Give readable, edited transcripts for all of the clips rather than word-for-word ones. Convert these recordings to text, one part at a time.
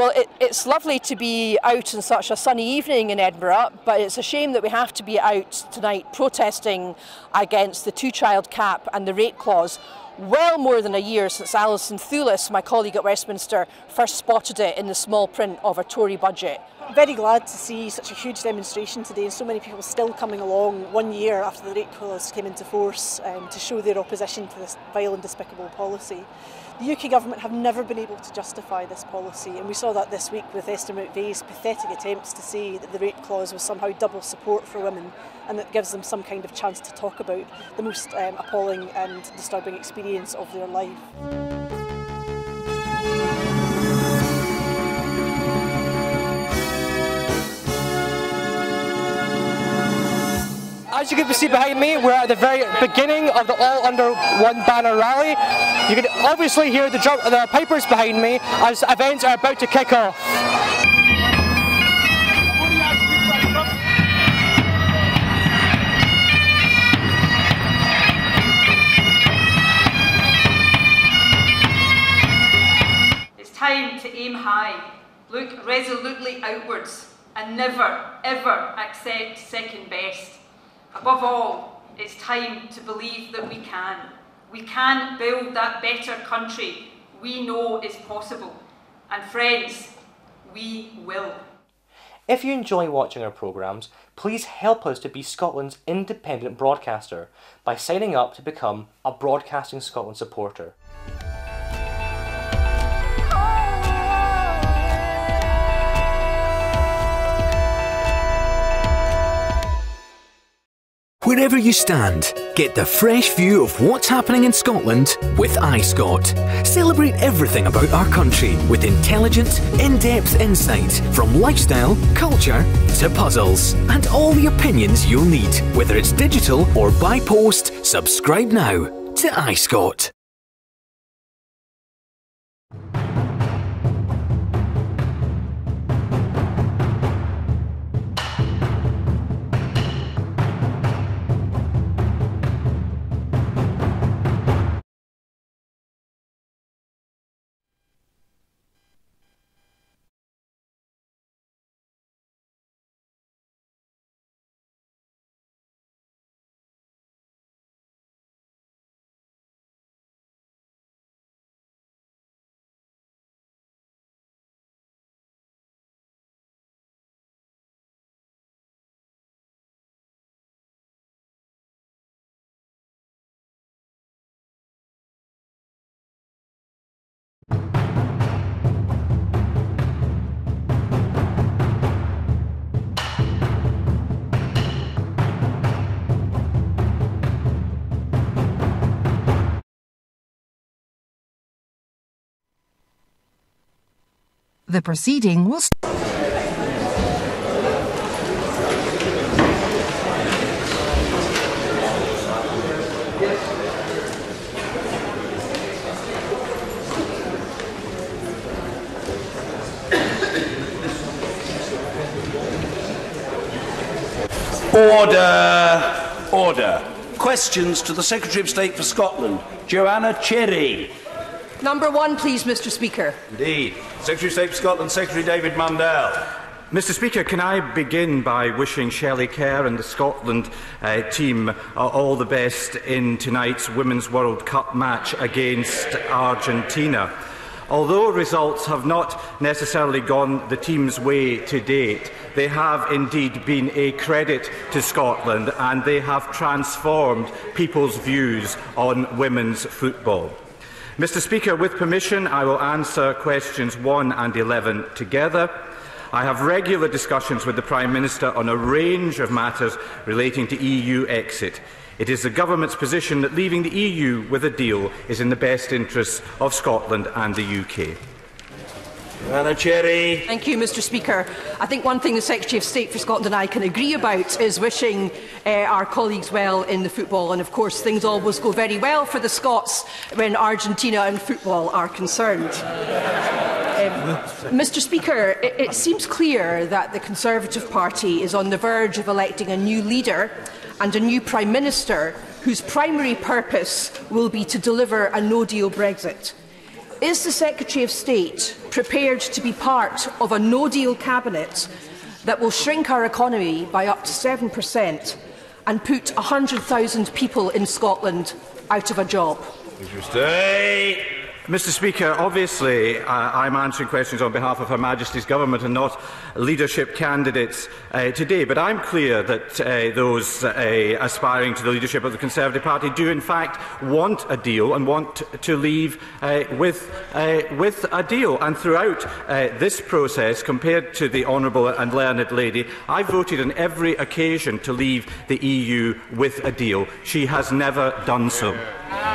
well, it's lovely to be out on such a sunny evening in Edinburgh, but it's a shame that we have to be out tonight protesting against the two-child cap and the rape clause. Well more than a year since Alison Thewliss, my colleague at Westminster, first spotted it in the small print of a Tory budget. I'm very glad to see such a huge demonstration today and so many people still coming along 1 year after the rape clause came into force to show their opposition to this vile and despicable policy. The UK government have never been able to justify this policy, and we saw that this week with Esther McVeigh's pathetic attempts to say that the rape clause was somehow double support for women and that gives them some kind of chance to talk about the most appalling and disturbing experience of their life. As you can see behind me, we're at the very beginning of the All Under One Banner rally. You can obviously hear the pipers behind me as events are about to kick off. It's time to aim high, look resolutely outwards and never, ever accept second best. Above all, it's time to believe that we can. We can build that better country we know is possible. And friends, we will. If you enjoy watching our programmes, please help us to be Scotland's independent broadcaster by signing up to become a Broadcasting Scotland supporter. Wherever you stand, get the fresh view of what's happening in Scotland with iScot. Celebrate everything about our country with intelligent, in-depth insight from lifestyle, culture to puzzles, and all the opinions you'll need, whether it's digital or by post. Subscribe now to iScot. The proceeding will start. Order! Order. Questions to the Secretary of State for Scotland, Joanna Cherry. Number one, please, Mr. Speaker. Indeed. Secretary of State for Scotland, Secretary David Mundell. Mr. Speaker, can I begin by wishing Shelley Kerr and the Scotland team all the best in tonight's Women's World Cup match against Argentina. Although results have not necessarily gone the team's way to date, they have indeed been a credit to Scotland and they have transformed people's views on women's football. Mr. Speaker, with permission, I will answer questions 1 and 11 together. I have regular discussions with the Prime Minister on a range of matters relating to EU exit. It is the Government's position that leaving the EU with a deal is in the best interests of Scotland and the UK. Anna Cherry. Thank you, Mr. Speaker. I think one thing the Secretary of State for Scotland and I can agree about is wishing our colleagues well in the football. And of course, things always go very well for the Scots when Argentina and football are concerned. Mr. Speaker, it seems clear that the Conservative Party is on the verge of electing a new leader and a new Prime Minister whose primary purpose will be to deliver a no-deal Brexit. Is the Secretary of State prepared to be part of a no-deal cabinet that will shrink our economy by up to 7% and put 100,000 people in Scotland out of a job? Mr. Speaker, obviously I'm answering questions on behalf of Her Majesty's Government and not leadership candidates today, but I'm clear that those aspiring to the leadership of the Conservative Party do in fact want a deal and want to leave with a deal. And throughout this process, compared to the honourable and learned lady, I voted on every occasion to leave the EU with a deal. She has never done so.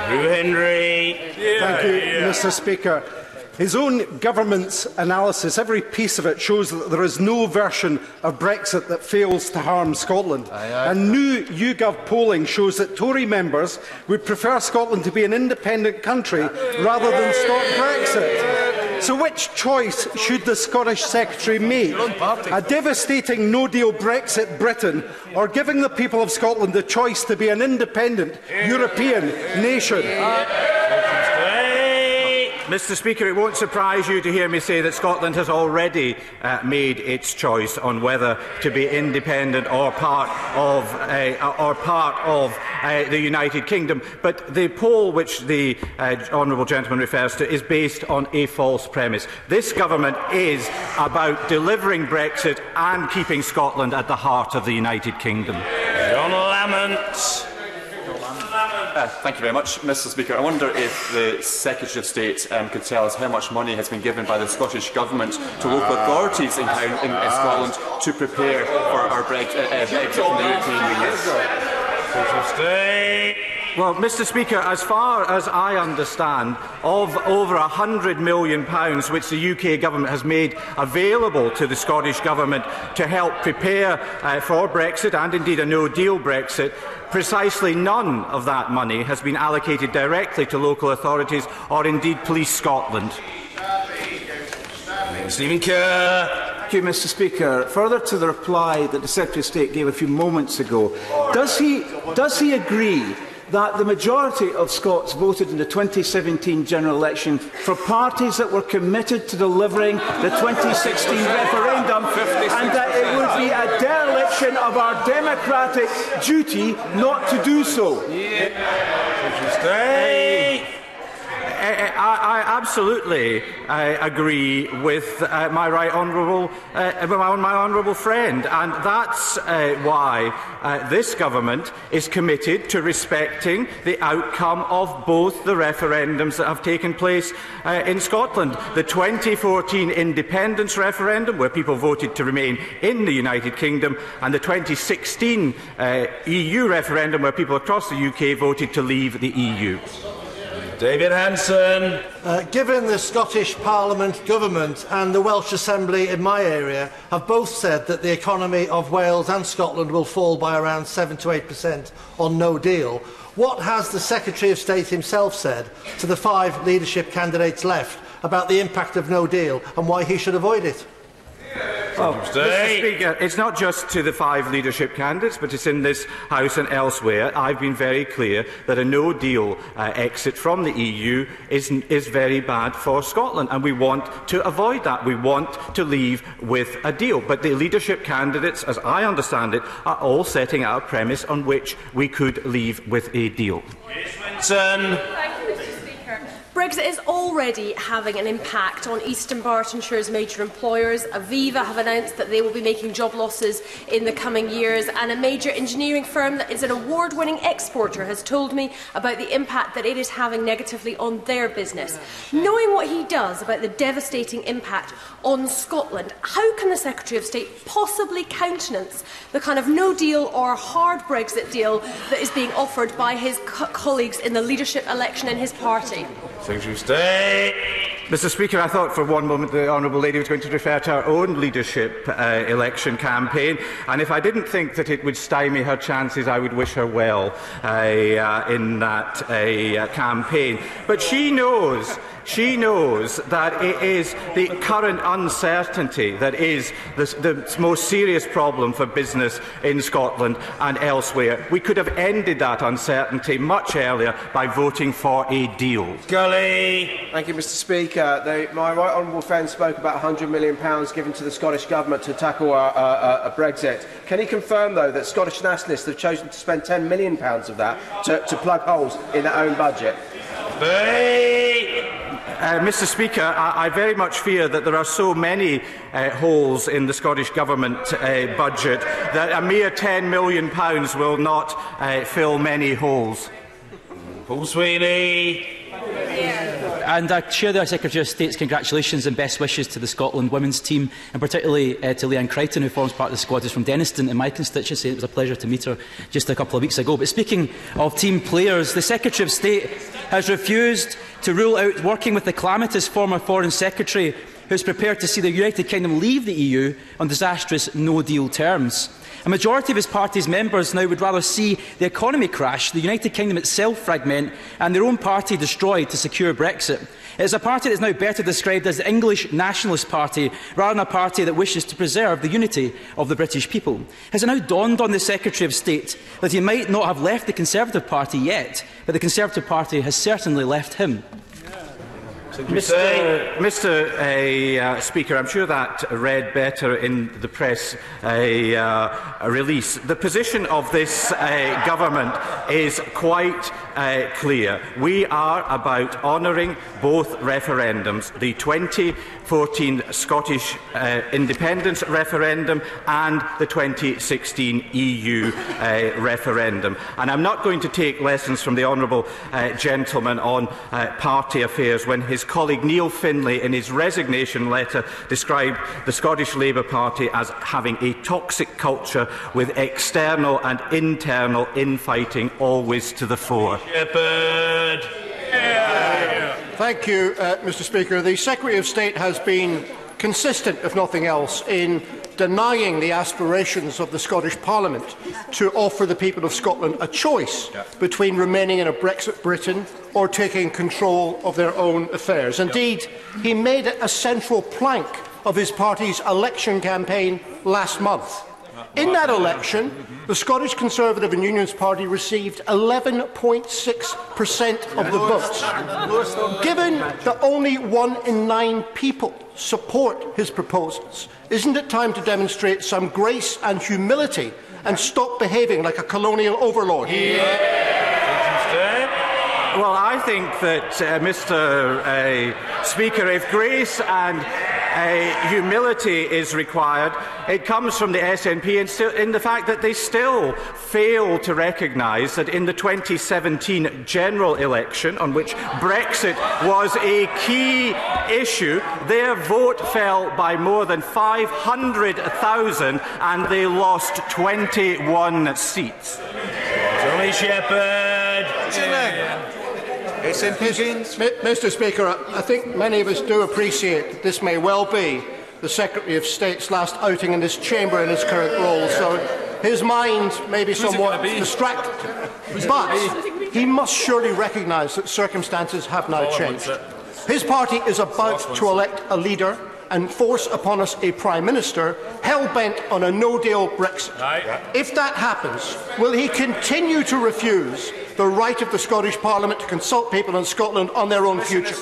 Hugh Henry. Thank you, Mr. Speaker. His own government's analysis, every piece of it, shows that there is no version of Brexit that fails to harm Scotland. And new YouGov polling shows that Tory members would prefer Scotland to be an independent country rather than stop Brexit. So which choice should the Scottish Secretary make? A devastating no-deal Brexit Britain, or giving the people of Scotland the choice to be an independent European nation? Mr. Speaker, it won't surprise you to hear me say that Scotland has already made its choice on whether to be independent or part of the United Kingdom. But the poll which the honourable gentleman refers to is based on a false premise. This government is about delivering Brexit and keeping Scotland at the heart of the United Kingdom. John Lamont. Thank you very much, Mr. Speaker. I wonder if the Secretary of State could tell us how much money has been given by the Scottish Government to local authorities in Scotland to prepare for our Brexit from the European Union. Well, Mr. Speaker, as far as I understand, of over £100 million which the UK Government has made available to the Scottish Government to help prepare for Brexit and indeed a no-deal Brexit, precisely none of that money has been allocated directly to local authorities or indeed Police Scotland. Stephen Kerr. Thank you, Mr. Speaker. Further to the reply that the Secretary of State gave a few moments ago, does he agree that the majority of Scots voted in the 2017 general election for parties that were committed to delivering the 2016 referendum, and that it would be a dereliction of our democratic duty not to do so? I absolutely agree with my honourable friend, and that's why this government is committed to respecting the outcome of both the referendums that have taken place in Scotland. The 2014 independence referendum, where people voted to remain in the United Kingdom, and the 2016 EU referendum, where people across the UK voted to leave the EU. David Hanson. Given the Scottish Parliament Government and the Welsh Assembly in my area have both said that the economy of Wales and Scotland will fall by around 7 to 8% on no deal, what has the Secretary of State himself said to the 5 leadership candidates left about the impact of no deal and why he should avoid it? Well, Mr. Speaker, it's not just to the 5 leadership candidates, but it's in this House and elsewhere. I've been very clear that a no-deal exit from the EU is very bad for Scotland, and we want to avoid that. We want to leave with a deal. But the leadership candidates, as I understand it, are all setting out a premise on which we could leave with a deal. Brexit is already having an impact on East and Bartonshire's major employers. Aviva have announced that they will be making job losses in the coming years, and a major engineering firm that is an award-winning exporter has told me about the impact that it is having negatively on their business. Knowing what he does about the devastating impact on Scotland, how can the Secretary of State possibly countenance the kind of no-deal or hard Brexit deal that is being offered by his colleagues in the leadership election in his party? Secretary of State. Mr Speaker, I thought for one moment the Honourable Lady was going to refer to her own leadership election campaign, and if I didn't think that it would stymie her chances, I would wish her well in that campaign. But she knows that it is the current uncertainty that is the most serious problem for business in Scotland and elsewhere. We could have ended that uncertainty much earlier by voting for a deal. Gully. Thank you, Mr Speaker. My right honourable friend spoke about £100 million given to the Scottish Government to tackle a Brexit. Can he confirm, though, that Scottish nationalists have chosen to spend £10 million of that to plug holes in their own budget? Mr Speaker, I very much fear that there are so many holes in the Scottish Government budget that a mere £10 million will not fill many holes. Paul Sweeney. And I share the Secretary of State's congratulations and best wishes to the Scotland women's team, and particularly to Leanne Crichton, who forms part of the squad, is from Denniston in my constituency. It was a pleasure to meet her just a couple of weeks ago. But speaking of team players, the Secretary of State has refused to rule out working with the calamitous former Foreign Secretary, who is prepared to see the United Kingdom leave the EU on disastrous no-deal terms. A majority of his party's members now would rather see the economy crash, the United Kingdom itself fragment and their own party destroyed to secure Brexit. It is a party that is now better described as the English Nationalist Party rather than a party that wishes to preserve the unity of the British people. Has it now dawned on the Secretary of State that he might not have left the Conservative Party yet, but the Conservative Party has certainly left him? Mr. Speaker, I'm sure that read better in the press release. The position of this government is quite clear. We are about honouring both referendums, the 2014 Scottish independence referendum and the 2016 EU referendum. And I'm not going to take lessons from the honourable gentleman on party affairs when his colleague Neil Findlay, in his resignation letter, described the Scottish Labour Party as having a toxic culture with external and internal infighting always to the fore. Shepherd. Thank you, Mr Speaker. The Secretary of State has been consistent, if nothing else, in denying the aspirations of the Scottish Parliament to offer the people of Scotland a choice between remaining in a Brexit Britain or taking control of their own affairs. Indeed, he made it a central plank of his party's election campaign last month. In that election, the Scottish Conservative and Unions Party receiv% of the votes. Given that only 1 in 9 people support his proposals, isn't it time to demonstrate some grace and humility and stop behaving like a colonial overlord? Well, I think that, Mr. Speaker, if grace and humility is required, it comes from the SNP and in the fact that they still fail to recognise that in the 2017 general election, on which Brexit was a key issue, their vote fell by more than 500,000 and they lost 21 seats. Tony Shepherd. Mr Speaker, I think many of us do appreciate that this may well be the Secretary of State's last outing in this chamber in his current role, so his mind may be somewhat distracted. But he must surely recognise that circumstances have now changed. His party is about to elect a leader and force upon us a Prime Minister hell-bent on a no-deal Brexit. If that happens, will he continue to refuse the right of the Scottish Parliament to consult people in Scotland on their own future?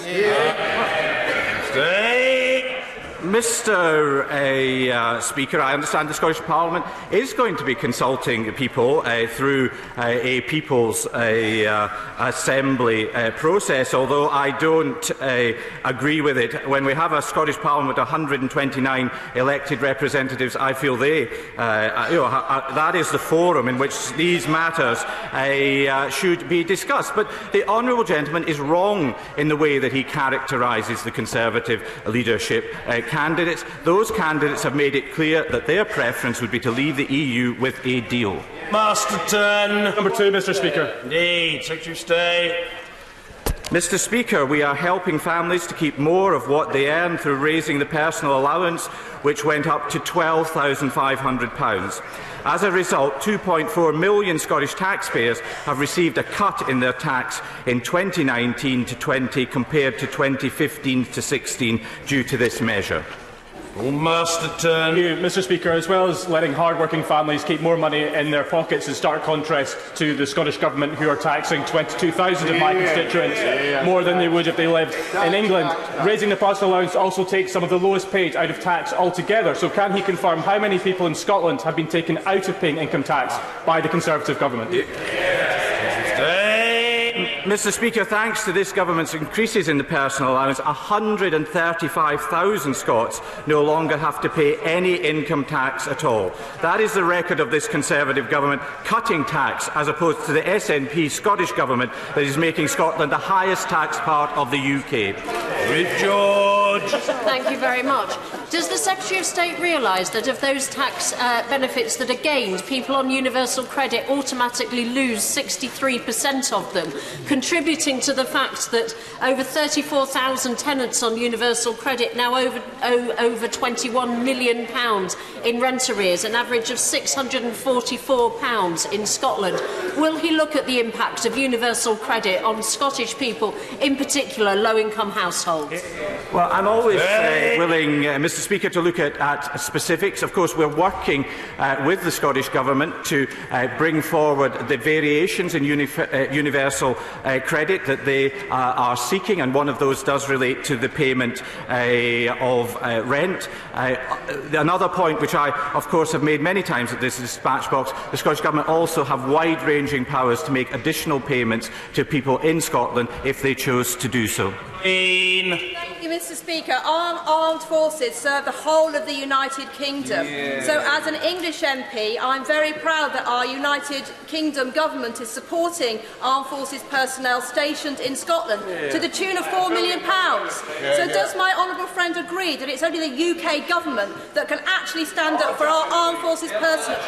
Mr Speaker, I understand the Scottish Parliament is going to be consulting people through a People's Assembly process, although I don't agree with it. When we have a Scottish Parliament with 129 elected representatives, I feel they, that is the forum in which these matters should be discussed. But the honourable gentleman is wrong in the way that he characterises the Conservative leadership candidates. Those candidates have made it clear that their preference would be to leave the EU with a deal. Masterton. Number 2, Mr Speaker. Secretary of State. Mr. Speaker, we are helping families to keep more of what they earn through raising the personal allowance, which went up to £12,500. As a result, 2.4 million Scottish taxpayers have received a cut in their tax in 2019 to 20 compared to 2015 to 16 due to this measure. Mr. Speaker, as well as letting hard-working families keep more money in their pockets, in stark contrast to the Scottish Government, who are taxing 22,000 of my constituents more than they would if they lived in England. Raising the personal allowance also takes some of the lowest paid out of tax altogether. So can he confirm how many people in Scotland have been taken out of paying income tax by the Conservative Government? Mr. Speaker, thanks to this Government's increases in the personal allowance, 135,000 Scots no longer have to pay any income tax at all. That is the record of this Conservative Government cutting tax, as opposed to the SNP Scottish Government that is making Scotland the highest tax part of the UK. Thank you very much. Does the Secretary of State realise that of those tax benefits that are gained, people on universal credit automatically lose 63% of them, contributing to the fact that over 34,000 tenants on universal credit now owe over £21 million in rent arrears, an average of £644 in Scotland? Will he look at the impact of universal credit on Scottish people, in particular low-income households? Well, I'm always willing, Mr. Speaker, to look at specifics. Of course, we're working with the Scottish Government to bring forward the variations in universal credit that they are seeking, and one of those does relate to the payment of rent. Another point, which I, of course, have made many times at this dispatch box, the Scottish Government also have wide-ranging powers to make additional payments to people in Scotland if they chose to do so. Thank you, Mr. Speaker. Our armed forces serve the whole of the United Kingdom. So, as an English MP, I am very proud that our United Kingdom government is supporting armed forces personnel stationed in Scotland to the tune of £4 million. So, does my honourable friend agree that it's only the UK government that can actually stand up for our armed forces personnel?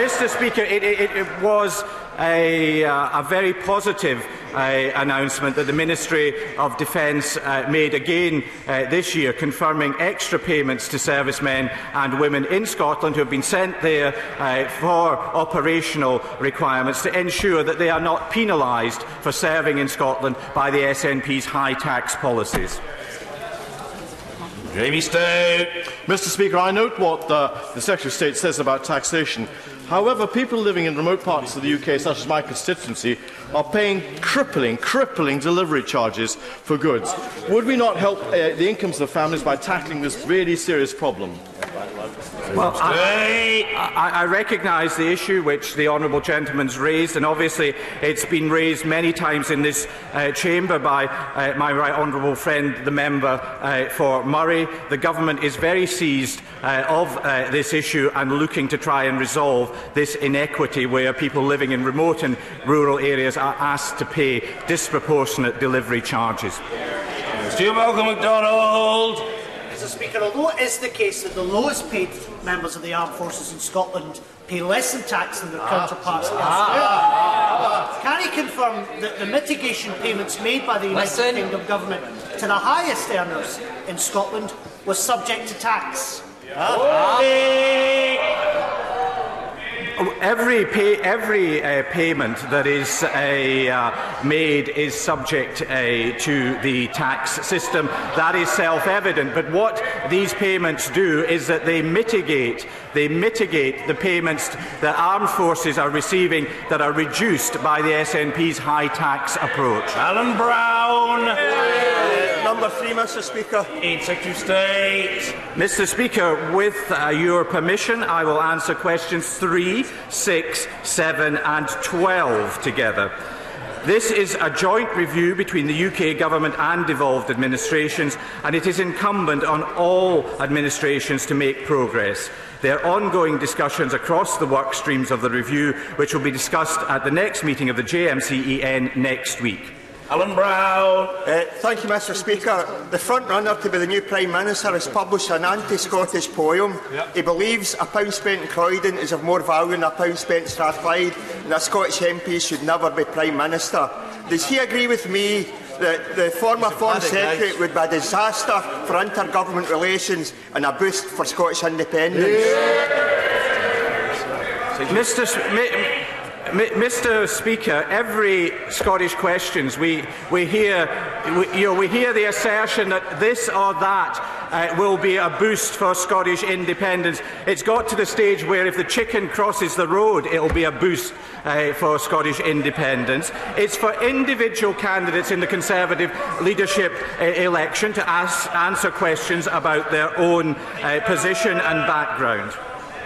Mr. Speaker, it was a very positive announcement that the Ministry of Defence made again this year, confirming extra payments to servicemen and women in Scotland who have been sent there for operational requirements to ensure that they are not penalised for serving in Scotland by the SNP's high tax policies. Mr. Speaker, I note what the Secretary of State says about taxation. However, people living in remote parts of the UK, such as my constituency, are paying crippling delivery charges for goods. Would we not help the incomes of families by tackling this really serious problem? Well, I recognise the issue which the honourable gentleman's raised, and obviously it's been raised many times in this chamber by my right honourable friend, the member for Murray. The government is very seized of this issue and looking to try and resolve this inequity where people living in remote and rural areas are asked to pay disproportionate delivery charges. Malcolm MacDonald. Mr. Speaker, although it is the case that the lowest paid members of the armed forces in Scotland pay less in tax than their counterparts elsewhere, can he confirm that the mitigation payments made by the United Kingdom Government to the highest earners in Scotland was subject to tax? Every payment that is made is subject to the tax system. That is self-evident. But what these payments do is that they mitigate the payments that armed forces are receiving that are reduced by the SNP's high tax approach. Alan Brown. Number three, Mr. Speaker. Mr. Speaker, with your permission, I will answer questions 3, 6, 7 and 12 together. This is a joint review between the UK Government and devolved administrations, and it is incumbent on all administrations to make progress. There are ongoing discussions across the work streams of the review, which will be discussed at the next meeting of the JMCEN next week. Alan Brown. Thank you, Mr. Speaker. The front-runner to be the new Prime Minister has published an anti-Scottish poem. He believes a pound spent in Croydon is of more value than a pound spent in Strathclyde, and a Scottish MP should never be Prime Minister. Does he agree with me that the former Foreign Secretary would be a disaster for intergovernment relations and a boost for Scottish independence? Yeah. Mr. Speaker, every Scottish Questions we hear the assertion that this or that will be a boost for Scottish independence. It's got to the stage where if the chicken crosses the road, it will be a boost for Scottish independence. It's for individual candidates in the Conservative leadership election to answer questions about their own position and background.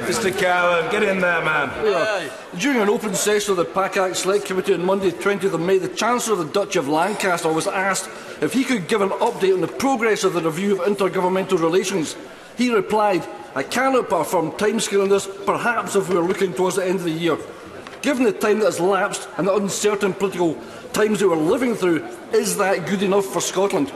Mr. Kerr, get in there, man. Yeah. During an open session of the PAC Act Select Committee on Monday, 20th of May, the Chancellor of the Duchy of Lancaster was asked if he could give an update on the progress of the review of intergovernmental relations. He replied, "I cannot put a firm timescale on this, perhaps if we are looking towards the end of the year." Given the time that has lapsed and the uncertain political times that we are living through, is that good enough for Scotland?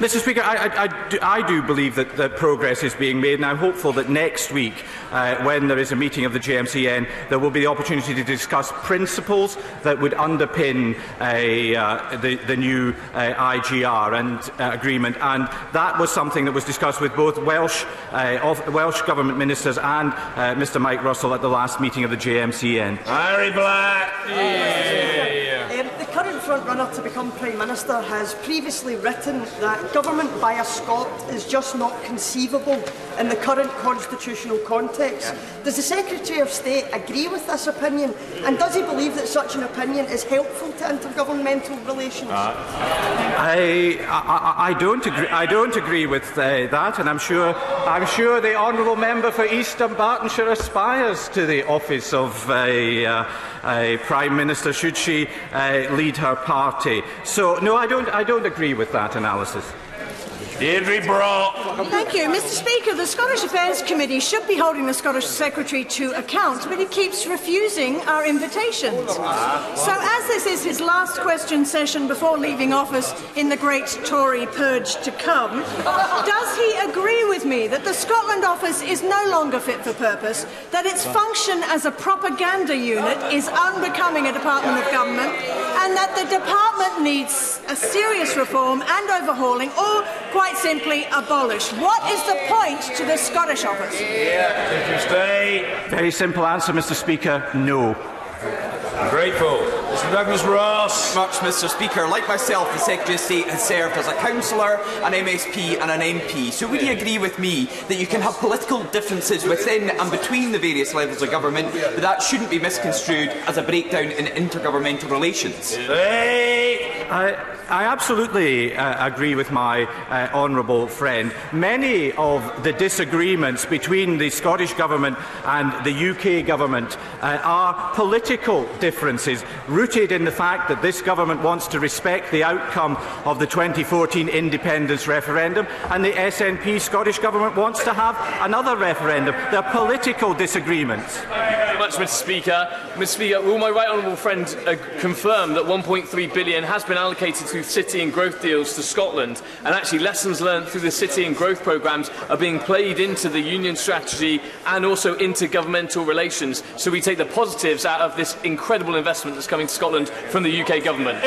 Mr. Speaker, I do believe that progress is being made, and I'm hopeful that next week, when there is a meeting of the GMCN, there will be the opportunity to discuss principles that would underpin the new IGR and agreement. And that was something that was discussed with both Welsh Government ministers and Mr. Mike Russell at the last meeting of the GMCN. Harry Black. Yeah. The current front-runner to become Prime Minister has previously written that government by a Scot is just not conceivable in the current constitutional context. Yeah. Does the Secretary of State agree with this opinion, and does he believe that such an opinion is helpful to intergovernmental relations? I don't agree with that, and I'm sure the honourable member for Eastern Bartonshire aspires to the office of a Prime Minister should she lead her party. So, no, I don't agree with that analysis. Deirdre Brock. Thank you, Mr. Speaker. The Scottish Affairs Committee should be holding the Scottish Secretary to account, but he keeps refusing our invitations. So, as this is his last question session before leaving office in the great Tory purge to come, does he agree with me that the Scotland office is no longer fit for purpose, that its function as a propaganda unit is unbecoming a department of government, and that the department needs a serious reform and overhauling, or quite simply abolished? What is the point to the Scottish office? Very simple answer, Mr. Speaker. No. I'm grateful. Mr. Douglas Ross. Much, Mr. Speaker. Like myself, the Secretary of State has served as a councillor, an MSP, and an MP. So, would he agree with me that you can have political differences within and between the various levels of government, but that shouldn't be misconstrued as a breakdown in intergovernmental relations? I absolutely agree with my honourable friend. Many of the disagreements between the Scottish Government and the UK Government are political differences rooted in the fact that this Government wants to respect the outcome of the 2014 independence referendum, and the SNP Scottish Government wants to have another referendum. They are political disagreements. Thank you very much, Mr. Speaker. Mr. Speaker, will my right honourable friend confirm that £1.3 billion has been allocated through city and growth deals to Scotland, and actually lessons learned through the city and growth programmes are being played into the union strategy and also intergovernmental relations, so we take the positives out of this incredible investment that's coming to Scotland from the UK Government?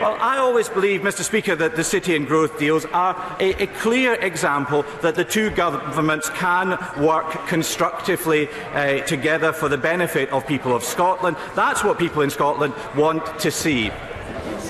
Well, I always believe, Mr. Speaker, that the city and growth deals are a clear example that the two governments can work constructively together for the benefit of people of Scotland. That's what people in Scotland want to see.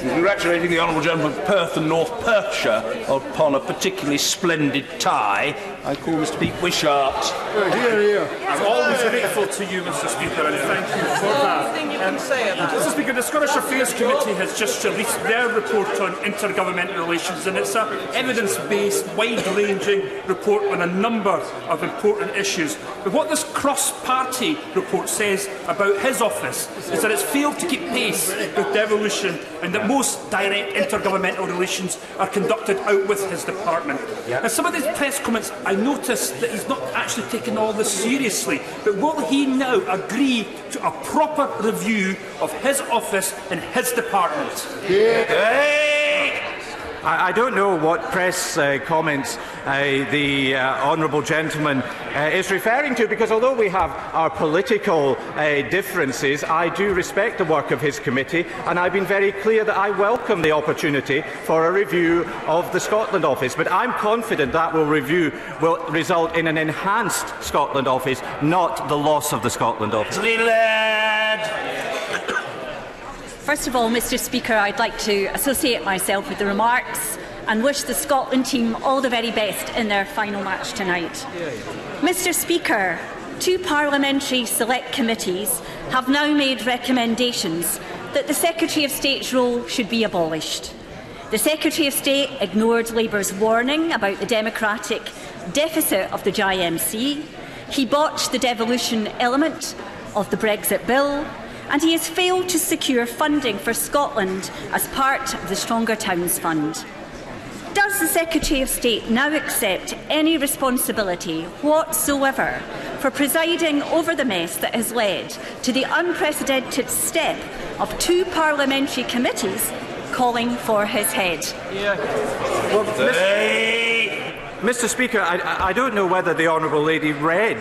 Congratulating the honourable gentleman from Perth and North Perthshire upon a particularly splendid tie. I call Mr. Pete Wishart. Hear, hear. I'm always grateful to you, Mr. Speaker, and thank you for that. Mr. Speaker, the Scottish Affairs Committee has just released their report on intergovernmental relations, and it's an evidence-based, wide-ranging report on a number of important issues. But what this cross-party report says about his office is that it's failed to keep pace with devolution, and that most direct intergovernmental relations are conducted out with his department. Yep. Now, some of these press comments, I noticed that he's not actually taken all this seriously, but will he now agree to a proper review of his office and his department? Yeah. Hey! I don't know what press comments the honourable gentleman is referring to, because although we have our political differences, I do respect the work of his committee, and I've been very clear that I welcome the opportunity for a review of the Scotland Office. But I'm confident that will result in an enhanced Scotland Office, not the loss of the Scotland Office. First of all, Mr. Speaker, I'd like to associate myself with the remarks and wish the Scotland team all the very best in their final match tonight. Mr. Speaker, two parliamentary select committees have now made recommendations that the Secretary of State's role should be abolished. The Secretary of State ignored Labour's warning about the democratic deficit of the JMC. He botched the devolution element of the Brexit bill, and he has failed to secure funding for Scotland as part of the Stronger Towns Fund. Does the Secretary of State now accept any responsibility whatsoever for presiding over the mess that has led to the unprecedented step of two parliamentary committees calling for his head? Yeah. Well, Mr. Speaker, I don't know whether the honourable lady read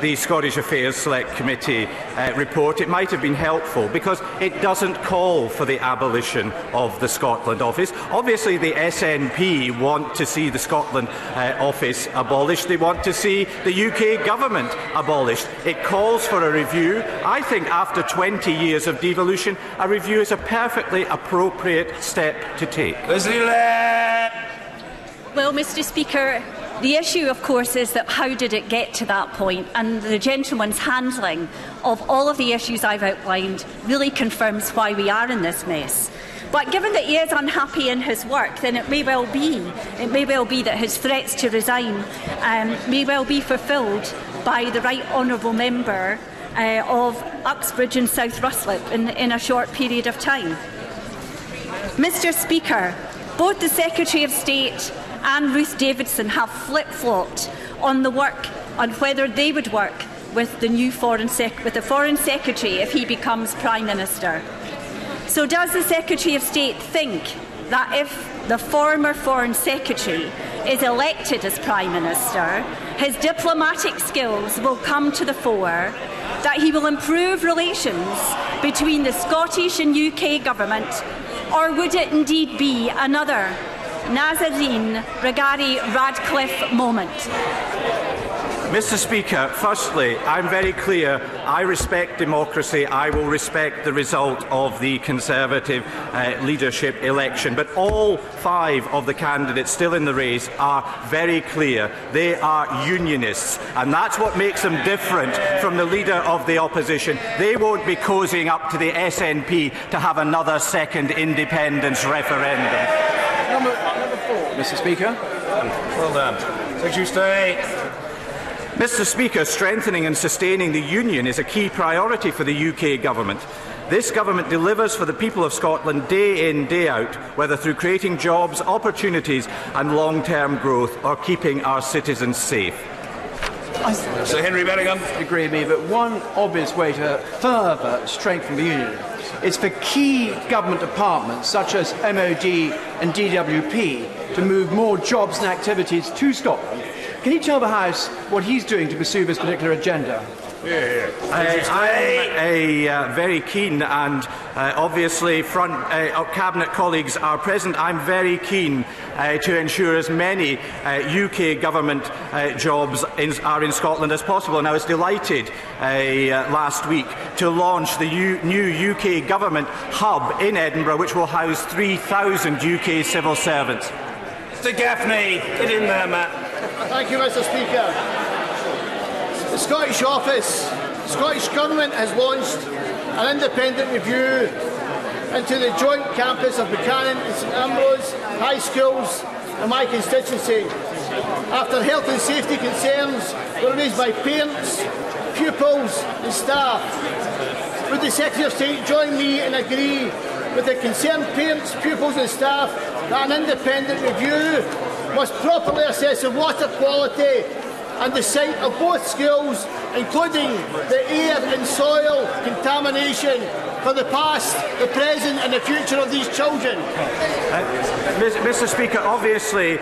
the Scottish Affairs Select Committee report. It might have been helpful, because it doesn't call for the abolition of the Scotland Office. Obviously, the SNP want to see the Scotland Office abolished. They want to see the UK government abolished. It calls for a review. I think after 20 years of devolution, a review is a perfectly appropriate step to take. Well, Mr. Speaker, the issue, of course, is that how did it get to that point? And the gentleman's handling of all of the issues I've outlined really confirms why we are in this mess. But given that he is unhappy in his work, then it may well be that his threats to resign may well be fulfilled by the right honourable member of Uxbridge and South Ruslip in a short period of time. Mr. Speaker, both the Secretary of State and Ruth Davidson have flip-flopped on whether they would work with the new foreign secretary if he becomes prime minister. So, does the Secretary of State think that if the former foreign secretary is elected as prime minister, his diplomatic skills will come to the fore, that he will improve relations between the Scottish and UK government, or would it indeed be another Nazarene Regari Radcliffe moment? Mr. Speaker, firstly, I'm very clear. I respect democracy. I will respect the result of the Conservative leadership election. But all five of the candidates still in the race are very clear. They are unionists, and that's what makes them different from the leader of the opposition. They won't be cozying up to the SNP to have another second independence referendum. Mr. Speaker. Well done. Secretary of State. Mr. Speaker, strengthening and sustaining the union is a key priority for the UK government. This government delivers for the people of Scotland day in, day out, whether through creating jobs, opportunities and long-term growth, or keeping our citizens safe. Sir Henry Bellingham. Agree with me, but one obvious way to further strengthen the union is for key government departments such as MOD and DWP to move more jobs and activities to Scotland. Can you tell the House what he's doing to pursue this particular agenda? I'm very keen, and obviously Cabinet colleagues are present. I'm very keen to ensure as many UK government jobs are in Scotland as possible, and I was delighted last week to launch the new UK government hub in Edinburgh, which will house 3,000 UK civil servants. Mr. Gaffney, get in there, Matt. Thank you, Mr. Speaker. The Scottish Office, the Scottish Government has launched an independent review into the joint campus of Buchanan and St Ambrose High Schools in my constituency, after health and safety concerns were raised by parents, pupils and staff. Would the Secretary of State join me and agree with the concerned parents, pupils and staff that an independent review must properly assess the water quality and the site of both schools, including the air and soil contamination for the past, the present and the future of these children. Mr Speaker, obviously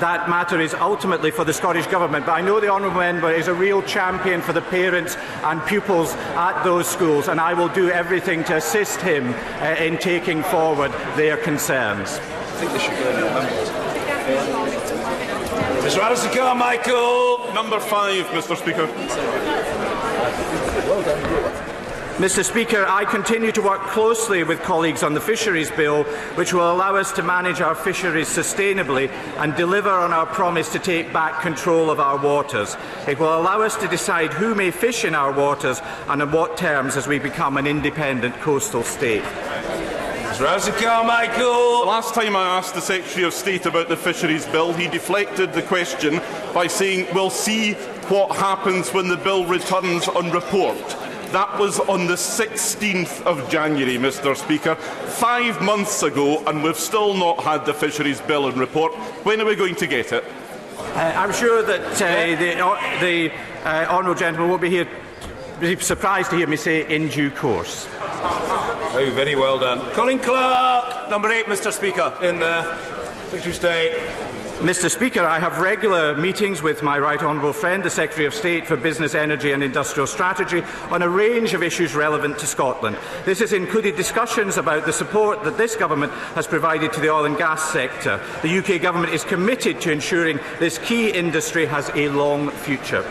that matter is ultimately for the Scottish Government, but I know the Honourable Member is a real champion for the parents and pupils at those schools, and I will do everything to assist him in taking forward their concerns. I think they should go in members. Mr Alison Carmichael, number 5, Mr Speaker. Well done. Mr Speaker, I continue to work closely with colleagues on the Fisheries Bill, which will allow us to manage our fisheries sustainably and deliver on our promise to take back control of our waters. It will allow us to decide who may fish in our waters and on what terms as we become an independent coastal state. Mr Alison Carmichael. Last time I asked the Secretary of State about the Fisheries Bill, he deflected the question by saying, "We'll see what happens when the bill returns on report." That was on the 16th of January, Mr Speaker, 5 months ago, and we've still not had the Fisheries Bill and report. When are we going to get it? I'm sure that the honourable gentleman will be surprised to hear me say in due course. Oh, very well done. Colin Clark, number 8, Mr Speaker. In the Secretary of State. Mr Speaker, I have regular meetings with my right honourable friend, the Secretary of State for Business, Energy and Industrial Strategy, on a range of issues relevant to Scotland. This has included discussions about the support that this Government has provided to the oil and gas sector. The UK Government is committed to ensuring this key industry has a long future.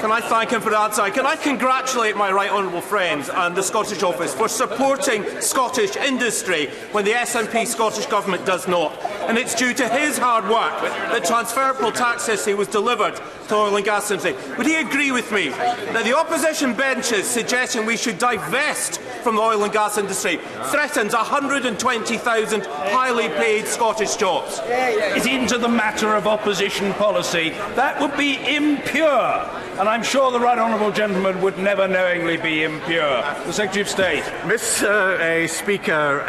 Can I thank him for that answer? Can I congratulate my right honourable friends and the Scottish Office for supporting Scottish industry when the SNP Scottish Government does not? And it's due to his hard work that transferable tax history was delivered to the oil and gas industry. Would he agree with me that the opposition benches suggesting we should divest from the oil and gas industry threatens 120,000 highly paid Scottish jobs? It's into the matter of opposition policy. That would be impure. And I'm sure the right honourable gentleman would never knowingly be impure. The Secretary of State. Mr Speaker,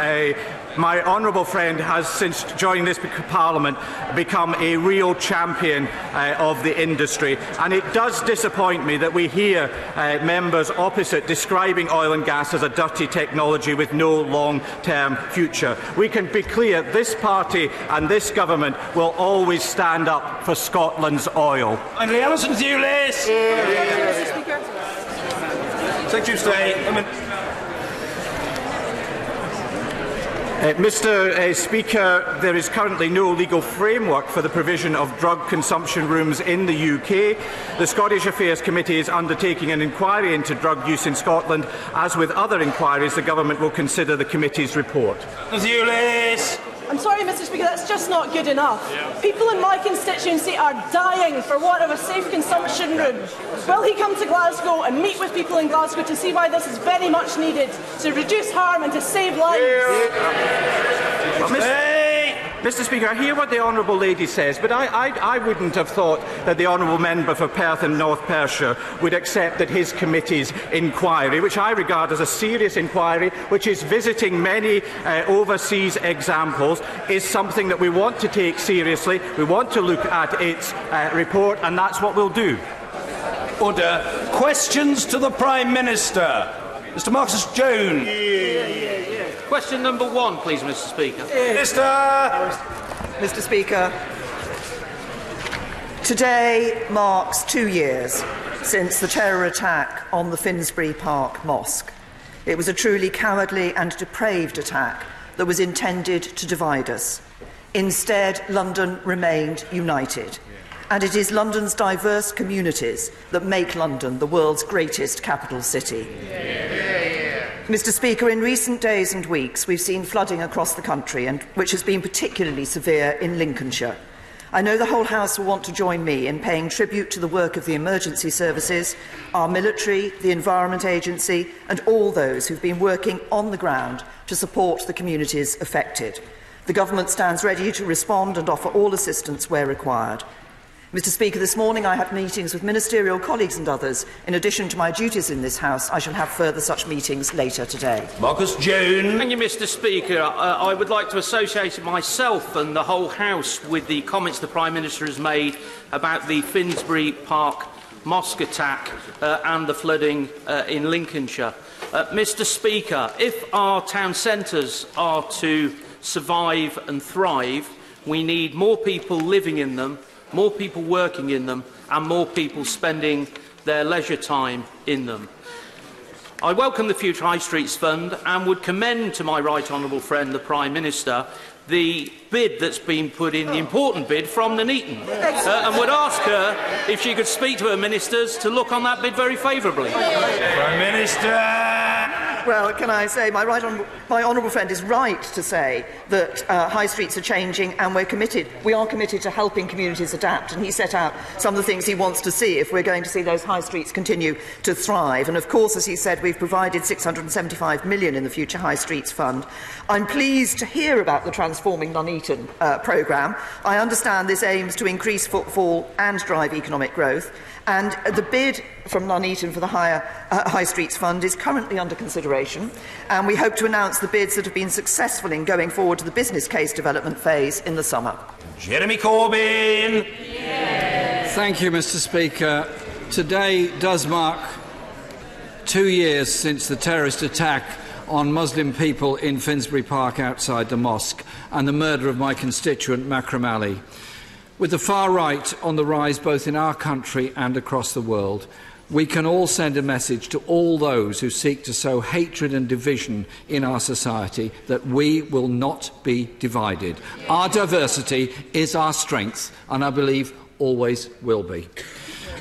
my honourable friend has, since joining this Parliament, become a real champion of the industry, and it does disappoint me that we hear members opposite describing oil and gas as a dirty technology with no long-term future. We can be clear, this party and this Government will always stand up for Scotland's oil. Finally, Alison Thewliss. Secretary of State. Mr Speaker, there is currently no legal framework for the provision of drug consumption rooms in the UK. The Scottish Affairs Committee is undertaking an inquiry into drug use in Scotland. As with other inquiries, the Government will consider the Committee's report. I'm sorry, Mr Speaker, that's just not good enough. People in my constituency are dying for want of a safe consumption room. Will he come to Glasgow and meet with people in Glasgow to see why this is very much needed, to reduce harm and to save lives? Mr Speaker, I hear what the honourable lady says, but I wouldn't have thought that the honourable member for Perth and North Perthshire would accept that his committee's inquiry, which I regard as a serious inquiry, which is visiting many overseas examples, is something that we want to take seriously. We want to look at its report, and that's what we'll do. Order. Questions to the Prime Minister. Mr Marcus Jones. Question number 1, please, Mr Speaker. Mr Speaker, today marks 2 years since the terror attack on the Finsbury Park Mosque. It was a truly cowardly and depraved attack that was intended to divide us. Instead, London remained united, and it is London's diverse communities that make London the world's greatest capital city. Mr Speaker, in recent days and weeks we've seen flooding across the country, and which has been particularly severe in Lincolnshire. I know the whole House will want to join me in paying tribute to the work of the emergency services, our military, the Environment Agency and all those who've been working on the ground to support the communities affected. The Government stands ready to respond and offer all assistance where required. Mr. Speaker, this morning I had meetings with ministerial colleagues and others. In addition to my duties in this House, I shall have further such meetings later today. Marcus Jones. Thank you, Mr. Speaker. I would like to associate myself and the whole House with the comments the Prime Minister has made about the Finsbury Park Mosque attack and the flooding in Lincolnshire. Mr. Speaker, if our town centres are to survive and thrive, we need more people living in them, more people working in them and more people spending their leisure time in them. I welcome the Future High Streets Fund and would commend to my right honourable friend the Prime Minister the bid that's been put in, the important bid from Nuneaton, and would ask her if she could speak to her ministers to look on that bid very favourably. Prime Minister! Well, can I say, my honourable friend is right to say that high streets are changing and we're committed. We are committed to helping communities adapt, and he set out some of the things he wants to see if we're going to see those high streets continue to thrive. And of course, as he said, we've provided £675 million in the Future High Streets Fund. I'm pleased to hear about the Transforming Nuneaton programme. I understand this aims to increase footfall and drive economic growth. And the bid from Nuneaton for the High Streets Fund is currently under consideration, and we hope to announce the bids that have been successful in going forward to the business case development phase in the summer. Jeremy Corbyn. Yes. Thank you, Mr. Speaker. Today does mark 2 years since the terrorist attack on Muslim people in Finsbury Park outside the mosque and the murder of my constituent Makram Ali. With the far right on the rise both in our country and across the world, we can all send a message to all those who seek to sow hatred and division in our society that we will not be divided. Our diversity is our strength, and I believe always will be.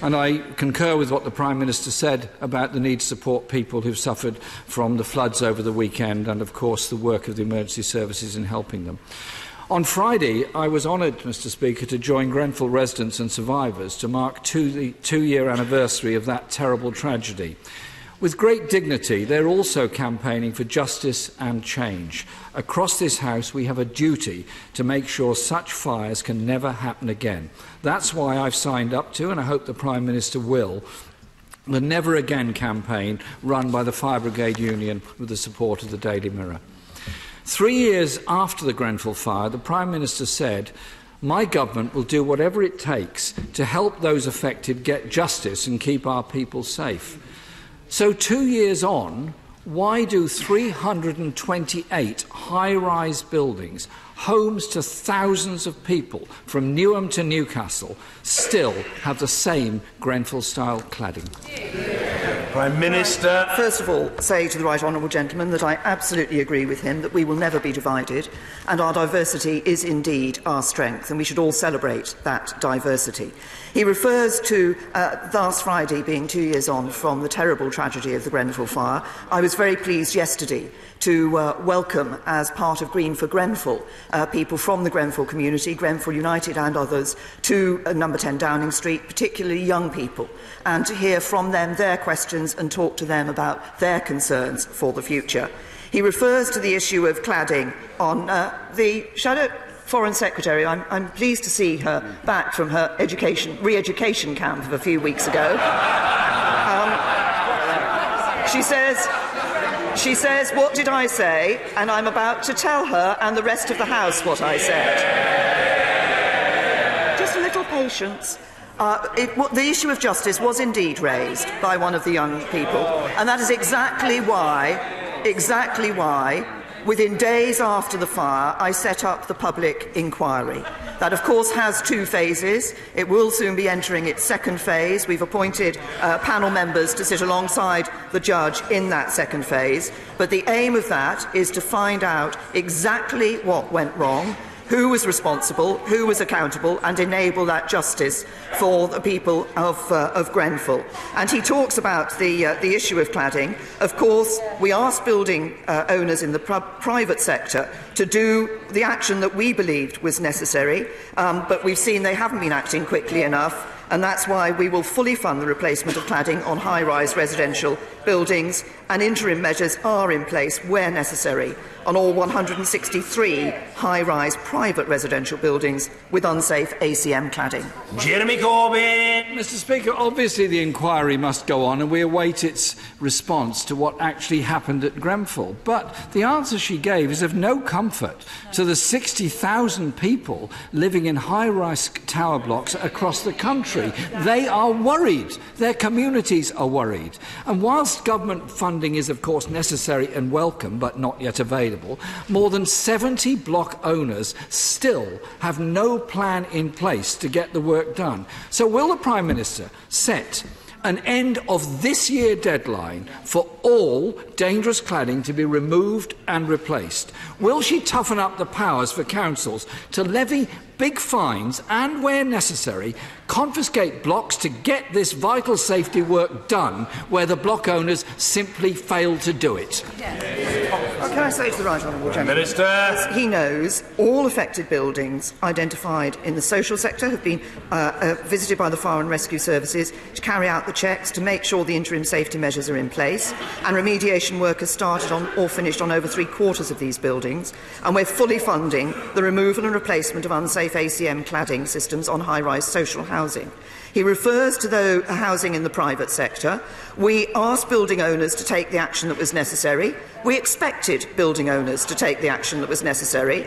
And I concur with what the Prime Minister said about the need to support people who have suffered from the floods over the weekend and, of course, the work of the emergency services in helping them. On Friday, I was honoured, Mr. Speaker, to join Grenfell residents and survivors to mark the two-year anniversary of that terrible tragedy. With great dignity, they're also campaigning for justice and change. Across this House, we have a duty to make sure such fires can never happen again. That's why I've signed up to, and I hope the Prime Minister will, the Never Again campaign run by the Fire Brigade Union with the support of the Daily Mirror. 3 years after the Grenfell fire, the Prime Minister said, "My government will do whatever it takes to help those affected get justice and keep our people safe." So 2 years on, why do 328 high-rise buildings, homes to thousands of people from Newham to Newcastle, still have the same Grenfell-style cladding? Prime Minister. First of all, say to the right honourable gentleman that I absolutely agree with him that we will never be divided, and our diversity is indeed our strength, and we should all celebrate that diversity. He refers to last Friday being 2 years on from the terrible tragedy of the Grenfell fire. I was very pleased yesterday to welcome, as part of Green for Grenfell, people from the Grenfell community, Grenfell United and others, to number 10 Downing Street, particularly young people, and to hear from them their questions and talk to them about their concerns for the future. He refers to the issue of cladding on the shadow. Foreign Secretary, I'm pleased to see her back from her re-education camp of a few weeks ago. She says, "What did I say?" And I'm about to tell her and the rest of the House what I said. Just a little patience. The issue of justice was indeed raised by one of the young people, and that is exactly why, within days after the fire, I set up the public inquiry. That, of course, has two phases. It will soon be entering its second phase. We've appointed panel members to sit alongside the judge in that second phase. But the aim of that is to find out exactly what went wrong, who was responsible, who was accountable, and enable that justice for the people of Grenfell. And he talks about the issue of cladding. Of course, we asked building owners in the private sector to do the action that we believed was necessary, but we've seen they haven't been acting quickly enough. and that's why we will fully fund the replacement of cladding on high-rise residential buildings, and interim measures are in place where necessary on all 163 high-rise private residential buildings with unsafe ACM cladding. Jeremy Corbyn. Mr Speaker, obviously the inquiry must go on and we await its response to what actually happened at Grenfell. But the answer she gave is of no comfort to the 60,000 people living in high-rise tower blocks across the country. They are worried. Their communities are worried. And whilst government funding is, of course, necessary and welcome, but not yet available, more than 70 block owners still have no plan in place to get the work done. So will the Prime Minister set an end of this year deadline for all dangerous cladding to be removed and replaced? Will she toughen up the powers for councils to levy big fines and, where necessary, confiscate blocks to get this vital safety work done where the block owners simply fail to do it? Yes. Can I say to the right honourable gentleman, Minister, as he knows, all affected buildings identified in the social sector have been visited by the Fire and Rescue Services to carry out the checks to make sure the interim safety measures are in place, and remediation work has started on or finished on over three-quarters of these buildings, and we're fully funding the removal and replacement of unsafe ACM cladding systems on high-rise social housing. He refers to the housing in the private sector. We asked building owners to take the action that was necessary. We expected building owners to take the action that was necessary.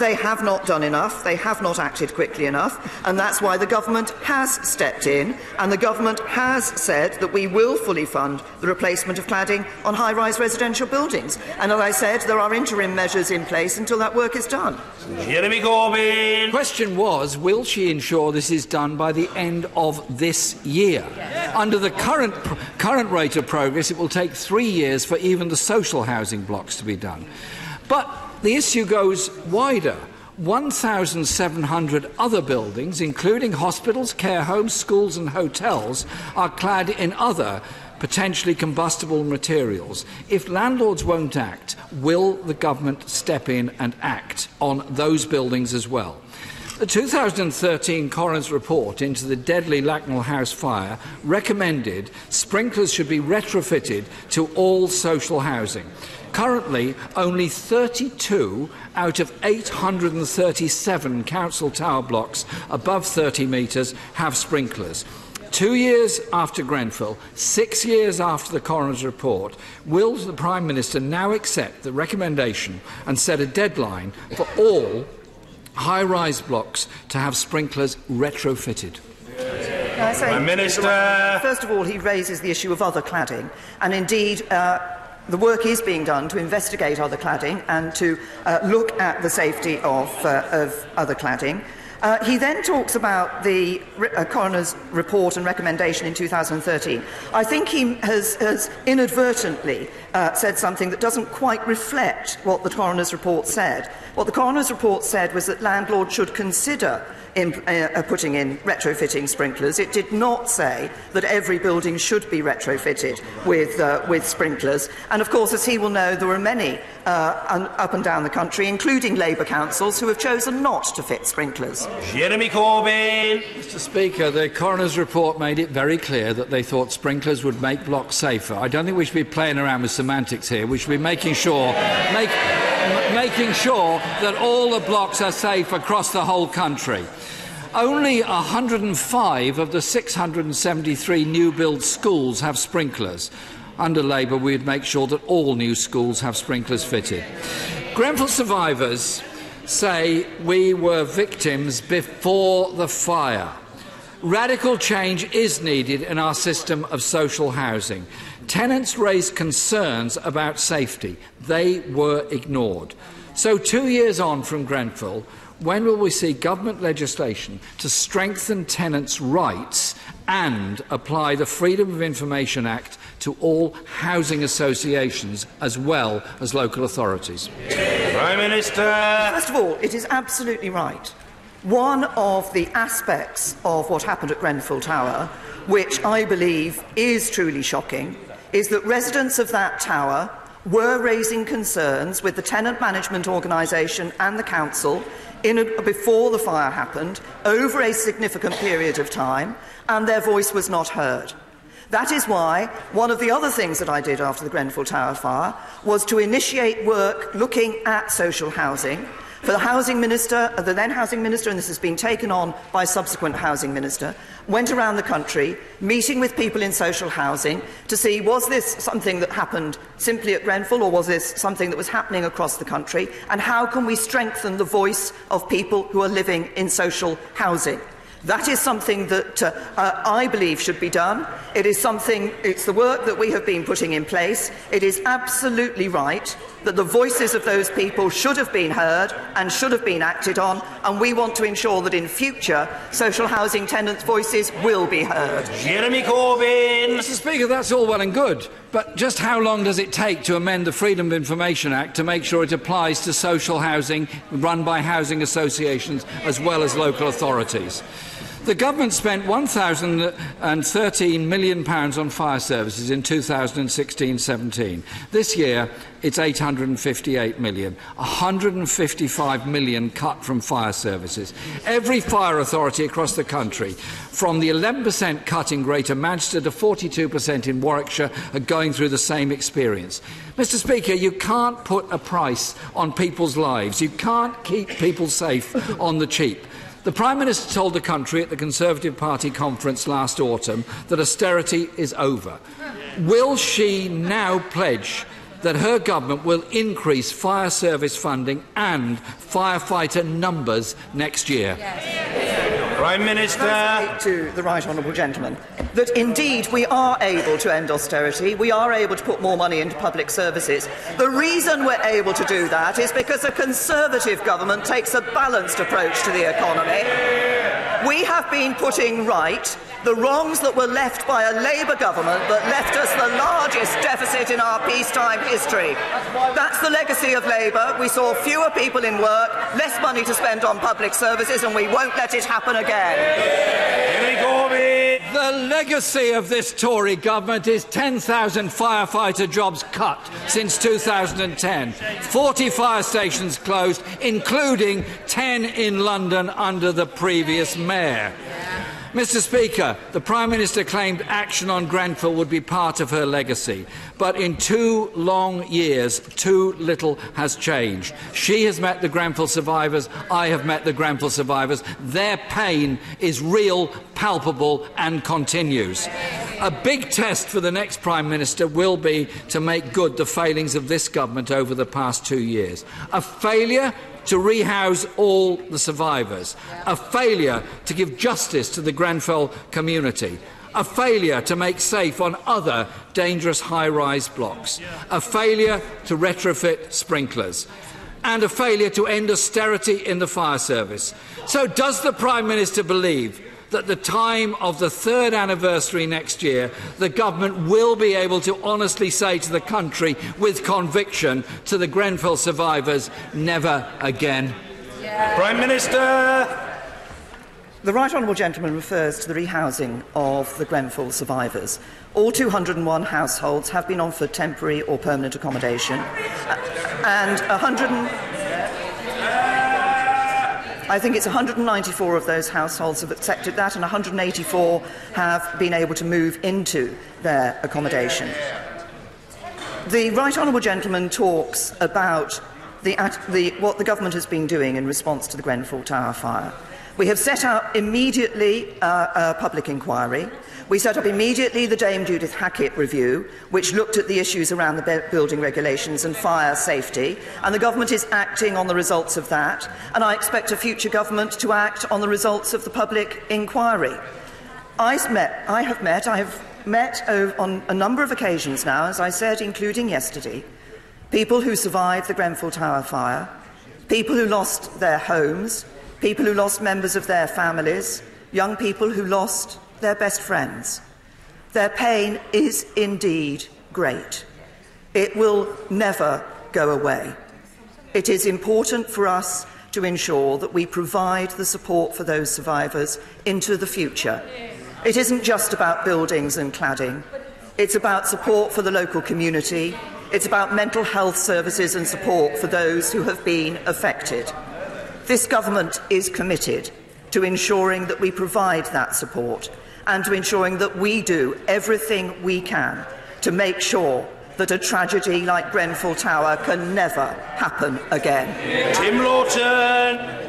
They have not done enough. They have not acted quickly enough. And that's why the government has stepped in, and the government has said that we will fully fund the replacement of cladding on high-rise residential buildings. And as I said, there are interim measures in place until that work is done. Jeremy Corbyn. The question was, will she ensure this is done by the end of this year? Yes. Under the current rate of progress, it will take 3 years for even the social housing blocks to be done. But the issue goes wider. 1,700 other buildings, including hospitals, care homes, schools and hotels, are clad in other potentially combustible materials. If landlords won't act, will the government step in and act on those buildings as well? The 2013 Coroner's report into the deadly Lacknell House fire recommended sprinklers should be retrofitted to all social housing. Currently, only 32 out of 837 council tower blocks above 30 metres have sprinklers. 2 years after Grenfell, 6 years after the Coroner's report, will the Prime Minister now accept the recommendation and set a deadline for all high-rise blocks to have sprinklers retrofitted? Minister. First of all, he raises the issue of other cladding, and indeed the work is being done to investigate other cladding and to look at the safety of other cladding. He then talks about the Coroner's report and recommendation in 2013. I think he has inadvertently said something that doesn't quite reflect what the Coroner's report said. What the Coroner's report said was that landlords should consider putting in retrofitting sprinklers. It did not say that every building should be retrofitted with sprinklers. And of course, as he will know, there are many up and down the country, including Labour councils, who have chosen not to fit sprinklers. Jeremy Corbyn. Mr Speaker, the Coroner's report made it very clear that they thought sprinklers would make blocks safer. I don't think we should be playing around with semantics here. We should be making sure that all the blocks are safe across the whole country. Only 105 of the 673 new build schools have sprinklers. Under Labour, we would make sure that all new schools have sprinklers fitted. Grenfell survivors say we were victims before the fire. Radical change is needed in our system of social housing. Tenants raised concerns about safety. They were ignored. So 2 years on from Grenfell, when will we see government legislation to strengthen tenants' rights and apply the Freedom of Information Act to all housing associations as well as local authorities? Prime Minister. First of all, it is absolutely right. One of the aspects of what happened at Grenfell Tower, which I believe is truly shocking, is that residents of that tower were raising concerns with the tenant management organisation and the council before the fire happened, over a significant period of time, and their voice was not heard. That is why one of the other things that I did after the Grenfell Tower fire was to initiate work looking at social housing for the Housing Minister, the then Housing Minister, and this has been taken on by subsequent Housing Minister, went around the country meeting with people in social housing to see, was this something that happened simply at Grenfell, or was this something that was happening across the country, and how can we strengthen the voice of people who are living in social housing? That is something that I believe should be done. It is something, it's the work that we have been putting in place. It is absolutely right that the voices of those people should have been heard and should have been acted on, and we want to ensure that in future social housing tenants' voices will be heard. Jeremy Corbyn. Mr. Speaker, that's all well and good, but just how long does it take to amend the Freedom of Information Act to make sure it applies to social housing run by housing associations as well as local authorities? The government spent £1,013 million on fire services in 2016-17. This year, it's £858 million, £155 million cut from fire services. Every fire authority across the country, from the 11% cut in Greater Manchester to 42% in Warwickshire, are going through the same experience. Mr. Speaker, you can't put a price on people's lives. You can't keep people safe on the cheap. The Prime Minister told the country at the Conservative Party conference last autumn that austerity is over. Will she now pledge that her government will increase fire service funding and firefighter numbers next year? Yes. Prime Minister. I say to the Right Honourable Gentleman that indeed we are able to end austerity, we are able to put more money into public services. The reason we're able to do that is because a Conservative government takes a balanced approach to the economy. We have been putting right the wrongs that were left by a Labour government that left us the largest deficit in our peacetime history. That's the legacy of Labour. We saw fewer people in work, less money to spend on public services, and we won't let it happen again. The legacy of this Tory government is 10,000 firefighter jobs cut since 2010, 40 fire stations closed, including 10 in London under the previous mayor. Mr. Speaker, the Prime Minister claimed action on Grenfell would be part of her legacy, but in 2 long years, too little has changed. She has met the Grenfell survivors, I have met the Grenfell survivors. Their pain is real, palpable and continues. A big test for the next Prime Minister will be to make good the failings of this government over the past 2 years. A failure to rehouse all the survivors, a failure to give justice to the Grenfell community, a failure to make safe on other dangerous high-rise blocks, a failure to retrofit sprinklers, and a failure to end austerity in the fire service. So does the Prime Minister believe that the time of the 3rd anniversary next year, the government will be able to honestly say to the country with conviction, to the Grenfell survivors, never again? Yeah. Prime Minister. The Right Honourable Gentleman refers to the rehousing of the Grenfell survivors. All 201 households have been offered temporary or permanent accommodation, and I think it's 194 of those households have accepted that, and 184 have been able to move into their accommodation. The Right Honourable Gentleman talks about what the government has been doing in response to the Grenfell Tower fire. We have set up immediately a public inquiry. We set up immediately the Dame Judith Hackett review, which looked at the issues around the building regulations and fire safety, and the government is acting on the results of that, and I expect a future government to act on the results of the public inquiry. I have met on a number of occasions now, as I said, including yesterday, people who survived the Grenfell Tower fire, people who lost their homes, people who lost members of their families, young people who lost their best friends. Their pain is indeed great. It will never go away. It is important for us to ensure that we provide the support for those survivors into the future. It isn't just about buildings and cladding. It's about support for the local community. It's about mental health services and support for those who have been affected. This government is committed to ensuring that we provide that support and to ensuring that we do everything we can to make sure that a tragedy like Grenfell Tower can never happen again. Tim Lawton.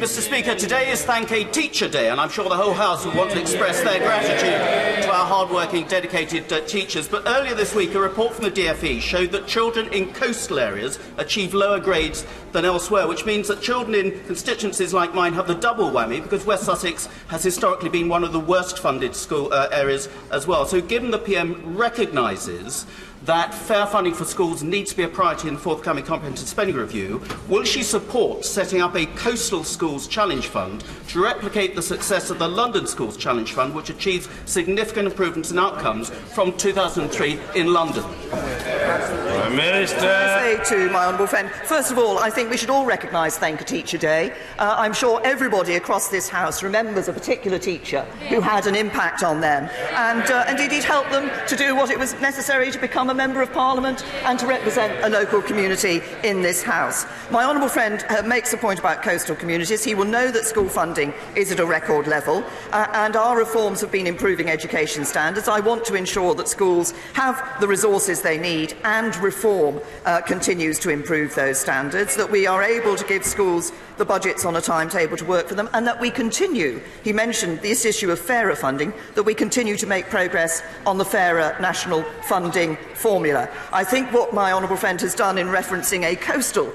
Mr. Speaker, today is Thank a Teacher Day, and I'm sure the whole House would want to express their gratitude to our hard-working, dedicated teachers. But earlier this week, a report from the DfE showed that children in coastal areas achieve lower grades than elsewhere, which means that children in constituencies like mine have the double whammy, because West Sussex has historically been one of the worst-funded school areas as well. So, given the PM recognises that fair funding for schools needs to be a priority in the forthcoming comprehensive spending review, will she support setting up a Coastal Schools Challenge Fund to replicate the success of the London Schools Challenge Fund, which achieves significant improvements in outcomes from 2003 in London? Prime Minister. I say to my honourable friend, first of all, I think we should all recognise Thank a Teacher Day. I'm sure everybody across this House remembers a particular teacher who had an impact on them and indeed helped them to do what it was necessary to become a Member of Parliament and to represent a local community in this House. My honourable friend makes a point about coastal communities. He will know that school funding is at a record level and our reforms have been improving education standards. I want to ensure that schools have the resources they need and reform continues to improve those standards, that we are able to give schools the budgets on a timetable to work for them, and that we continue, he mentioned this issue of fairer funding, that we continue to make progress on the fairer national funding formula. I think what my honourable friend has done in referencing a coastal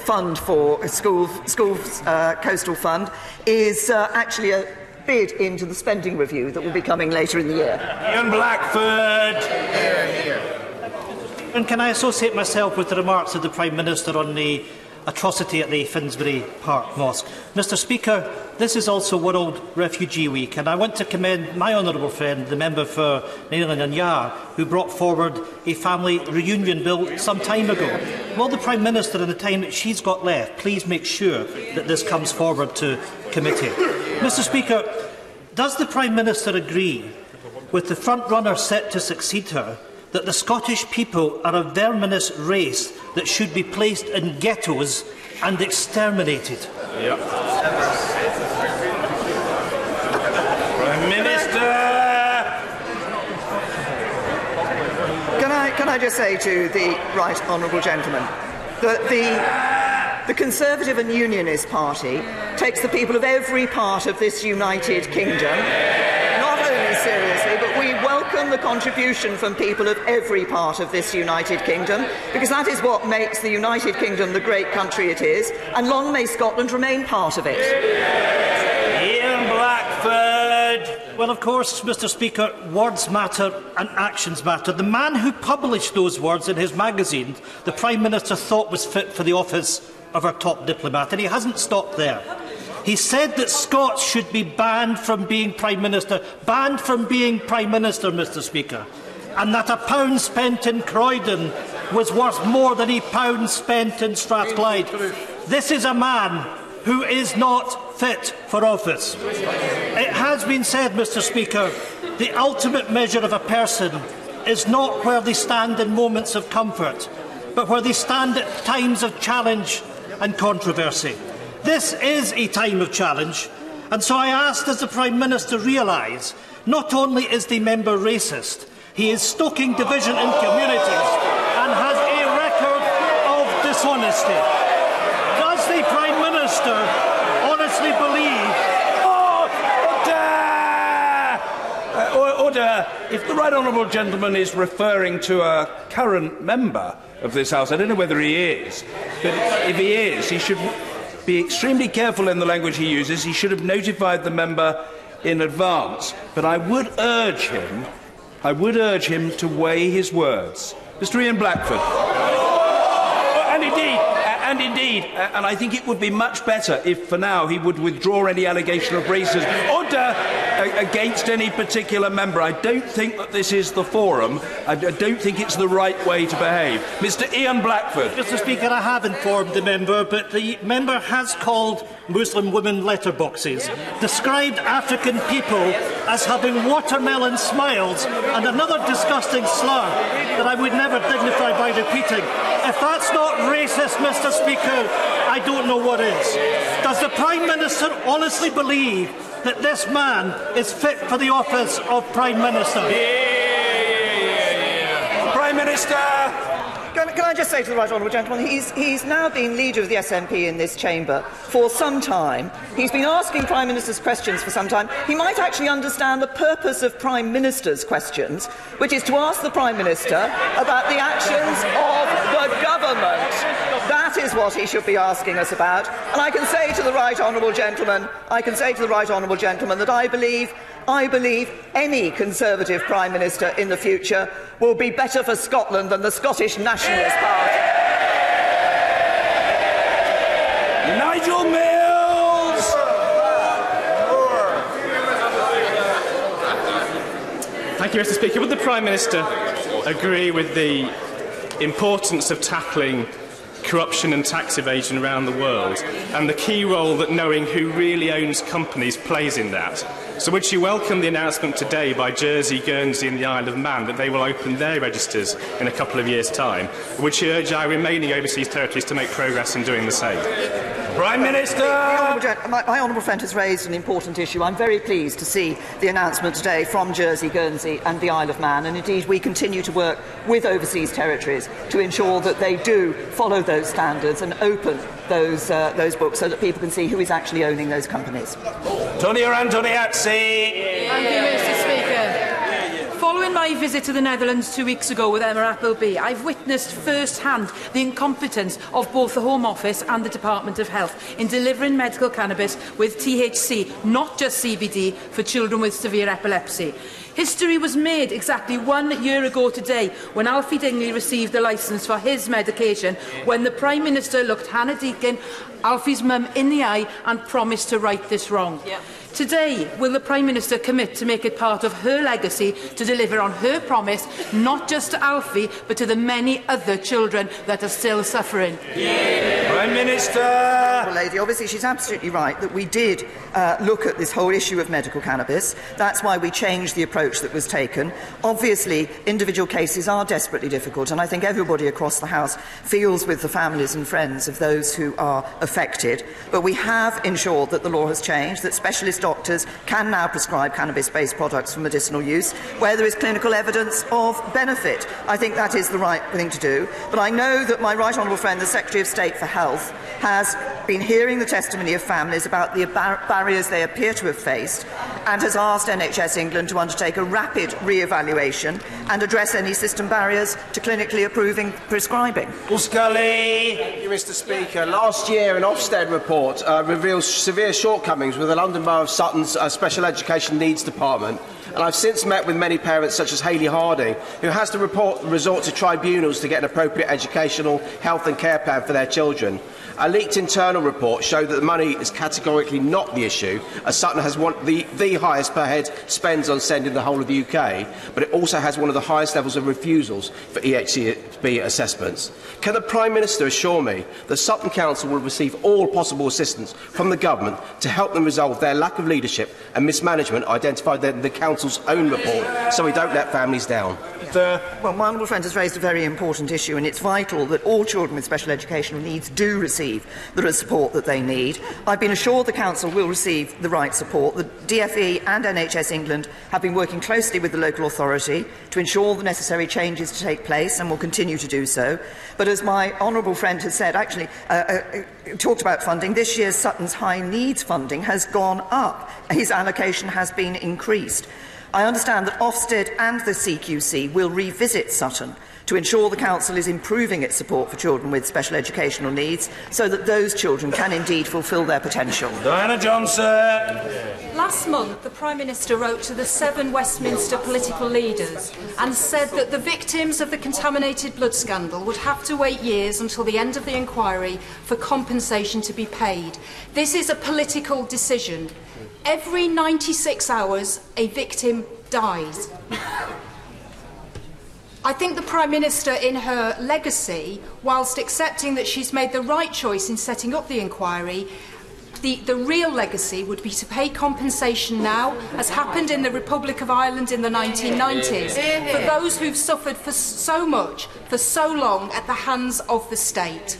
fund for schools, coastal fund, is actually a bid into the spending review that will be coming later in the year. Ian Blackford. And can I associate myself with the remarks of the Prime Minister on the atrocity at the Finsbury Park Mosque? Mr. Speaker, this is also World Refugee Week, and I want to commend my honourable friend, the member for Nayland and Yar, who brought forward a family reunion bill some time ago. Will the Prime Minister, in the time that she's got left, please make sure that this comes forward to committee? Mr. Speaker, does the Prime Minister agree with the front-runner set to succeed her that the Scottish people are a verminous race that should be placed in ghettos and exterminated? Yep. Prime Minister. Can I just say to the right honourable gentleman that the Conservative and Unionist Party takes the people of every part of this United Kingdom not only seriously, but we welcome the contribution from people of every part of this United Kingdom, because that is what makes the United Kingdom the great country it is, and long may Scotland remain part of it. Ian Blackford. Well, of course, Mr. Speaker, words matter and actions matter. The man who published those words in his magazine, the Prime Minister thought was fit for the office of our top diplomat, and he hasn't stopped there. He said that Scots should be banned from being Prime Minister. Banned from being Prime Minister, Mr. Speaker. And that £1 spent in Croydon was worth more than £1 spent in Strathclyde. This is a man who is not fit for office. It has been said, Mr. Speaker, the ultimate measure of a person is not where they stand in moments of comfort, but where they stand at times of challenge and controversy. This is a time of challenge, and so I ask, does the Prime Minister realise not only is the member racist, he is stoking division in communities and has a record of dishonesty? Does the Prime Minister honestly believe... Order! If the right honourable gentleman is referring to a current member of this House, I don't know whether he is, but if he is, he should be extremely careful in the language he uses. He should have notified the member in advance. But I would urge him to weigh his words. Mr. Ian Blackford. And indeed, And indeed, and I think it would be much better if, for now, he would withdraw any allegation of racism or against any particular member. I don't think that this is the forum. I don't think it's the right way to behave. Mr. Ian Blackford. Mr. Speaker, I have informed the member, but the member has called Muslim women letterboxes, described African people as having watermelon smiles, and another disgusting slur that I would never dignify by repeating. If that's not racist, Mr. Speaker, I don't know what is. Does the Prime Minister honestly believe that this man is fit for the office of Prime Minister? Prime Minister! Can I just say to the right honourable gentleman, he's now been leader of the SNP in this chamber for some time. He's been asking Prime Minister's questions for some time. He might actually understand the purpose of Prime Minister's questions, which is to ask the Prime Minister about the actions of the government. That is what he should be asking us about. And I can say to the right honourable gentleman, that I believe any Conservative Prime Minister in the future will be better for Scotland than the Scottish Nationalist Party. Nigel Mills! Thank you, Mr. Speaker. Would the Prime Minister agree with the importance of tackling corruption and tax evasion around the world, and the key role that knowing who really owns companies plays in that? So would she welcome the announcement today by Jersey, Guernsey and the Isle of Man that they will open their registers in a couple of years' time? Would she urge our remaining overseas territories to make progress in doing the same? Prime Minister! My honourable friend has raised an important issue. I'm very pleased to see the announcement today from Jersey, Guernsey and the Isle of Man, and indeed we continue to work with overseas territories to ensure that they do follow those standards and open those books so that people can see who is actually owning those companies. Tony Antoniazzi. Thank you, Mr. Speaker. Following my visit to the Netherlands 2 weeks ago with Emma Appleby, I've witnessed firsthand the incompetence of both the Home Office and the Department of Health in delivering medical cannabis with THC, not just CBD, for children with severe epilepsy. History was made exactly 1 year ago today when Alfie Dingley received the licence for his medication, when the Prime Minister looked Hannah Deakin, Alfie's mum, in the eye and promised to right this wrong. Today, will the Prime Minister commit to make it part of her legacy to deliver on her promise, not just to Alfie, but to the many other children that are still suffering? Prime Minister! Well, lady, obviously she's absolutely right that we did look at this whole issue of medical cannabis. That's why we changed the approach that was taken. Obviously, individual cases are desperately difficult, and I think everybody across the House feels with the families and friends of those who are affected. But we have ensured that the law has changed, that specialist doctors can now prescribe cannabis-based products for medicinal use where there is clinical evidence of benefit. I think that is the right thing to do. But I know that my right honourable friend, the Secretary of State for Health, has been hearing the testimony of families about the barriers they appear to have faced and has asked NHS England to undertake a rapid re-evaluation and address any system barriers to clinically approving prescribing. Thank you, Mr. Speaker. Last year, an Ofsted report revealed severe shortcomings with the London Borough of Sutton's Special Education Needs Department, and I've since met with many parents such as Hayley Harding, who has to resort to tribunals to get an appropriate educational, health and care plan for their children. A leaked internal report showed that the money is categorically not the issue, as Sutton has one of the highest per head spends on send in the whole of the UK, but it also has one of the highest levels of refusals for EHCB assessments. Can the Prime Minister assure me that Sutton Council will receive all possible assistance from the government to help them resolve their lack of leadership and mismanagement identified in the Council's own report, so we don't let families down? Well, my honourable friend has raised a very important issue, and it's vital that all children with special educational needs do receive the support that they need. I've been assured the Council will receive the right support. The DfE and NHS England have been working closely with the local authority to ensure the necessary changes to take place and will continue to do so. But as my honourable friend has said, actually talked about funding, this year's Sutton's high needs funding has gone up. His allocation has been increased. I understand that Ofsted and the CQC will revisit Sutton to ensure the Council is improving its support for children with special educational needs so that those children can indeed fulfil their potential. Diana Johnson. Last month, the Prime Minister wrote to the 7 Westminster political leaders and said that the victims of the contaminated blood scandal would have to wait years until the end of the inquiry for compensation to be paid. This is a political decision. Every 96 hours, a victim dies. I think the Prime Minister, in her legacy, whilst accepting that she's made the right choice in setting up the inquiry, the real legacy would be to pay compensation now, as happened in the Republic of Ireland in the 1990s, for those who've suffered for so much, for so long, at the hands of the state.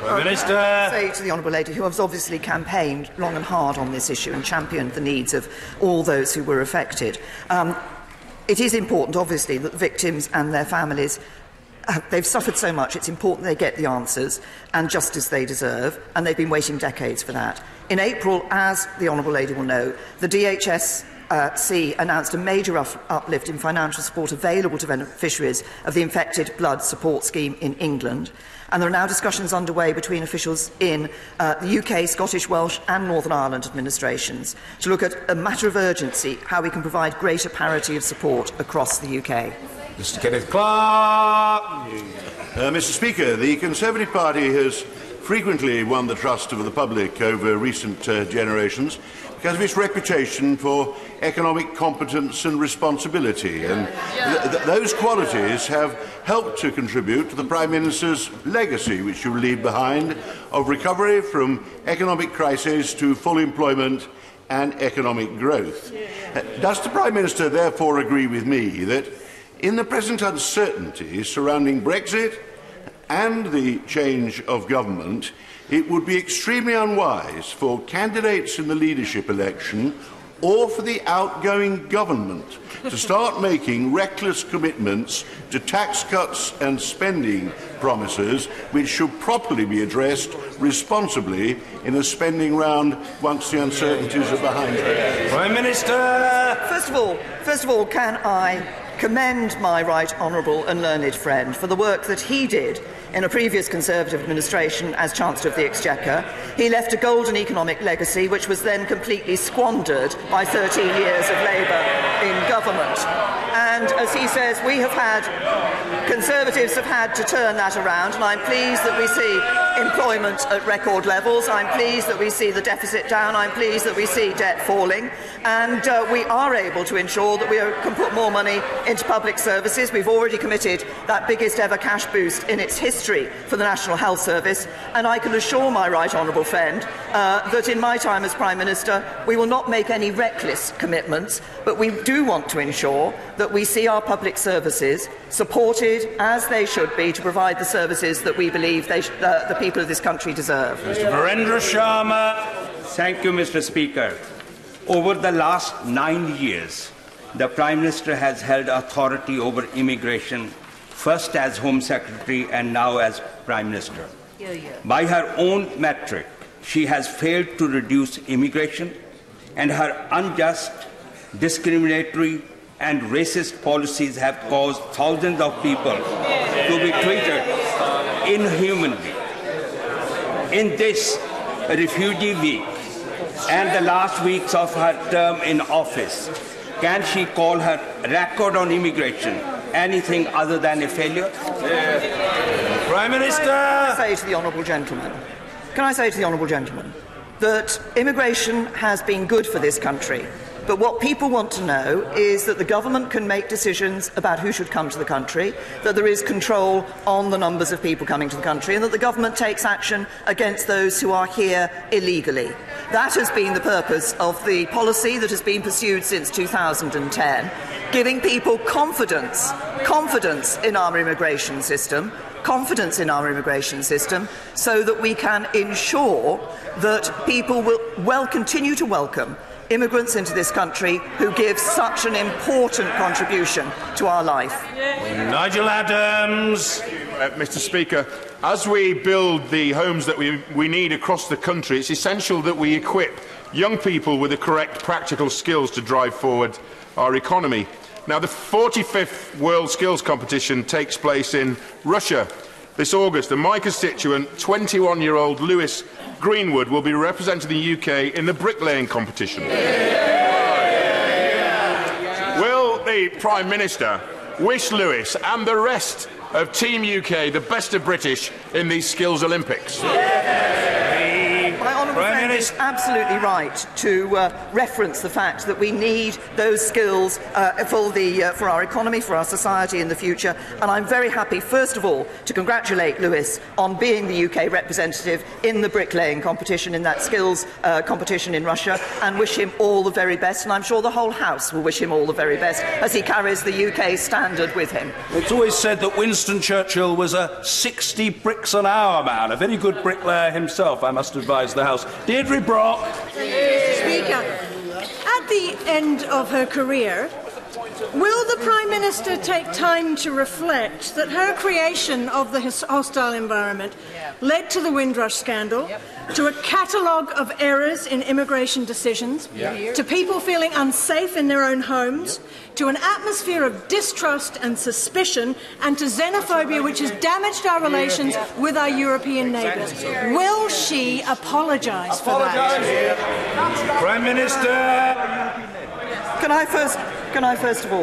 Prime Minister. I say to the Honourable Lady, who has obviously campaigned long and hard on this issue and championed the needs of all those who were affected, it is important, obviously, that victims and their families, they've suffered so much, it's important they get the answers and justice they deserve, and they've been waiting decades for that. In April, as the Honourable Lady will know, the DHSC announced a major uplift in financial support available to beneficiaries of the Infected Blood Support Scheme in England. And there are now discussions underway between officials in the UK, Scottish, Welsh and Northern Ireland administrations to look at a matter of urgency, how we can provide greater parity of support across the UK. Mr Kenneth Clark. Mr Speaker, the Conservative Party has frequently won the trust of the public over recent generations because of its reputation for economic competence and responsibility. And those qualities have helped to contribute to the Prime Minister's legacy, which you leave behind, of recovery from economic crisis to full employment and economic growth. Does the Prime Minister therefore agree with me that, in the present uncertainty surrounding Brexit and the change of government, it would be extremely unwise for candidates in the leadership election or for the outgoing government to start making reckless commitments to tax cuts and spending promises which should properly be addressed responsibly in a spending round once the uncertainties are behind us? Prime Minister. First of all, can I commend my right honourable and learned friend for the work that he did in a previous Conservative administration as Chancellor of the Exchequer. He left a golden economic legacy which was then completely squandered by 13 years of Labour in government. And, as he says, Conservatives have had to turn that around, and I'm pleased that we see employment at record levels, I'm pleased that we see the deficit down, I'm pleased that we see debt falling, and we are able to ensure that we can put more money into public services. We've already committed that biggest ever cash boost in its history for the National Health Service, and I can assure my right honourable friend that in my time as Prime Minister we will not make any reckless commitments, but we do want to ensure that we see our public services supported as they should be to provide the services that we believe the people of this country deserve. Mr Virendra Sharma. Thank you, Mr Speaker. Over the last 9 years, the Prime Minister has held authority over immigration, first as Home Secretary and now as Prime Minister. By her own metric, she has failed to reduce immigration, and her unjust, discriminatory and racist policies have caused thousands of people to be treated inhumanly. In this Refugee Week and the last weeks of her term in office, can she call her record on immigration anything other than a failure? Prime Minister. Can I say to the honourable gentleman? That immigration has been good for this country, but what people want to know is that the government can make decisions about who should come to the country, that there is control on the numbers of people coming to the country, and that the government takes action against those who are here illegally. That has been the purpose of the policy that has been pursued since 2010, giving people confidence in our immigration system, so that we can ensure that people will continue to welcome immigrants into this country who give such an important contribution to our life. Nigel Adams. Mr Speaker, as we build the homes that we need across the country, it's essential that we equip young people with the correct practical skills to drive forward our economy. Now, the 45th World Skills Competition takes place in Russia this August, and my constituent, 21-year-old Lewis Greenwood, will be representing the UK in the bricklaying competition. Will the Prime Minister wish Lewis and the rest of Team UK the best of British in these Skills Olympics? My honourable friend is absolutely right to reference the fact that we need those skills for our economy, for our society in the future. And I'm very happy, first of all, to congratulate Lewis on being the UK representative in the bricklaying competition, in that skills competition in Russia, and wish him all the very best. And I'm sure the whole House will wish him all the very best as he carries the UK standard with him. It's always said that Winston Churchill was a 60 bricks an hour man, a very good bricklayer himself, I must advise the House. Deirdre Brock. Speaker, at the end of her career, will the Prime Minister take time to reflect that her creation of the hostile environment led to the Windrush scandal, to a catalogue of errors in immigration decisions, to people feeling unsafe in their own homes, to an atmosphere of distrust and suspicion, and to xenophobia, which has damaged our relations with our European neighbours? Will she apologise for that? Prime Minister. Can I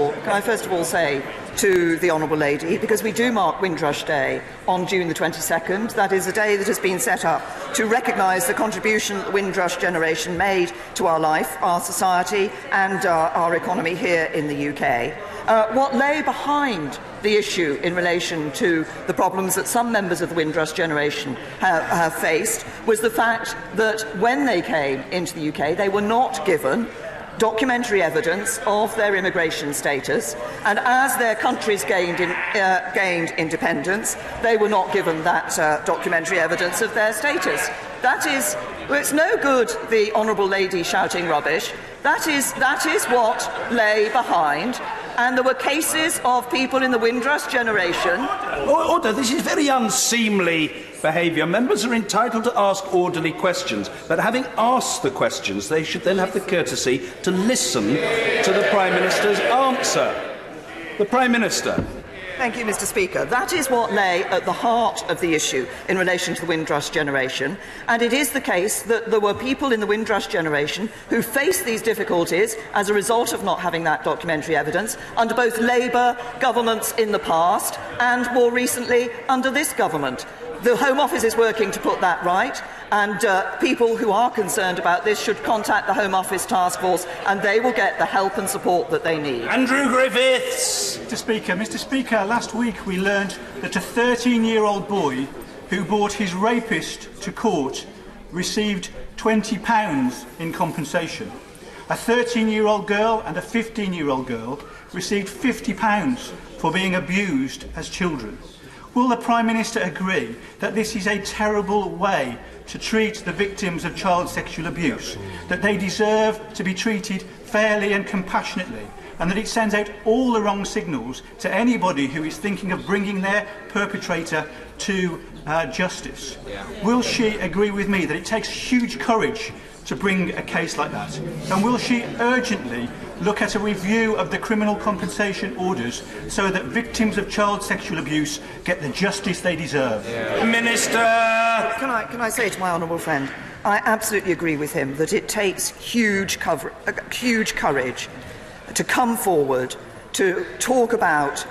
first of all say to the Honourable Lady, because we do mark Windrush Day on June the 22nd, that is a day that has been set up to recognise the contribution that the Windrush generation made to our life, our society and our economy here in the UK. What lay behind the issue in relation to the problems that some members of the Windrush generation have faced was the fact that when they came into the UK, they were not given documentary evidence of their immigration status, and as their countries gained independence, they were not given that documentary evidence of their status. That is, well, it's no good the Honourable Lady shouting rubbish. That is what lay behind. And there were cases of people in the Windrush generation. Order, this is very unseemly behaviour. Members are entitled to ask orderly questions, but having asked the questions, they should then have the courtesy to listen to the Prime Minister's answer. The Prime Minister. Thank you, Mr. Speaker. That is what lay at the heart of the issue in relation to the Windrush generation, and it is the case that there were people in the Windrush generation who faced these difficulties as a result of not having that documentary evidence under both Labour governments in the past and, more recently, under this government. The Home Office is working to put that right, and people who are concerned about this should contact the Home Office Task Force, and they will get the help and support that they need. Andrew Griffiths. Mr. Speaker, last week we learned that a 13-year-old boy who brought his rapist to court received £20 in compensation. A 13-year-old girl and a 15-year-old girl received £50 for being abused as children. Will the Prime Minister agree that this is a terrible way to treat the victims of child sexual abuse, that they deserve to be treated fairly and compassionately, and that it sends out all the wrong signals to anybody who is thinking of bringing their perpetrator to justice? Will she agree with me that it takes huge courage to bring a case like that? And will she urgently look at a review of the criminal compensation orders so that victims of child sexual abuse get the justice they deserve? Minister! Can I say to my honourable friend, I absolutely agree with him that it takes huge courage to come forward to talk about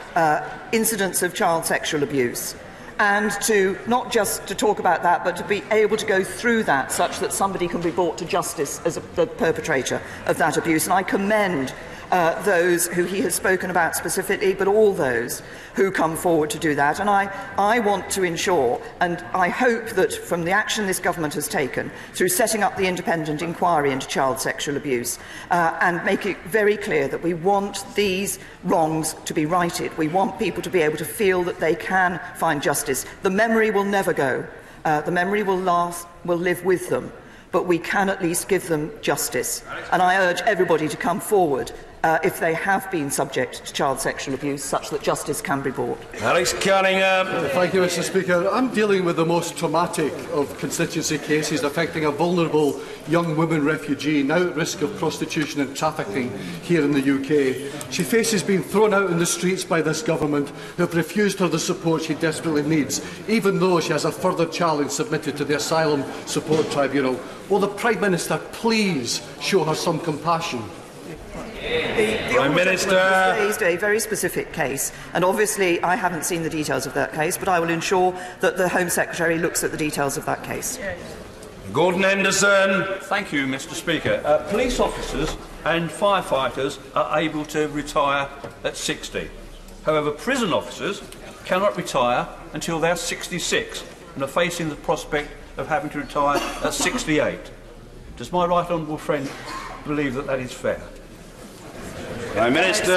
incidents of child sexual abuse, and to not just to talk about that, but to be able to go through that such that somebody can be brought to justice as the perpetrator of that abuse. And I commend those who he has spoken about specifically, but all those who come forward to do that. And I want to ensure, and I hope that from the action this government has taken through setting up the independent inquiry into child sexual abuse and make it very clear that we want these wrongs to be righted. We want people to be able to feel that they can find justice. The memory will never go. The memory will live with them, but we can at least give them justice. And I urge everybody to come forward if they have been subject to child sexual abuse, such that justice can be brought. Alex Cunningham. Thank you, Mr. Speaker. I'm dealing with the most traumatic of constituency cases affecting a vulnerable young woman refugee now at risk of prostitution and trafficking here in the UK. She faces being thrown out in the streets by this government, who have refused her the support she desperately needs, even though she has a further challenge submitted to the Asylum Support Tribunal. Will the Prime Minister please show her some compassion? The Minister raised a very specific case, and obviously I haven't seen the details of that case, but I will ensure that the Home Secretary looks at the details of that case. Gordon Henderson. Thank you, Mr. Speaker. Police officers and firefighters are able to retire at 60. However, prison officers cannot retire until they are 66 and are facing the prospect of having to retire at 68. Does my right honourable friend believe that that is fair? Prime Minister.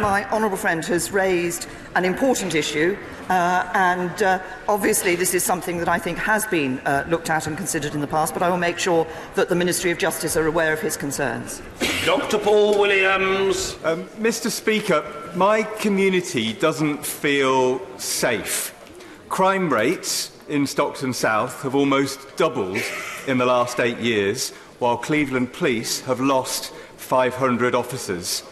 My honourable friend has raised an important issue, and obviously this is something that I think has been looked at and considered in the past, but I will make sure that the Ministry of Justice are aware of his concerns. Dr. Paul Williams. Mr. Speaker, my community doesn't feel safe. Crime rates in Stockton South have almost doubled in the last 8 years, while Cleveland Police have lost 500 officers.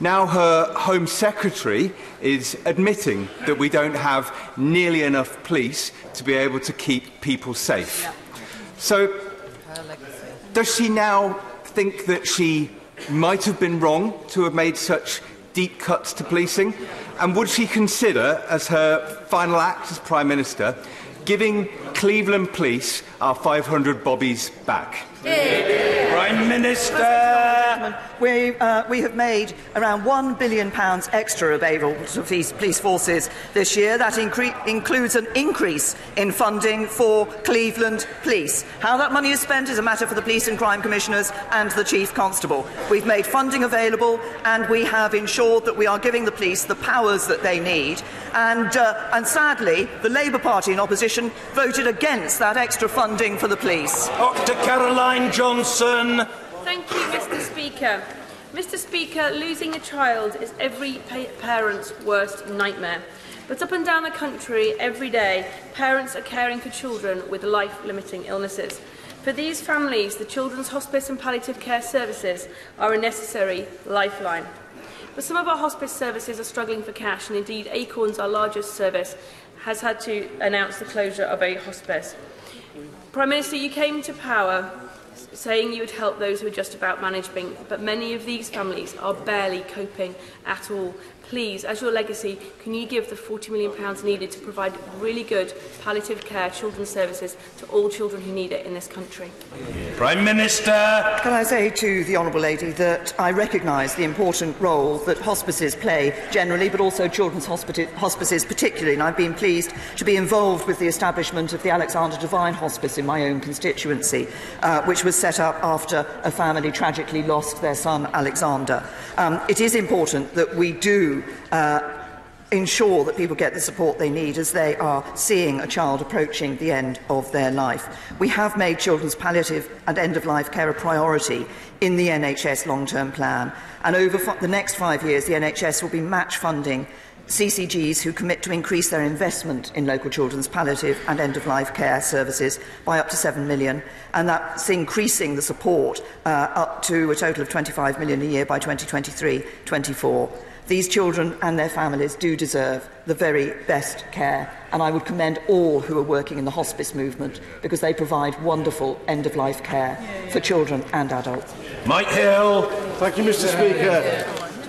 Now her Home Secretary is admitting that we don't have nearly enough police to be able to keep people safe. So, does she now think that she might have been wrong to have made such deep cuts to policing? And would she consider, as her final act as Prime Minister, giving Cleveland Police our 500 bobbies back? Prime Minister. We have made around £1 billion extra available to police forces this year. That includes an increase in funding for Cleveland Police. How that money is spent is a matter for the Police and Crime Commissioners and the Chief Constable. We've made funding available, and we have ensured that we are giving the police the powers that they need. And sadly, the Labour Party in opposition voted against that extra funding for the police. Dr. Caroline Johnson. Thank you, Mr. Speaker. Mr. Speaker, losing a child is every parent's worst nightmare. But up and down the country, every day, parents are caring for children with life-limiting illnesses. For these families, the Children's Hospice and Palliative Care Services are a necessary lifeline. But some of our hospice services are struggling for cash, and indeed Acorns, our largest service, has had to announce the closure of a hospice. Prime Minister, you came to power saying you would help those who are just about managing, but many of these families are barely coping at all. Please, as your legacy, can you give the £40 million needed to provide really good palliative care, children's services to all children who need it in this country? Prime Minister. Can I say to the Honourable Lady that I recognise the important role that hospices play generally, but also children's hospices particularly, and I've been pleased to be involved with the establishment of the Alexander Devine Hospice in my own constituency, which was set up after a family tragically lost their son, Alexander. It is important that we do ensure that people get the support they need as they are seeing a child approaching the end of their life. We have made children's palliative and end-of-life care a priority in the NHS long-term plan, and over the next 5 years the NHS will be match funding CCGs who commit to increase their investment in local children's palliative and end-of-life care services by up to £7 million, and that's increasing the support up to a total of £25 million a year by 2023-24. These children and their families do deserve the very best care, and I would commend all who are working in the hospice movement because they provide wonderful end-of-life care for children and adults. Mike Hill. Thank you, Mr. Speaker.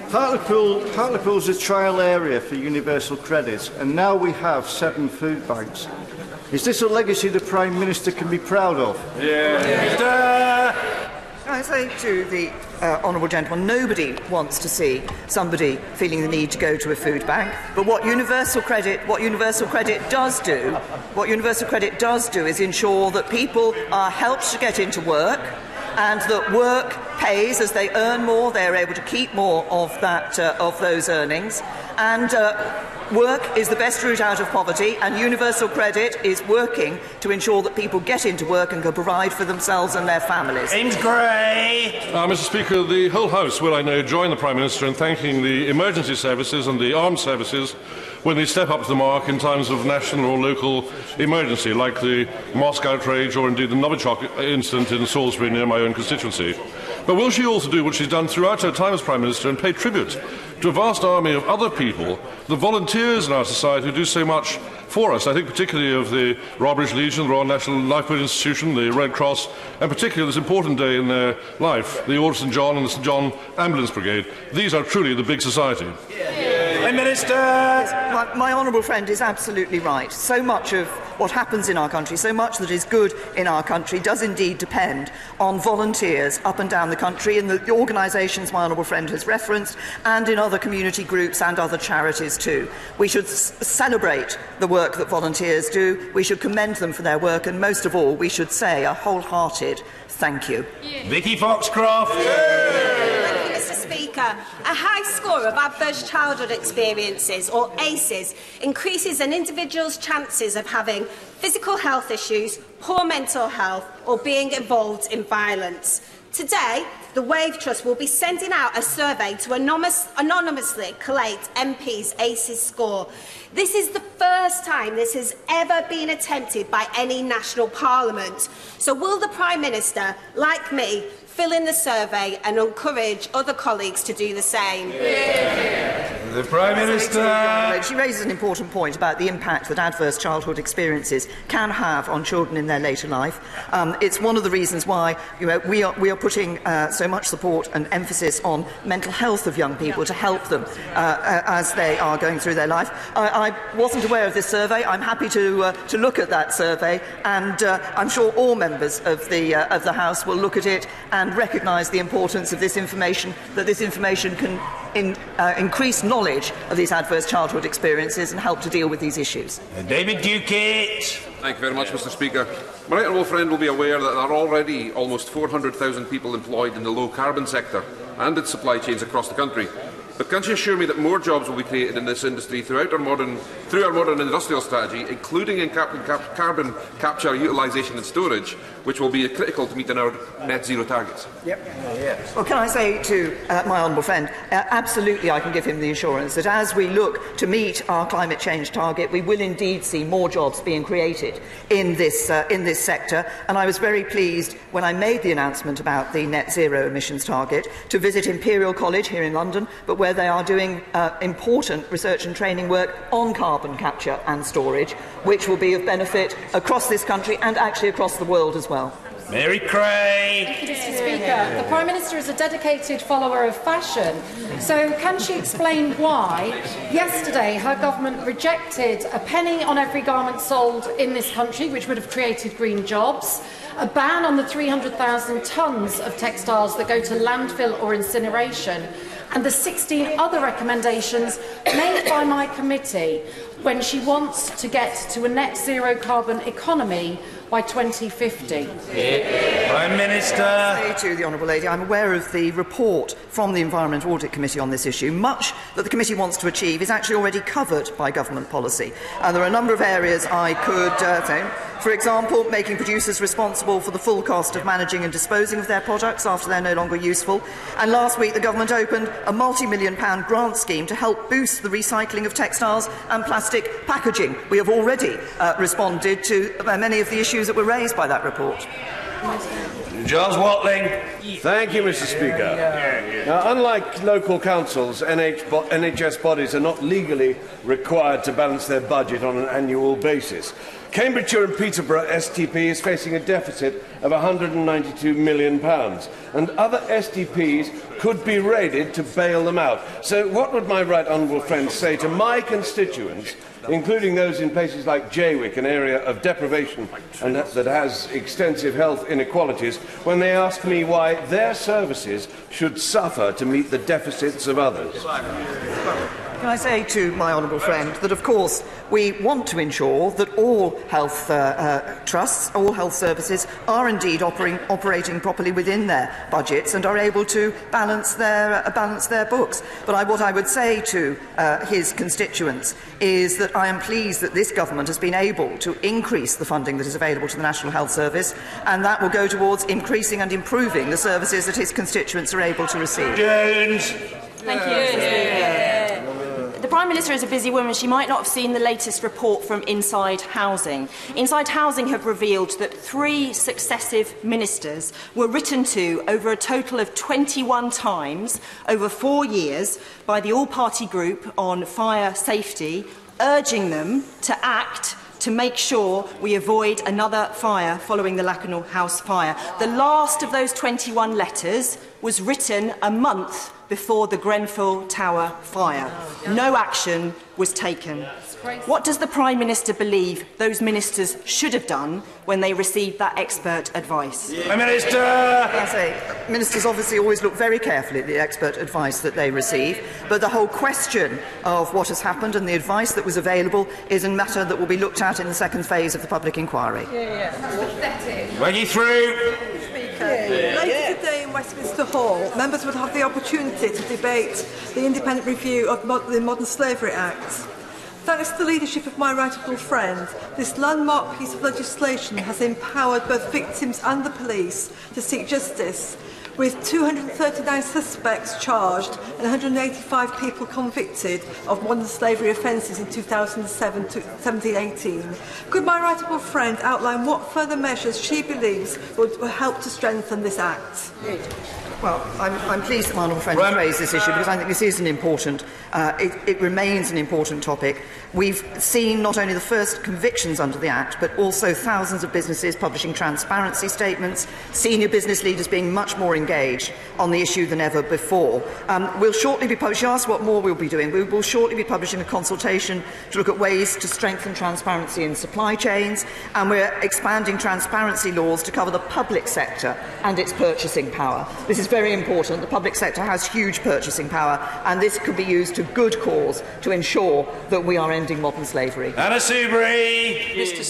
Hartlepool is a trial area for universal credit, and now we have 7 food banks. Is this a legacy the Prime Minister can be proud of? I say to the honourable gentleman, nobody wants to see somebody feeling the need to go to a food bank. But what universal credit does do is ensure that people are helped to get into work, and that work pays. As they earn more, they're able to keep more of that of those earnings. And work is the best route out of poverty, and universal credit is working to ensure that people get into work and can provide for themselves and their families. James Gray. Mr. Speaker, the whole House will, I know, join the Prime Minister in thanking the emergency services and the armed services when they step up to the mark in times of national or local emergency, like the mosque outrage or indeed the Novichok incident in Salisbury near my own constituency. But will she also do what she's done throughout her time as Prime Minister and pay tribute to a vast army of other people, the volunteers in our society who do so much for us? I think particularly of the Royal British Legion, the Royal National Lifeboat Institution, the Red Cross, and particularly this important day in their life, the Order St John and the St John Ambulance Brigade. These are truly the big society. Prime Minister! My honourable friend is absolutely right. So much of what happens in our country, so much that is good in our country, does indeed depend on volunteers up and down the country, in the organisations my honourable friend has referenced, and in other community groups and other charities too. We should celebrate the work that volunteers do, we should commend them for their work, and most of all, we should say a wholehearted thank you. Yeah. Vicky Foxcroft! Yeah. A high score of adverse childhood experiences, or ACEs, increases an individual's chances of having physical health issues, poor mental health, or being involved in violence. Today, the Wave Trust will be sending out a survey to anonymously collate MPs' ACEs score. This is the first time this has ever been attempted by any national parliament. So will the Prime Minister, like me, fill in the survey and encourage other colleagues to do the same? Yeah. The Prime Minister. She raises an important point about the impact that adverse childhood experiences can have on children in their later life. It's one of the reasons why we are putting so much support and emphasis on mental health of young people to help them as they are going through their life. I wasn't aware of this survey. I'm happy to look at that survey, and I'm sure all members of the House will look at it and recognise the importance of this information, that this information can increase knowledge of these adverse childhood experiences and help to deal with these issues. David Ducate. Thank you very much, Mr. Speaker. My right honourable friend will be aware that there are already almost 400,000 people employed in the low-carbon sector and its supply chains across the country. But can she assure me that more jobs will be created in this industry through our modern industrial strategy, including in carbon capture, utilisation and storage, which will be critical to meeting our net zero targets? Yep. Yes. Well, can I say to my honourable friend, absolutely I can give him the assurance that as we look to meet our climate change target, we will indeed see more jobs being created in this sector. And I was very pleased when I made the announcement about the net zero emissions target to visit Imperial College here in London, but where they are doing important research and training work on carbon capture and storage, which will be of benefit across this country and actually across the world as well. Mary Cray. Thank you, Mr. Speaker. The Prime Minister is a dedicated follower of fashion, so can she explain why yesterday her government rejected a penny on every garment sold in this country, which would have created green jobs, a ban on the 300,000 tonnes of textiles that go to landfill or incineration, and the 16 other recommendations made by my committee when she wants to get to a net zero carbon economy by 2050. Prime Minister. I say to the honourable lady, I'm aware of the report from the Environment Audit Committee on this issue. Much that the committee wants to achieve is actually already covered by government policy, and there are a number of areas I could say. For example, making producers responsible for the full cost of managing and disposing of their products after they're no longer useful. And last week the government opened a multi-million-pound grant scheme to help boost the recycling of textiles and plastic packaging. We have already responded to many of the issues that were raised by that report. Giles Watling. Thank you, Mr. Speaker. Now, unlike local councils, NHS bodies are not legally required to balance their budget on an annual basis. Cambridgeshire and Peterborough STP is facing a deficit of £192 million, and other STPs could be raided to bail them out. So what would my right honourable friend say to my constituents, including those in places like Jaywick, an area of deprivation and that has extensive health inequalities, when they ask me why their services should suffer to meet the deficits of others? Can I say to my honourable friend that, of course, we want to ensure that all health trusts, all health services, are indeed operating properly within their budgets and are able to balance their books. But what I would say to his constituents is that I am pleased that this government has been able to increase the funding that is available to the National Health Service, and that will go towards increasing and improving the services that his constituents are able to receive. Jones. Thank you. The Prime Minister is a busy woman. She might not have seen the latest report from Inside Housing. Inside Housing have revealed that 3 successive ministers were written to over a total of 21 times over 4 years by the all-party group on fire safety, urging them to act to make sure we avoid another fire following the Lakenall House fire. The last of those 21 letters was written a month before the Grenfell Tower fire. No action was taken. What does the Prime Minister believe those ministers should have done when they received that expert advice? Prime Minister! I say, ministers obviously always look very carefully at the expert advice that they receive, but the whole question of what has happened and the advice that was available is a matter that will be looked at in the second phase of the public inquiry. When you through. Later today in Westminster Hall, members would have the opportunity to debate the independent review of the Modern Slavery Act. Thanks to the leadership of my rightful friend, this landmark piece of legislation has empowered both victims and the police to seek justice, with 239 suspects charged and 185 people convicted of modern slavery offences in 2017-18. Could my rightable friend outline what further measures she believes would help to strengthen this Act? Well, I'm pleased that my honourable friend has raised this issue, because I think this is an important, it remains an important topic. We've seen not only the first convictions under the Act, but also thousands of businesses publishing transparency statements, senior business leaders being much more engaged on the issue than ever before. We'll shortly be publishing, she asked what more we'll be doing, we will shortly be publishing a consultation to look at ways to strengthen transparency in supply chains, and we're expanding transparency laws to cover the public sector and its purchasing power. This is very important. The public sector has huge purchasing power, and this could be used to good cause to ensure that we are ending modern slavery. Anna Soubry. Mr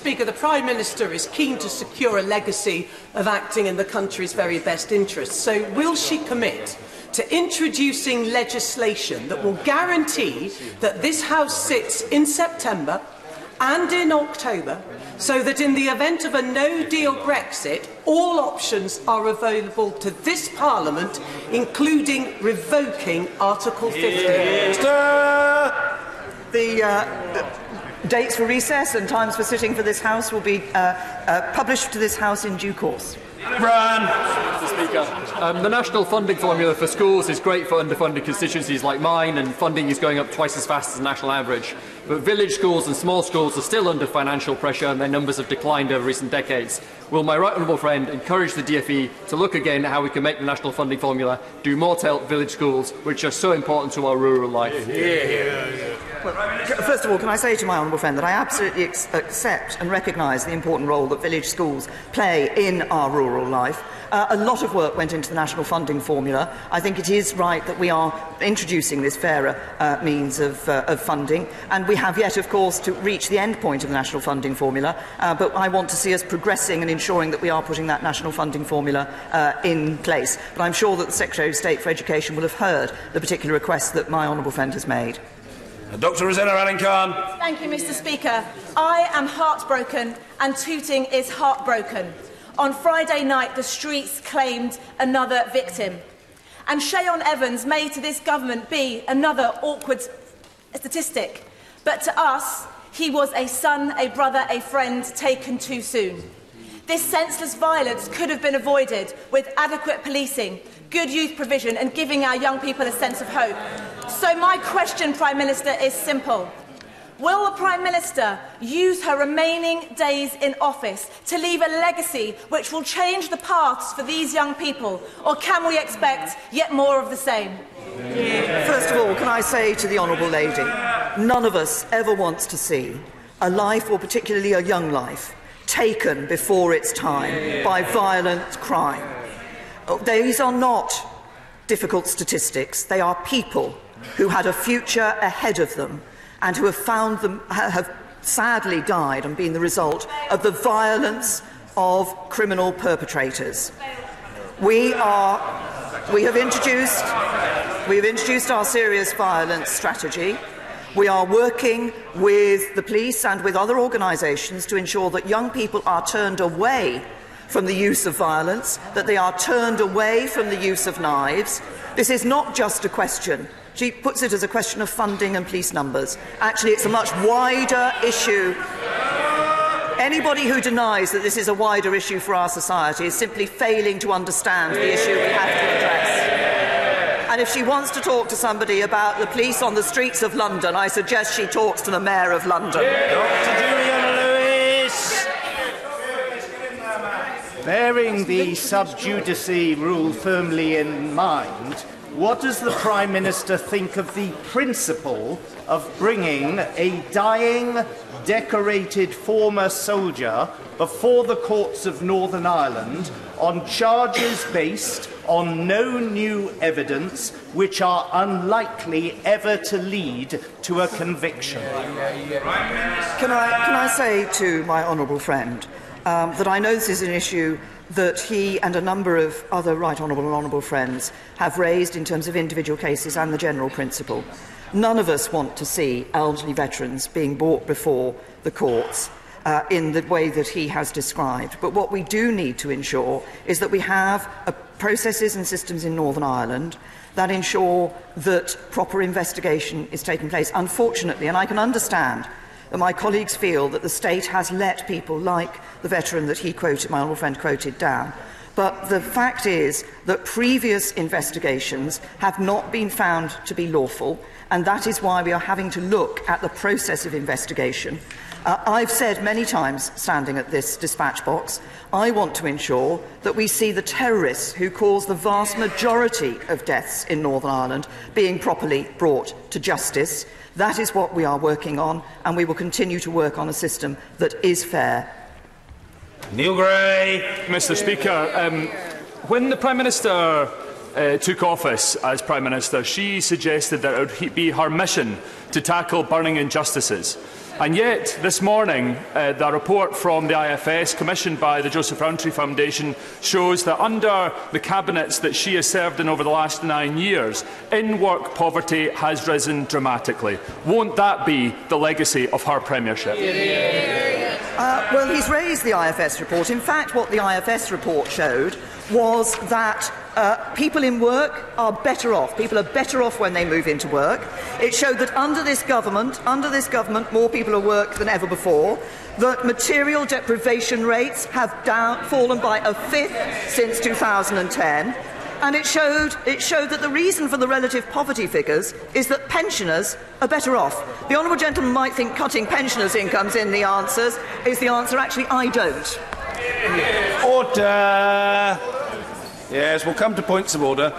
Speaker, the Prime Minister is keen to secure a legacy of acting in the country's very best interests. So will she commit to introducing legislation that will guarantee that this House sits in September and in October, so that in the event of a no-deal Brexit, all options are available to this Parliament, including revoking Article 50? The dates for recess and times for sitting for this House will be published to this House in due course. The national funding formula for schools is great for underfunded constituencies like mine, and funding is going up twice as fast as the national average. But village schools and small schools are still under financial pressure, and their numbers have declined over recent decades. Will my right honourable friend encourage the DfE to look again at how we can make the national funding formula do more to help village schools, which are so important to our rural life? Well, first of all, can I say to my honourable friend that I absolutely accept and recognise the important role that village schools play in our rural life. A lot of work went into the national funding formula. I think it is right that we are introducing this fairer means of funding, and we have yet, of course, to reach the end point of the national funding formula, but I want to see us progressing and ensuring that we are putting that national funding formula in place. But I'm sure that the Secretary of State for Education will have heard the particular request that my honourable friend has made. Dr. Rosanna Allen-Khan. Thank you, Mr. Speaker. I am heartbroken, and Tooting is heartbroken. On Friday night, the streets claimed another victim. And Shayon Evans may to this government be another awkward statistic, but to us, he was a son, a brother, a friend taken too soon. This senseless violence could have been avoided with adequate policing, good youth provision and giving our young people a sense of hope. So my question, Prime Minister, is simple. Will the Prime Minister use her remaining days in office to leave a legacy which will change the paths for these young people, or can we expect yet more of the same? First of all, can I say to the Honourable Lady, none of us ever wants to see a life, or particularly a young life, taken before its time by violent crime. These are not difficult statistics. They are people who had a future ahead of them and who have found them, have sadly died and been the result of the violence of criminal perpetrators. We have introduced our serious violence strategy. We are working with the police and with other organisations to ensure that young people are turned away from the use of violence, that they are turned away from the use of knives. This is not just a question. She puts it as a question of funding and police numbers. Actually, it's a much wider issue. Anybody who denies that this is a wider issue for our society is simply failing to understand the issue we have to address. And if she wants to talk to somebody about the police on the streets of London, I suggest she talks to the Mayor of London. Bearing the sub judice rule firmly in mind, what does the Prime Minister think of the principle of bringing a dying, decorated former soldier before the courts of Northern Ireland on charges based on no new evidence which are unlikely ever to lead to a conviction? Can I say to my honourable friend that I know this is an issue that he and a number of other right honourable and honourable friends have raised in terms of individual cases and the general principle. None of us want to see elderly veterans being brought before the courts in the way that he has described. But what we do need to ensure is that we have processes and systems in Northern Ireland that ensure that proper investigation is taking place. Unfortunately, and I can understand that my colleagues feel that the state has let people like the veteran that he quoted, my honourable friend quoted, down. But the fact is that previous investigations have not been found to be lawful, and that is why we are having to look at the process of investigation. I've said many times, standing at this dispatch box, I want to ensure that we see the terrorists who cause the vast majority of deaths in Northern Ireland being properly brought to justice. That is what we are working on, and we will continue to work on a system that is fair. Neil Gray. Mr. Speaker, when the Prime Minister took office as Prime Minister, she suggested that it would be her mission to tackle burning injustices. And yet, this morning, the report from the IFS, commissioned by the Joseph Rowntree Foundation, shows that under the cabinets that she has served in over the last 9 years, in-work poverty has risen dramatically. Won't that be the legacy of her premiership? Well, he's raised the IFS report. In fact, what the IFS report showed was that people in work are better off. People are better off when they move into work. It showed that under this government, more people are at work than ever before, that material deprivation rates have fallen by a fifth since 2010, and it showed that the reason for the relative poverty figures is that pensioners are better off. The honourable gentleman might think cutting pensioners' incomes is the answer. Actually, I don't. Order. Yes, we'll come to points of order.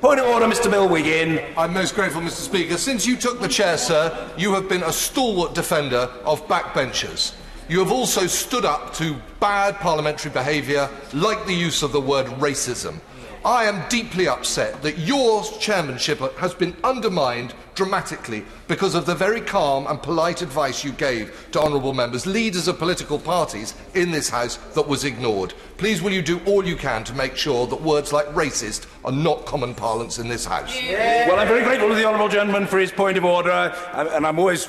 Point of order, Mr. Bill Wiggin. I'm most grateful, Mr. Speaker. Since you took the chair, sir, you have been a stalwart defender of backbenchers. You have also stood up to bad parliamentary behaviour, like the use of the word racism. I am deeply upset that your chairmanship has been undermined dramatically because of the very calm and polite advice you gave to honourable members, leaders of political parties in this House, that was ignored. Please will you do all you can to make sure that words like racist are not common parlance in this House? Yeah. Well, I'm very grateful to the honourable gentleman for his point of order, and I'm always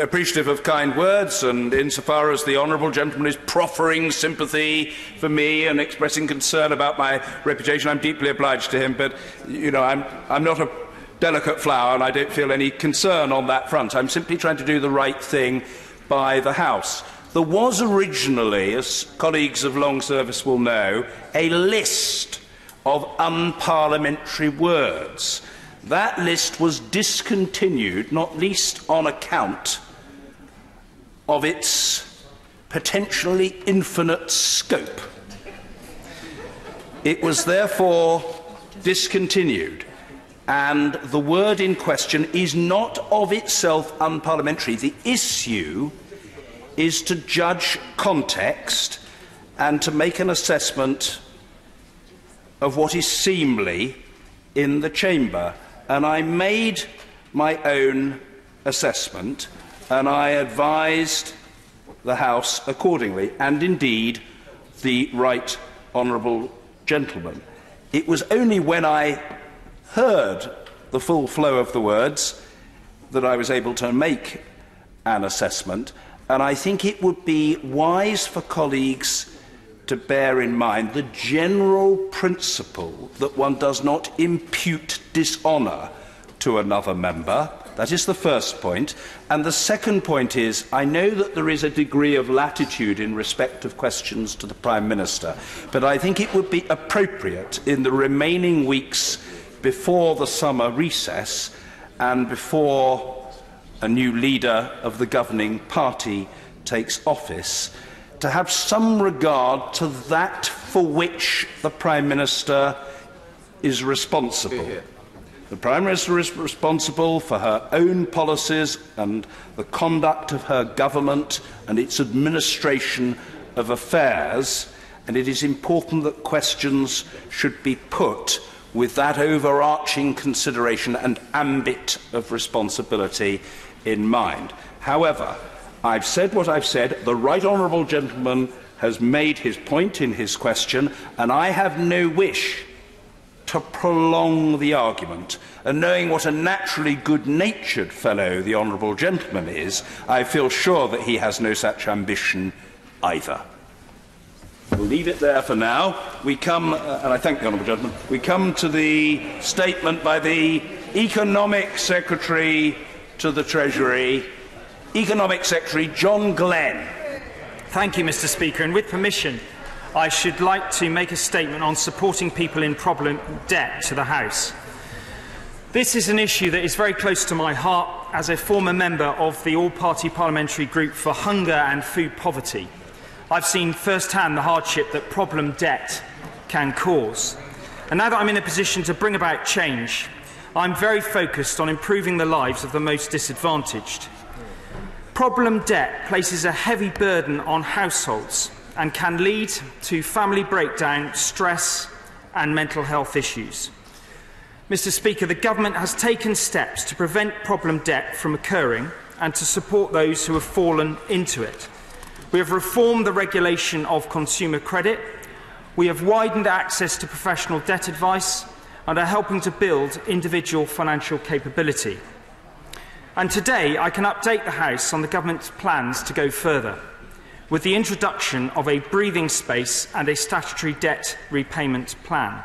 appreciative of kind words, and insofar as the honourable gentleman is proffering sympathy for me and expressing concern about my reputation, I'm deeply obliged to him. But, you know, I'm not a delicate flower, and I don't feel any concern on that front. I'm simply trying to do the right thing by the House. There was originally, as colleagues of long service will know, a list of unparliamentary words. That list was discontinued, not least on account of its potentially infinite scope. It was therefore discontinued, and the word in question is not of itself unparliamentary. The issue is to judge context and to make an assessment of what is seemly in the chamber. And I made my own assessment, and I advised the House accordingly, and indeed the Right Honourable Gentleman. It was only when I heard the full flow of the words that I was able to make an assessment, and I think it would be wise for colleagues to bear in mind the general principle that one does not impute dishonour to another member. That is the first point. And the second point is, I know that there is a degree of latitude in respect of questions to the Prime Minister, but I think it would be appropriate in the remaining weeks before the summer recess and before a new leader of the governing party takes office to have some regard to that for which the Prime Minister is responsible. The Prime Minister is responsible for her own policies and the conduct of her government and its administration of affairs, and it is important that questions should be put with that overarching consideration and ambit of responsibility in mind. However, I've said what I've said. The Right Honourable Gentleman has made his point in his question, and I have no wish to prolong the argument. And knowing what a naturally good-natured fellow the Honourable Gentleman is, I feel sure that he has no such ambition either. We'll leave it there for now. We come, and I thank the Honourable Gentleman, we come to the statement by the Economic Secretary to the Treasury. Economic Secretary John Glenn. Thank you, Mr. Speaker, and with permission, I should like to make a statement on supporting people in problem debt to the House. This is an issue that is very close to my heart as a former member of the all-party parliamentary group for hunger and food poverty. I've seen firsthand the hardship that problem debt can cause. And now that I'm in a position to bring about change, I'm very focused on improving the lives of the most disadvantaged. Problem debt places a heavy burden on households and can lead to family breakdown, stress and mental health issues. Mr. Speaker, the Government has taken steps to prevent problem debt from occurring and to support those who have fallen into it. We have reformed the regulation of consumer credit, we have widened access to professional debt advice and are helping to build individual financial capability. And today, I can update the House on the Government's plans to go further, with the introduction of a breathing space and a statutory debt repayment plan.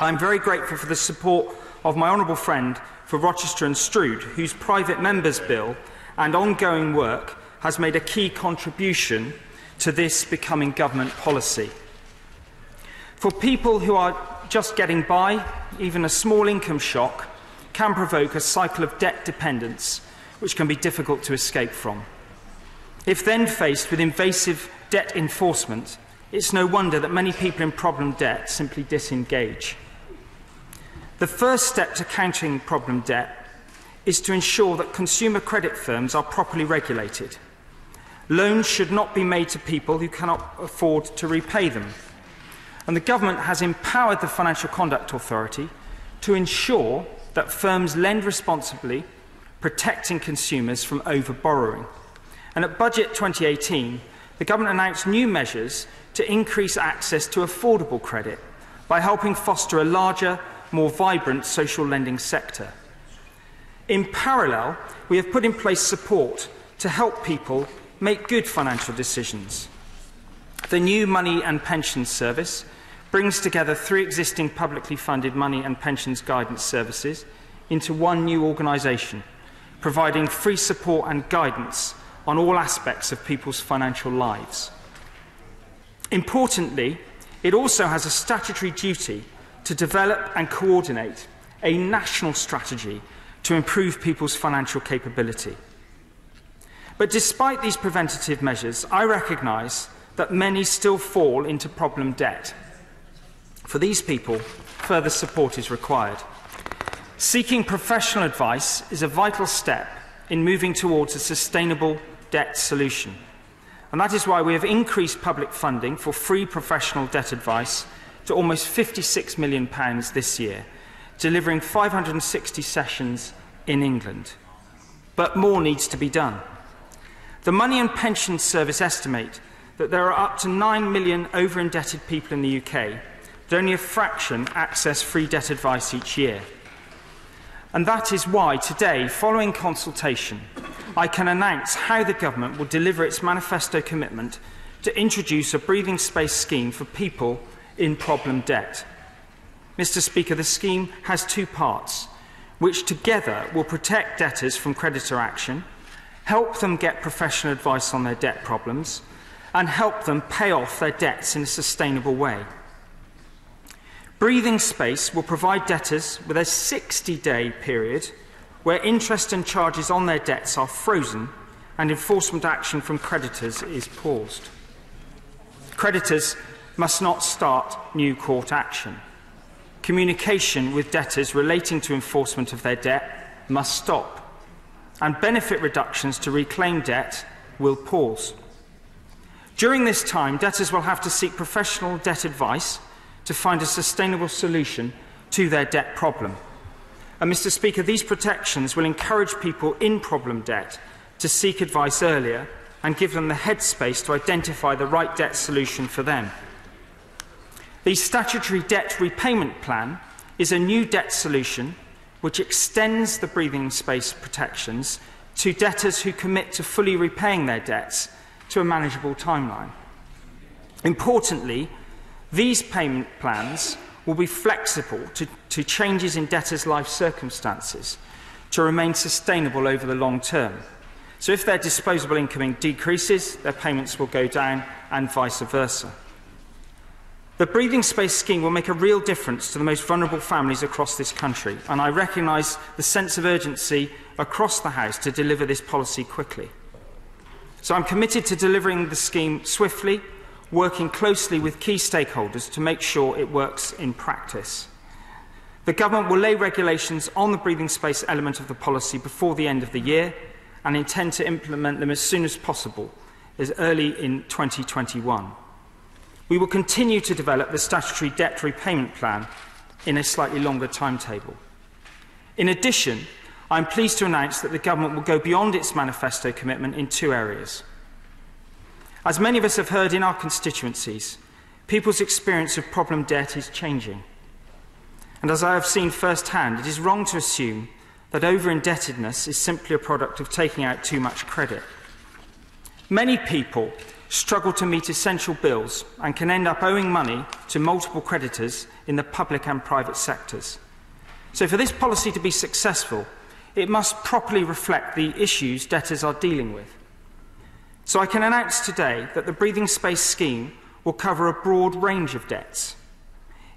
I am very grateful for the support of my honourable friend for Rochester and Strood, whose private members' bill and ongoing work has made a key contribution to this becoming government policy. For people who are just getting by, even a small income shock can provoke a cycle of debt dependence, which can be difficult to escape from. If then faced with invasive debt enforcement, it's no wonder that many people in problem debt simply disengage. The first step to countering problem debt is to ensure that consumer credit firms are properly regulated. Loans should not be made to people who cannot afford to repay them. And the Government has empowered the Financial Conduct Authority to ensure that firms lend responsibly, protecting consumers from over-borrowing. And at Budget 2018, the Government announced new measures to increase access to affordable credit by helping foster a larger, more vibrant social lending sector. In parallel, we have put in place support to help people make good financial decisions. The new Money and Pensions Service brings together three existing publicly funded money and pensions guidance services into one new organisation, providing free support and guidance on all aspects of people's financial lives. Importantly, It also has a statutory duty to develop and coordinate a national strategy to improve people's financial capability. But despite these preventative measures, I recognise that many still fall into problem debt. For these people, further support is required. Seeking professional advice is a vital step in moving towards a sustainable debt solution. And that is why we have increased public funding for free professional debt advice to almost £56 million this year, delivering 560 sessions in England. But more needs to be done. The Money and Pensions Service estimate that there are up to 9 million over-indebted people in the UK, but only a fraction access free debt advice each year. And that is why today, following consultation, I can announce how the government will deliver its manifesto commitment to introduce a breathing space scheme for people in problem debt. Mr. Speaker, the scheme has two parts, which together will protect debtors from creditor action, help them get professional advice on their debt problems, and help them pay off their debts in a sustainable way. Breathing space will provide debtors with a 60-day period where interest and charges on their debts are frozen and enforcement action from creditors is paused. Creditors must not start new court action. Communication with debtors relating to enforcement of their debt must stop, and benefit reductions to reclaim debt will pause. During this time, debtors will have to seek professional debt advice to find a sustainable solution to their debt problem. And, Mr. Speaker, these protections will encourage people in problem debt to seek advice earlier and give them the headspace to identify the right debt solution for them. The statutory debt repayment plan is a new debt solution which extends the breathing space protections to debtors who commit to fully repaying their debts to a manageable timeline. Importantly, these payment plans will be flexible to changes in debtors' life circumstances to remain sustainable over the long term. So if their disposable income decreases, their payments will go down and vice versa. The breathing space scheme will make a real difference to the most vulnerable families across this country, and I recognise the sense of urgency across the House to deliver this policy quickly. So I'm committed to delivering the scheme swiftly, working closely with key stakeholders to make sure it works in practice. The government will lay regulations on the breathing space element of the policy before the end of the year and intend to implement them as soon as possible, as early in 2021. We will continue to develop the statutory debt repayment plan in a slightly longer timetable. In addition, I am pleased to announce that the government will go beyond its manifesto commitment in two areas. As many of us have heard in our constituencies, people's experience of problem debt is changing. And as I have seen firsthand, it is wrong to assume that over-indebtedness is simply a product of taking out too much credit. Many people struggle to meet essential bills and can end up owing money to multiple creditors in the public and private sectors. So for this policy to be successful, it must properly reflect the issues debtors are dealing with. So I can announce today that the breathing space scheme will cover a broad range of debts.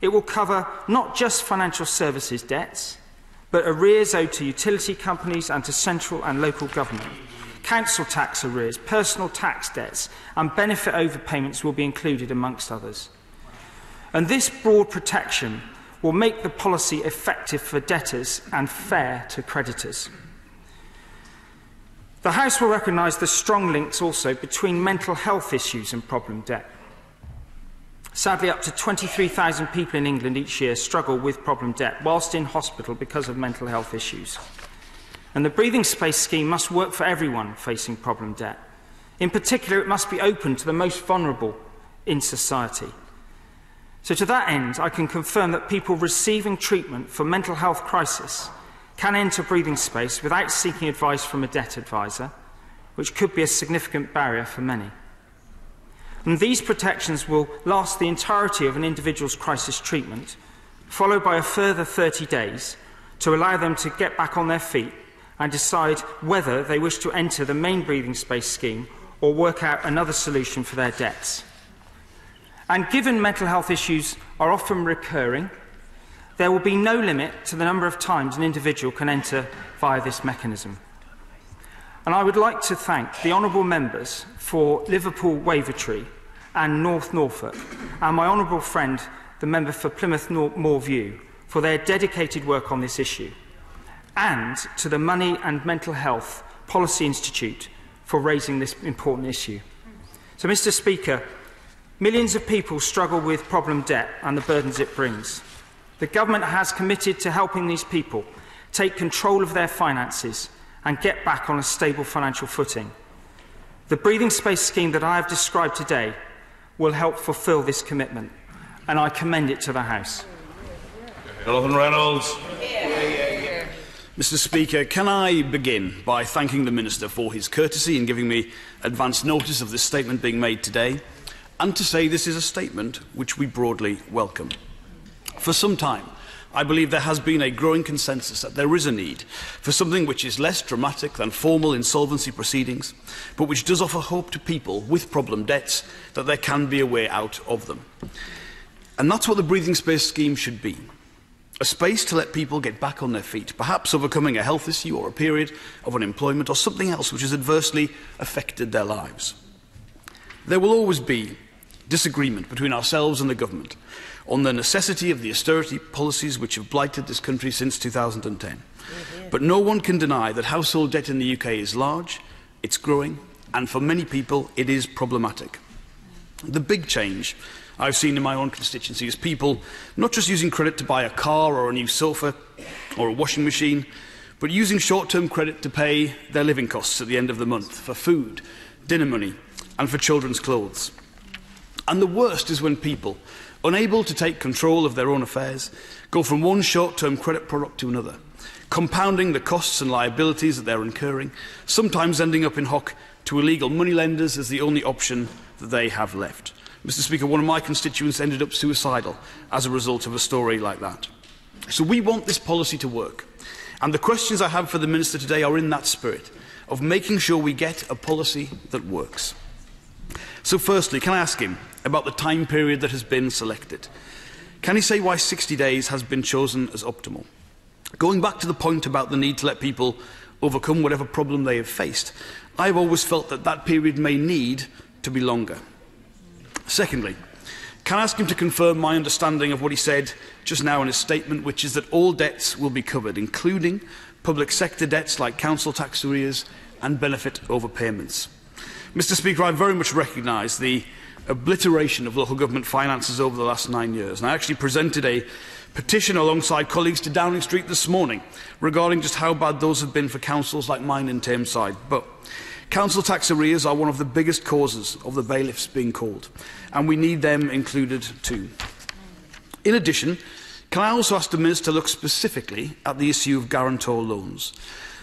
It will cover not just financial services debts, but arrears owed to utility companies and to central and local government. Council tax arrears, personal tax debts and benefit overpayments will be included amongst others. And this broad protection will make the policy effective for debtors and fair to creditors. The House will recognise the strong links also between mental health issues and problem debt. Sadly, up to 23,000 people in England each year struggle with problem debt whilst in hospital because of mental health issues. And the breathing space scheme must work for everyone facing problem debt. In particular, it must be open to the most vulnerable in society. So to that end, I can confirm that people receiving treatment for mental health crisis can enter breathing space without seeking advice from a debt advisor, which could be a significant barrier for many. And these protections will last the entirety of an individual's crisis treatment, followed by a further 30 days to allow them to get back on their feet and decide whether they wish to enter the main breathing space scheme or work out another solution for their debts. And given mental health issues are often recurring, there will be no limit to the number of times an individual can enter via this mechanism. And I would like to thank the honourable members for Liverpool Wavertree and North Norfolk, and my honourable friend, the member for Plymouth Moorview, for their dedicated work on this issue, and to the Money and Mental Health Policy Institute for raising this important issue. So, Mr. Speaker, millions of people struggle with problem debt and the burdens it brings. The government has committed to helping these people take control of their finances and get back on a stable financial footing. The Breathing Space scheme that I have described today will help fulfil this commitment, and I commend it to the House. Jonathan Reynolds. Mr. Speaker, can I begin by thanking the Minister for his courtesy in giving me advance notice of this statement being made today, and to say this is a statement which we broadly welcome. For some time, I believe there has been a growing consensus that there is a need for something which is less dramatic than formal insolvency proceedings, but which does offer hope to people with problem debts that there can be a way out of them. And that's what the Breathing Space scheme should be. A space to let people get back on their feet, perhaps overcoming a health issue or a period of unemployment or something else which has adversely affected their lives. There will always be disagreement between ourselves and the government on the necessity of the austerity policies which have blighted this country since 2010. But no one can deny that household debt in the UK is large, it's growing, and for many people it is problematic. The big change I've seen in my own constituency is people not just using credit to buy a car or a new sofa or a washing machine, but using short-term credit to pay their living costs at the end of the month for food, dinner money, and for children's clothes. And the worst is when people, unable to take control of their own affairs, go from one short-term credit product to another, compounding the costs and liabilities that they're incurring, sometimes ending up in hock to illegal moneylenders as the only option that they have left. Mr. Speaker, one of my constituents ended up suicidal as a result of a story like that. So we want this policy to work. And the questions I have for the Minister today are in that spirit of making sure we get a policy that works. So firstly, can I ask him about the time period that has been selected? Can he say why 60 days has been chosen as optimal? Going back to the point about the need to let people overcome whatever problem they have faced, I have always felt that that period may need to be longer. Secondly, can I ask him to confirm my understanding of what he said just now in his statement, which is that all debts will be covered, including public sector debts like council tax arrears and benefit overpayments? Mr. Speaker, I very much recognise the obliteration of local government finances over the last 9 years. And I actually presented a petition alongside colleagues to Downing Street this morning regarding just how bad those have been for councils like mine in Tameside. But council tax arrears are one of the biggest causes of the bailiffs being called, and we need them included too. In addition, can I also ask the Minister to look specifically at the issue of guarantor loans?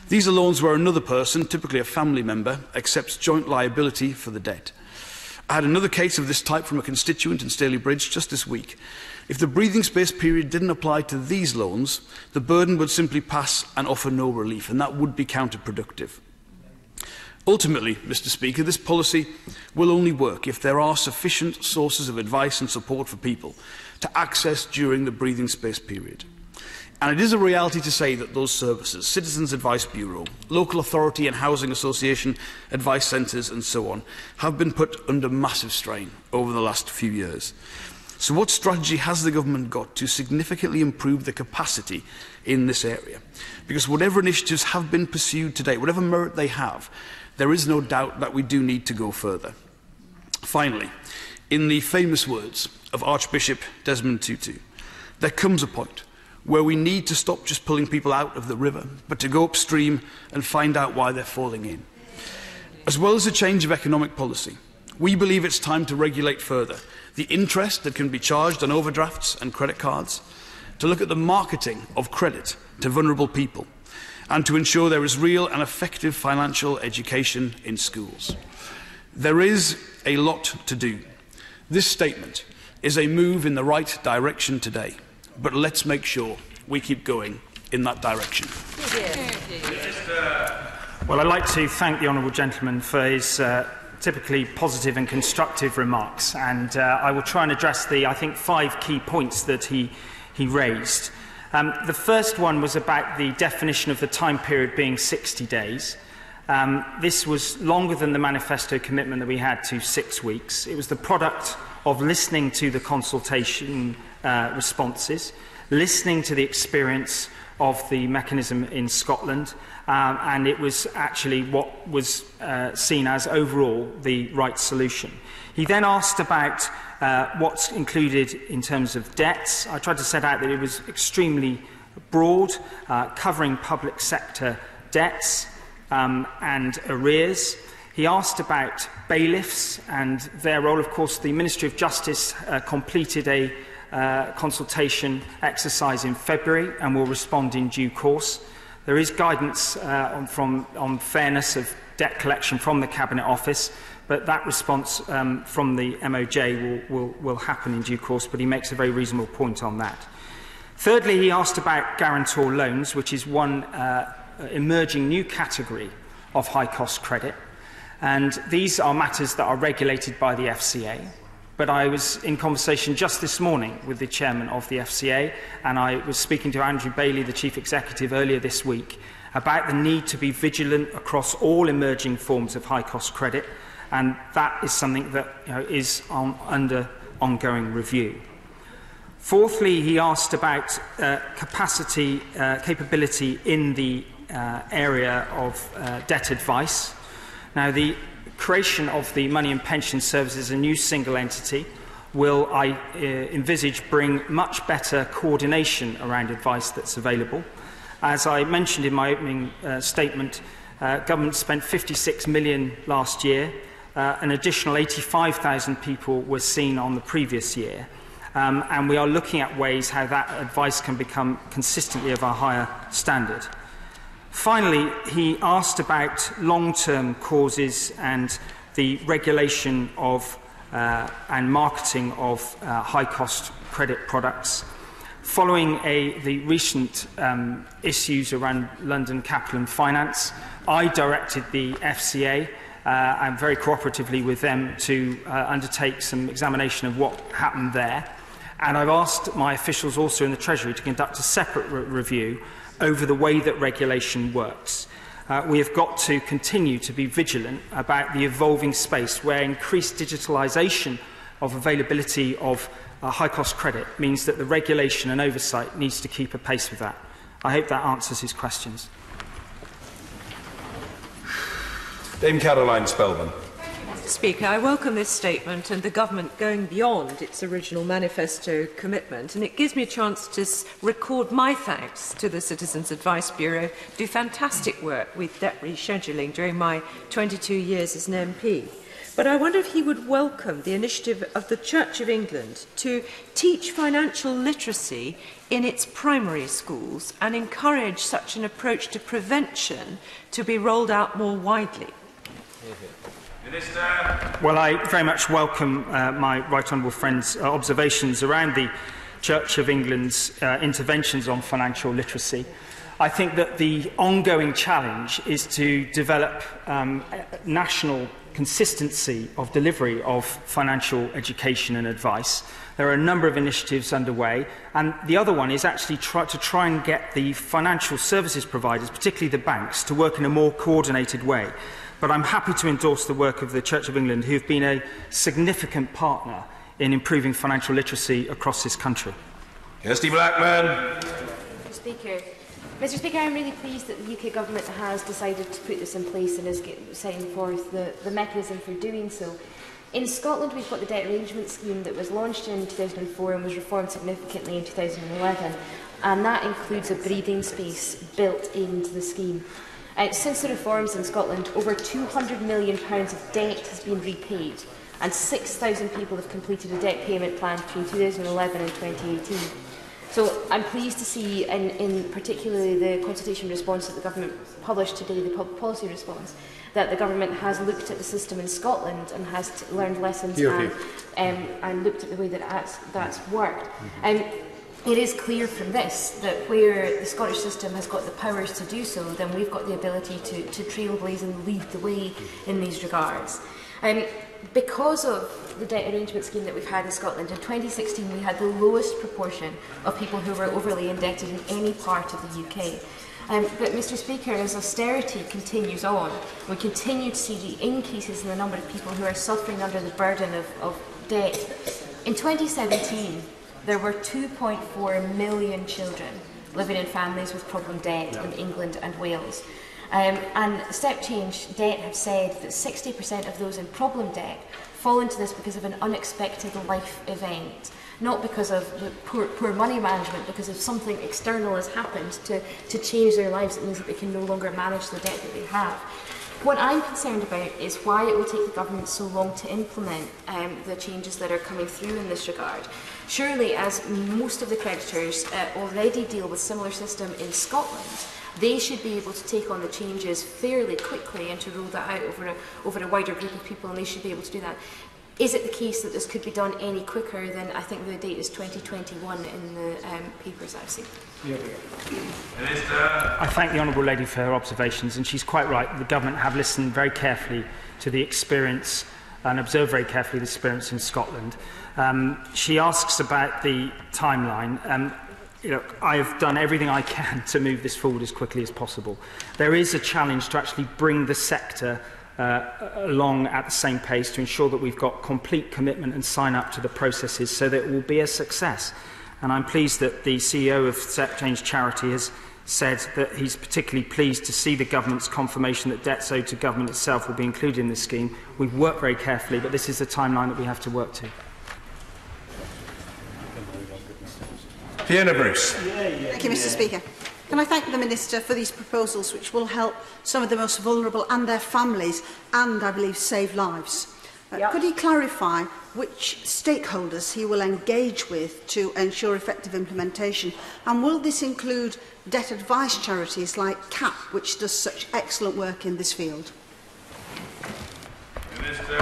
These are loans where another person, typically a family member, accepts joint liability for the debt. I had another case of this type from a constituent in Staley Bridge just this week. If the breathing space period didn't apply to these loans, the burden would simply pass and offer no relief, and that would be counterproductive. Ultimately, Mr. Speaker, this policy will only work if there are sufficient sources of advice and support for people to access during the breathing space period. And it is a reality to say that those services, Citizens Advice Bureau, Local Authority and Housing Association Advice Centres and so on, have been put under massive strain over the last few years. So what strategy has the government got to significantly improve the capacity in this area? Because whatever initiatives have been pursued today, whatever merit they have, there is no doubt that we do need to go further. Finally, in the famous words of Archbishop Desmond Tutu, there comes a point where we need to stop just pulling people out of the river, but to go upstream and find out why they're falling in. As well as a change of economic policy, we believe it's time to regulate further the interest that can be charged on overdrafts and credit cards, to look at the marketing of credit to vulnerable people, and to ensure there is real and effective financial education in schools. There is a lot to do. This statement is a move in the right direction today, but let's make sure we keep going in that direction. Well, I'd like to thank the honourable gentleman for his typically positive and constructive remarks, and I will try and address the, I think, 5 key points that he raised. The first one was about the definition of the time period being 60 days. This was longer than the manifesto commitment that we had to 6 weeks. It was the product of listening to the consultation responses, listening to the experience of the mechanism in Scotland, and it was actually what was seen as overall the right solution. He then asked about what's included in terms of debts. I tried to set out that it was extremely broad, covering public sector debts and arrears. He asked about bailiffs and their role. Of course, the Ministry of Justice completed a consultation exercise in February and will respond in due course. There is guidance on fairness of debt collection from the Cabinet Office, but that response from the MOJ will happen in due course, but he makes a very reasonable point on that. Thirdly, he asked about guarantor loans, which is one emerging new category of high-cost credit, and these are matters that are regulated by the FCA. But I was in conversation just this morning with the chairman of the FCA, and I was speaking to Andrew Bailey, the chief executive, earlier this week about the need to be vigilant across all emerging forms of high-cost credit, and that is something that is under ongoing review. Fourthly, he asked about capability in the area of debt advice. Now, the creation of the Money and Pension Service as a new single entity will, I envisage, bring much better coordination around advice that's available. As I mentioned in my opening statement, government spent £56 million last year. An additional 85,000 people were seen on the previous year. And we are looking at ways how that advice can become consistently of a higher standard. Finally, he asked about long-term causes and the regulation of and marketing of high-cost credit products. Following the recent issues around London Capital and Finance, I directed the FCA, and very cooperatively with them, to undertake some examination of what happened there. And I've asked my officials also in the Treasury to conduct a separate review over the way that regulation works. We have got to continue to be vigilant about the evolving space where increased digitalisation of availability of high-cost credit means that the regulation and oversight needs to keep apace with that. I hope that answers his questions. Dame Caroline Spellman. Mr. Speaker, I welcome this statement and the government going beyond its original manifesto commitment, and it gives me a chance to record my thanks to the Citizens Advice Bureau, do fantastic work with debt rescheduling during my 22 years as an MP. But I wonder if he would welcome the initiative of the Church of England to teach financial literacy in its primary schools and encourage such an approach to prevention to be rolled out more widely. Well, I very much welcome my right honourable friend's observations around the Church of England's interventions on financial literacy. I think that the ongoing challenge is to develop national consistency of delivery of financial education and advice. There are a number of initiatives underway, and the other one is actually to try and get the financial services providers, particularly the banks, to work in a more coordinated way. But I'm happy to endorse the work of the Church of England, who have been a significant partner in improving financial literacy across this country. Kirsty Blackman. Mr. Speaker, I'm really pleased that the UK Government has decided to put this in place and is setting forth the mechanism for doing so. In Scotland, we've got the debt arrangement scheme that was launched in 2004 and was reformed significantly in 2011, and that includes a breathing space built into the scheme. Since the reforms in Scotland, over £200 million of debt has been repaid, and 6,000 people have completed a debt payment plan between 2011 and 2018. So I'm pleased to see, in particularly the consultation response that the Government published today, the policy response, that the Government has looked at the system in Scotland and has learned lessons and looked at the way that that's worked. It is clear from this that where the Scottish system has got the powers to do so, then we've got the ability to trailblaze and lead the way in these regards. Because of the debt arrangement scheme that we've had in Scotland, in 2016 we had the lowest proportion of people who were overly indebted in any part of the UK. But, Mr Speaker, as austerity continues on, we continue to see the increases in the number of people who are suffering under the burden of debt. In 2017, there were 2.4 million children living in families with problem debt in England and Wales. And Step Change Debt have said that 60% of those in problem debt fall into this because of an unexpected life event, not because of the poor money management, because of something external has happened to change their lives. It means that they can no longer manage the debt that they have. What I'm concerned about is why it will take the government so long to implement the changes that are coming through in this regard. Surely, as most of the creditors already deal with a similar system in Scotland, they should be able to take on the changes fairly quickly and to roll that out over a wider group of people, and they should be able to do that. Is it the case that this could be done any quicker than, I think the date is 2021 in the papers I've seen? I thank the Honourable Lady for her observations, and she's quite right. The government have listened very carefully to the experience and observed very carefully the experience in Scotland. She asks about the timeline. I have done everything I can to move this forward as quickly as possible. There is a challenge to actually bring the sector along at the same pace to ensure that we've got complete commitment and sign-up to the processes so that it will be a success. And I'm pleased that the CEO of Step Change Charity has said that he's particularly pleased to see the government's confirmation that debts owed to government itself will be included in this scheme. We've worked very carefully, but this is the timeline that we have to work to. Fiona Bruce. Thank you, Mr Speaker. Can I thank the Minister for these proposals, which will help some of the most vulnerable and their families, and I believe save lives. Could he clarify which stakeholders he will engage with to ensure effective implementation? And will this include debt advice charities like CAP, which does such excellent work in this field? Minister.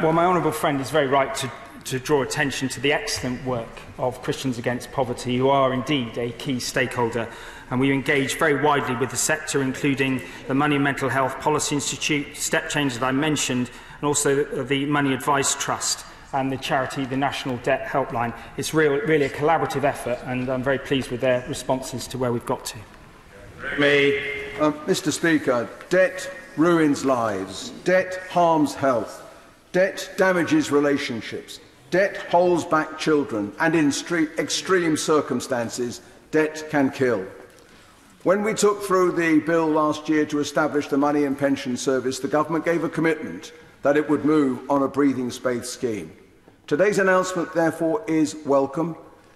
Well, my honourable friend is very right to draw attention to the excellent work of Christians Against Poverty, who are indeed a key stakeholder. And we engage very widely with the sector, including the Money and Mental Health Policy Institute, Step Change that I mentioned, and also the Money Advice Trust and the charity, the National Debt Helpline. It's really a collaborative effort, and I'm very pleased with their responses to where we've got to. Mr Speaker, debt ruins lives. Debt harms health. Debt damages relationships. Debt holds back children, and in extreme circumstances, debt can kill. When we took through the bill last year to establish the Money and Pension Service, the government gave a commitment that it would move on a breathing space scheme. Today's announcement, therefore, is welcome,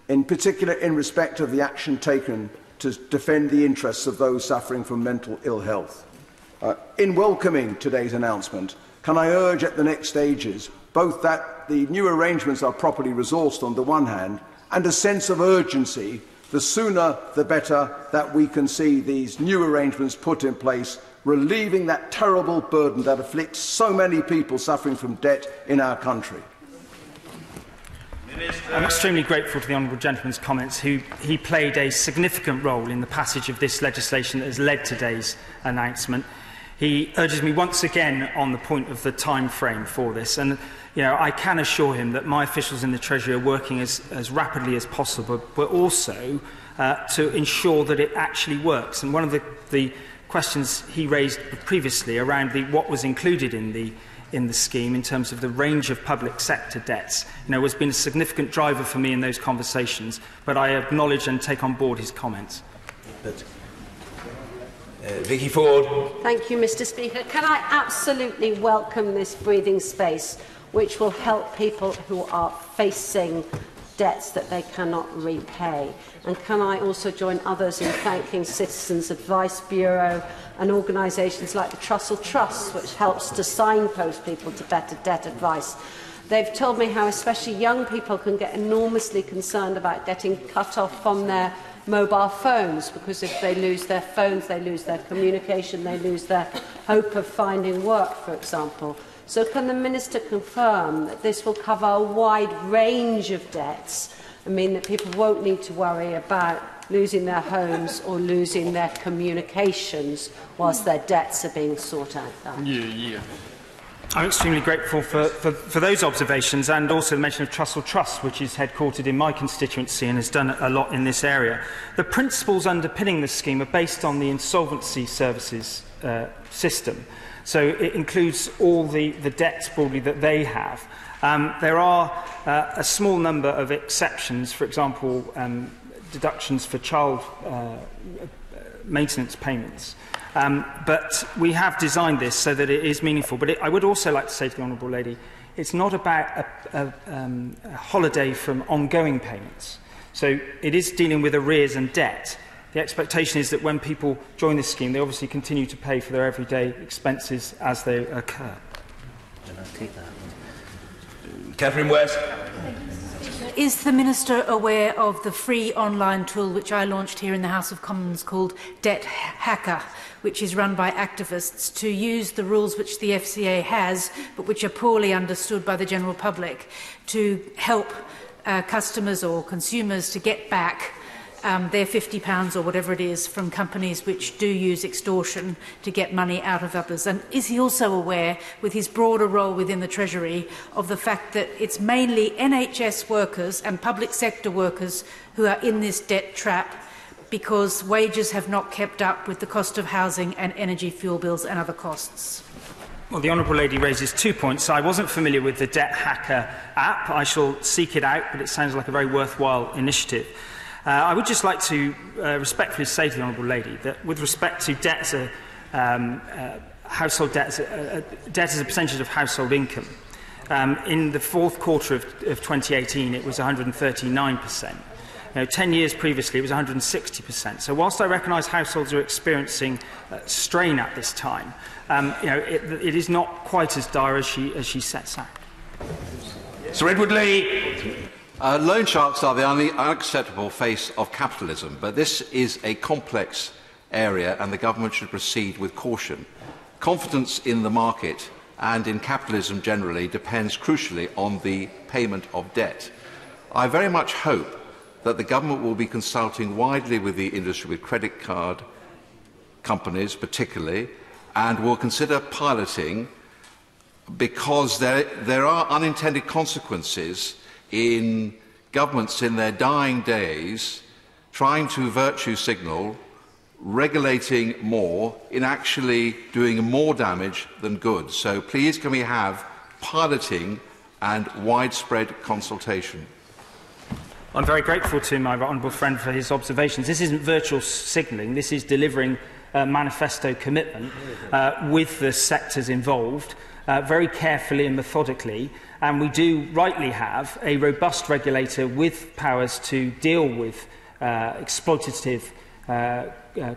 in particular in respect of the action taken to defend the interests of those suffering from mental ill health. In welcoming today's announcement, can I urge at the next stages both that the new arrangements are properly resourced on the one hand, and a sense of urgency, the sooner the better, that we can see these new arrangements put in place, relieving that terrible burden that afflicts so many people suffering from debt in our country. I'm extremely grateful to the Honourable Gentleman's comments. He played a significant role in the passage of this legislation that has led today's announcement. He urges me once again on the point of the time frame for this, and I can assure him that my officials in the Treasury are working as rapidly as possible, but also to ensure that it actually works. And one of the questions he raised previously around what was included in the scheme in terms of the range of public sector debts, has been a significant driver for me in those conversations. But I acknowledge and take on board his comments. Vicky Ford. Thank you, Mr Speaker. Can I absolutely welcome this breathing space, which will help people who are facing debts that they cannot repay? And can I also join others in thanking Citizens Advice Bureau and organisations like the Trussell Trust, which helps to signpost people to better debt advice? They've told me how especially young people can get enormously concerned about getting cut off from their mobile phones, because if they lose their phones, they lose their communication, they lose their hope of finding work, for example. So can the Minister confirm that this will cover a wide range of debts and mean that people won't need to worry about losing their homes or losing their communications whilst their debts are being sought out? I'm extremely grateful for those observations and also the mention of Trussell Trust, which is headquartered in my constituency and has done a lot in this area. The principles underpinning this scheme are based on the insolvency services system, so it includes all the debts broadly that they have. There are a small number of exceptions, for example, deductions for child maintenance payments. But we have designed this so that it is meaningful. But I would also like to say to the Honourable Lady, it's not about a holiday from ongoing payments. So it is dealing with arrears and debt. The expectation is that when people join this scheme, they obviously continue to pay for their everyday expenses as they occur. Catherine West. Is the Minister aware of the free online tool which I launched here in the House of Commons called Debt Hacker, which is run by activists to use the rules which the FCA has but which are poorly understood by the general public to help customers or consumers to get back their £50 or whatever it is from companies which do use extortion to get money out of others? And is he also aware, with his broader role within the Treasury, of the fact that it's mainly NHS workers and public sector workers who are in this debt trap because wages have not kept up with the cost of housing and energy, fuel bills and other costs? Well, the Honourable Lady raises 2 points. I wasn't familiar with the Debt Hacker app. I shall seek it out, but it sounds like a very worthwhile initiative. I would just like to respectfully say to the Honourable Lady that with respect to debt as a, household debt as a percentage of household income, in the fourth quarter of 2018 it was 139%. Now, 10 years previously it was 160%. So whilst I recognise households are experiencing strain at this time, it is not quite as dire as she sets out. Sir Edward Lee. Loan sharks are the only unacceptable face of capitalism, but this is a complex area and the government should proceed with caution. Confidence in the market and in capitalism generally depends crucially on the payment of debt. I very much hope that the government will be consulting widely with the industry, with credit card companies particularly, and will consider piloting, because there are unintended consequences in governments in their dying days trying to virtue signal, regulating more, in actually doing more damage than good. So please can we have piloting and widespread consultation? I'm very grateful to my honourable friend for his observations. This isn't virtual signalling, this is delivering a manifesto commitment with the sectors involved. Very carefully and methodically, and we do rightly have a robust regulator with powers to deal with exploitative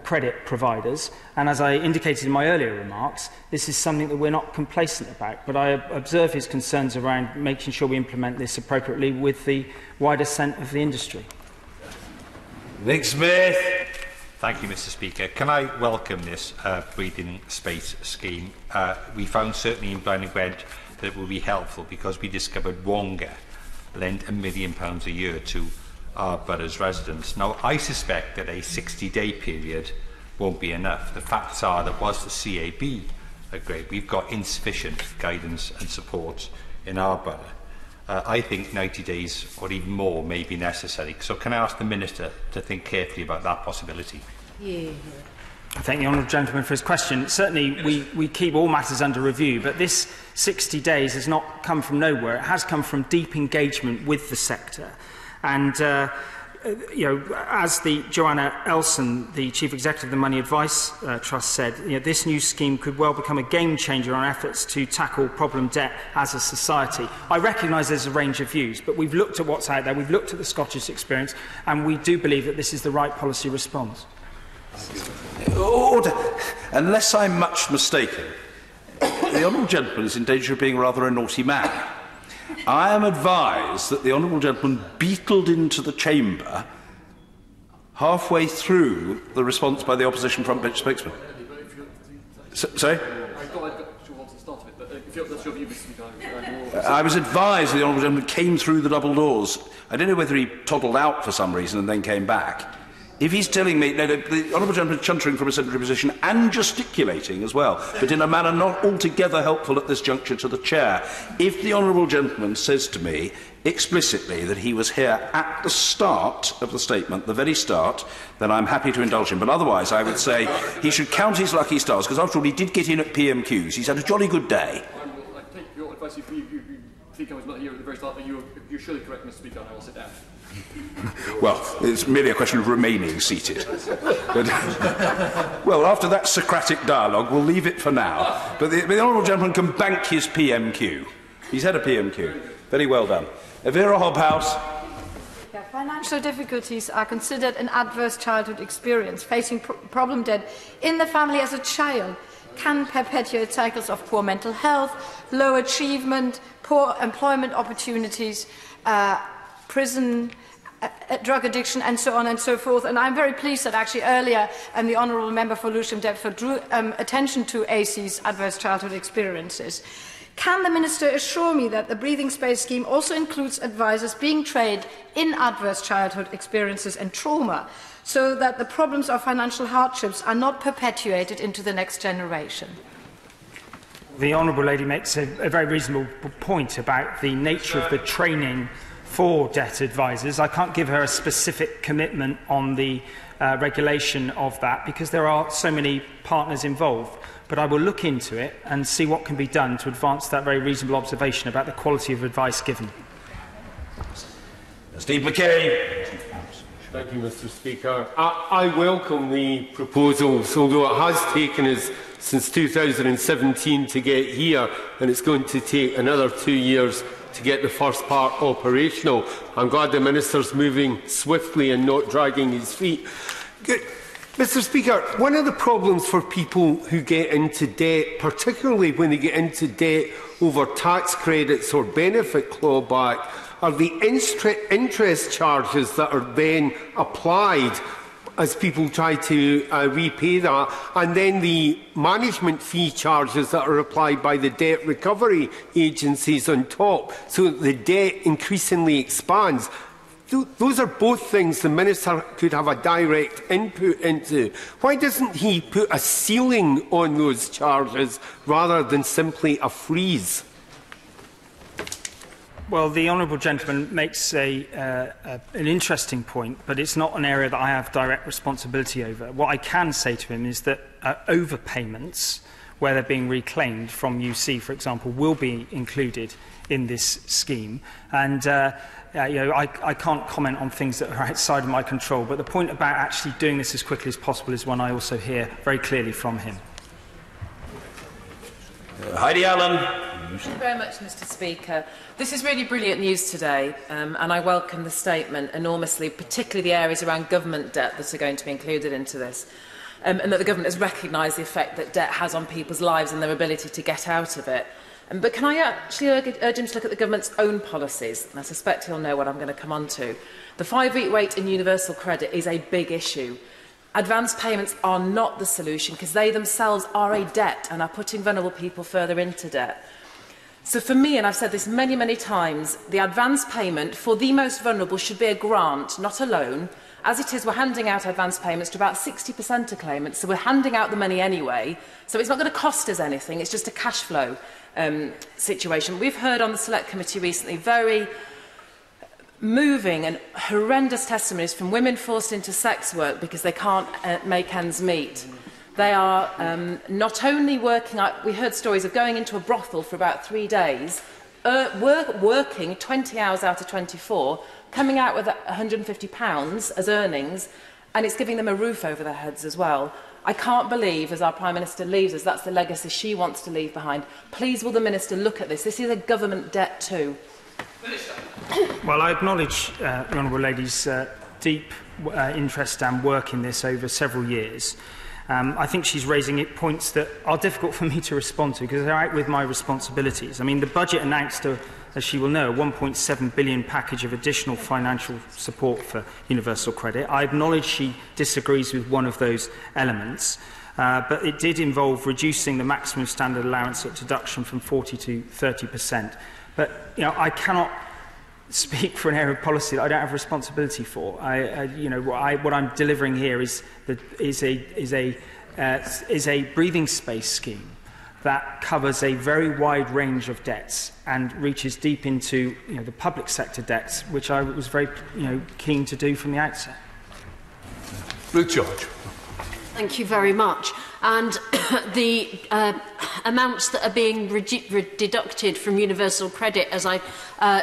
credit providers, and as I indicated in my earlier remarks, this is something that we're not complacent about, but I observe his concerns around making sure we implement this appropriately with the wider assent of the industry. Nick Smith. Thank you, Mr. Speaker. Can I welcome this breathing space scheme? We found certainly in Blaenau Gwent that it will be helpful because we discovered Wonga lent £1 million a year to our borough's residents. Now, I suspect that a 60-day period won't be enough. The facts are that whilst the CAB agreed, we've got insufficient guidance and support in our borough. I think 90 days or even more may be necessary. So can I ask the Minister to think carefully about that possibility? Yeah. I thank the honourable gentleman for his question. Certainly we keep all matters under review, but this 60 days has not come from nowhere. It has come from deep engagement with the sector. And as Joanna Elson, the Chief Executive of the Money Advice Trust, said, this new scheme could well become a game-changer on efforts to tackle problem debt as a society. I recognise there's a range of views, but we've looked at what's out there, we've looked at the Scottish experience, and we do believe that this is the right policy response. Order. Unless I'm much mistaken, the honourable gentleman is in danger of being rather a naughty man. I am advised that the honourable gentleman beetled into the chamber halfway through the response by the opposition front bench spokesman. Sorry? I was advised that the honourable gentleman came through the double doors. I don't know whether he toddled out for some reason and then came back. If he's telling me, no, the Honourable Gentleman is chuntering from a sedentary position and gesticulating as well, but in a manner not altogether helpful at this juncture to the Chair. If the Honourable Gentleman says to me explicitly that he was here at the start of the statement, the very start, then I'm happy to indulge him. But otherwise, I would say he should count his lucky stars, because after all, he did get in at PMQs. He's had a jolly good day. I take your advice. If you think I was not here at the very start, you're surely correct, Mr. Speaker, and I will sit down. Well, it's merely a question of remaining seated. But, well, after that Socratic dialogue, we'll leave it for now. But the Honourable Gentleman can bank his PMQ. He's had a PMQ. Very well done. Vera Hobhouse. Yeah, financial difficulties are considered an adverse childhood experience. Facing problem debt in the family as a child can perpetuate cycles of poor mental health, low achievement, poor employment opportunities, prison, drug addiction, and so on and so forth. And I'm very pleased that actually earlier the Honourable Member for Lewisham Deptford drew attention to AC's adverse childhood experiences. Can the Minister assure me that the Breathing Space scheme also includes advisers being trained in adverse childhood experiences and trauma, so that the problems of financial hardships are not perpetuated into the next generation? The Honourable Lady makes a very reasonable point about the nature of the training for debt advisers. I can't give her a specific commitment on the regulation of that, because there are so many partners involved. But I will look into it and see what can be done to advance that very reasonable observation about the quality of advice given. Steve McKay. Thank you, Mr. Speaker. I welcome the proposals, although it has taken us since 2017 to get here, and it's going to take another 2 years to get the first part operational. I'm glad the Minister's moving swiftly and not dragging his feet. Good. Mr. Speaker, one of the problems for people who get into debt, particularly when they get into debt over tax credits or benefit clawback, are the interest charges that are then applied as people try to repay that, and then the management fee charges that are applied by the debt recovery agencies on top, so that the debt increasingly expands. Those are both things the Minister could have a direct input into. Why doesn't he put a ceiling on those charges rather than simply a freeze? Well, the Honourable Gentleman makes an interesting point, but it's not an area that I have direct responsibility over. What I can say to him is that overpayments, where they're being reclaimed from UC, for example, will be included in this scheme. And I can't comment on things that are outside of my control, but the point about actually doing this as quickly as possible is one I also hear very clearly from him. Heidi Allen. Thank you very much, Mr. Speaker. This is really brilliant news today, and I welcome the statement enormously, particularly the areas around government debt that are going to be included into this, and that the government has recognised the effect that debt has on people's lives and their ability to get out of it. But can I actually urge him to look at the government's own policies? And I suspect he'll know what I'm going to come on to. The 5-week wait in universal credit is a big issue. Advance payments are not the solution, because they themselves are a debt and are putting vulnerable people further into debt. So for me, and I've said this many, many times, the advance payment for the most vulnerable should be a grant, not a loan. As it is, we're handing out advance payments to about 60% of claimants, so we're handing out the money anyway. So it's not going to cost us anything, it's just a cash flow situation. We've heard on the Select Committee recently very moving and horrendous testimonies from women forced into sex work because they can't make ends meet. They are not only working, we heard stories of going into a brothel for about 3 days, working 20 hours out of 24, coming out with £150 as earnings, and it's giving them a roof over their heads as well. I can't believe, as our Prime Minister leaves us, that's the legacy she wants to leave behind. Please, will the Minister look at this? This is a government debt too. Well, I acknowledge the Honourable Lady's deep interest and work in this over several years. I think she's raising points that are difficult for me to respond to because they're out with my responsibilities. I mean, the budget announced, as she will know, a £1.7 billion package of additional financial support for universal credit. I acknowledge she disagrees with one of those elements, but it did involve reducing the maximum standard allowance at deduction from 40% to 30%. But I cannot speak for an area of policy that I don't have responsibility for. What I'm delivering here is a breathing space scheme that covers a very wide range of debts and reaches deep into the public sector debts, which I was very keen to do from the outset. Blue George. Thank you very much. And the amounts that are being deducted from universal credit, as I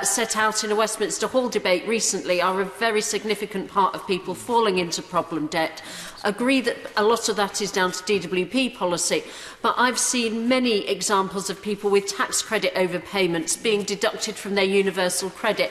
set out in a Westminster Hall debate recently, are a very significant part of people falling into problem debt. I agree that a lot of that is down to DWP policy, but I've seen many examples of people with tax credit overpayments being deducted from their universal credit,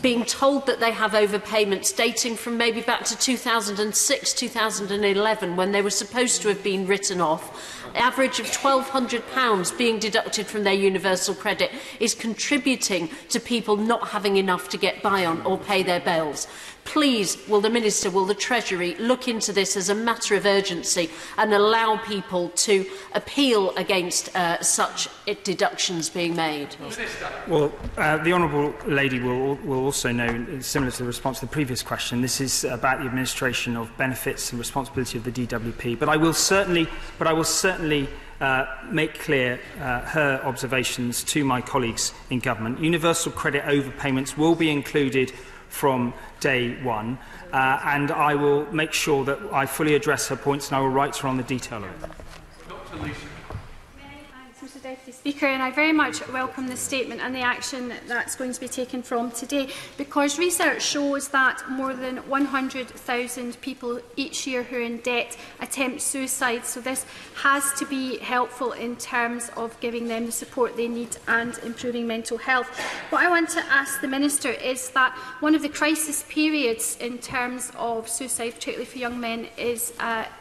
being told that they have overpayments dating from maybe back to 2006, 2011, when they were supposed to have been written off. An average of £1,200 being deducted from their universal credit is contributing to people not having enough to get by on or pay their bills. Please, will the Minister, will the Treasury look into this as a matter of urgency and allow people to appeal against such deductions being made? Well, the Honourable Lady will also know, similar to the response to the previous question, this is about the administration of benefits and responsibility of the DWP. But I will certainly, make clear her observations to my colleagues in government. Universal credit overpayments will be included from day one, and I will make sure that I fully address her points, and I will write her on the detail of it. Dr. Lisa. Mr. Deputy Speaker, and I very much welcome this statement and the action that's going to be taken from today, because research shows that more than 100,000 people each year who are in debt attempt suicide, so this has to be helpful in terms of giving them the support they need and improving mental health. What I want to ask the Minister is that one of the crisis periods in terms of suicide, particularly for young men, is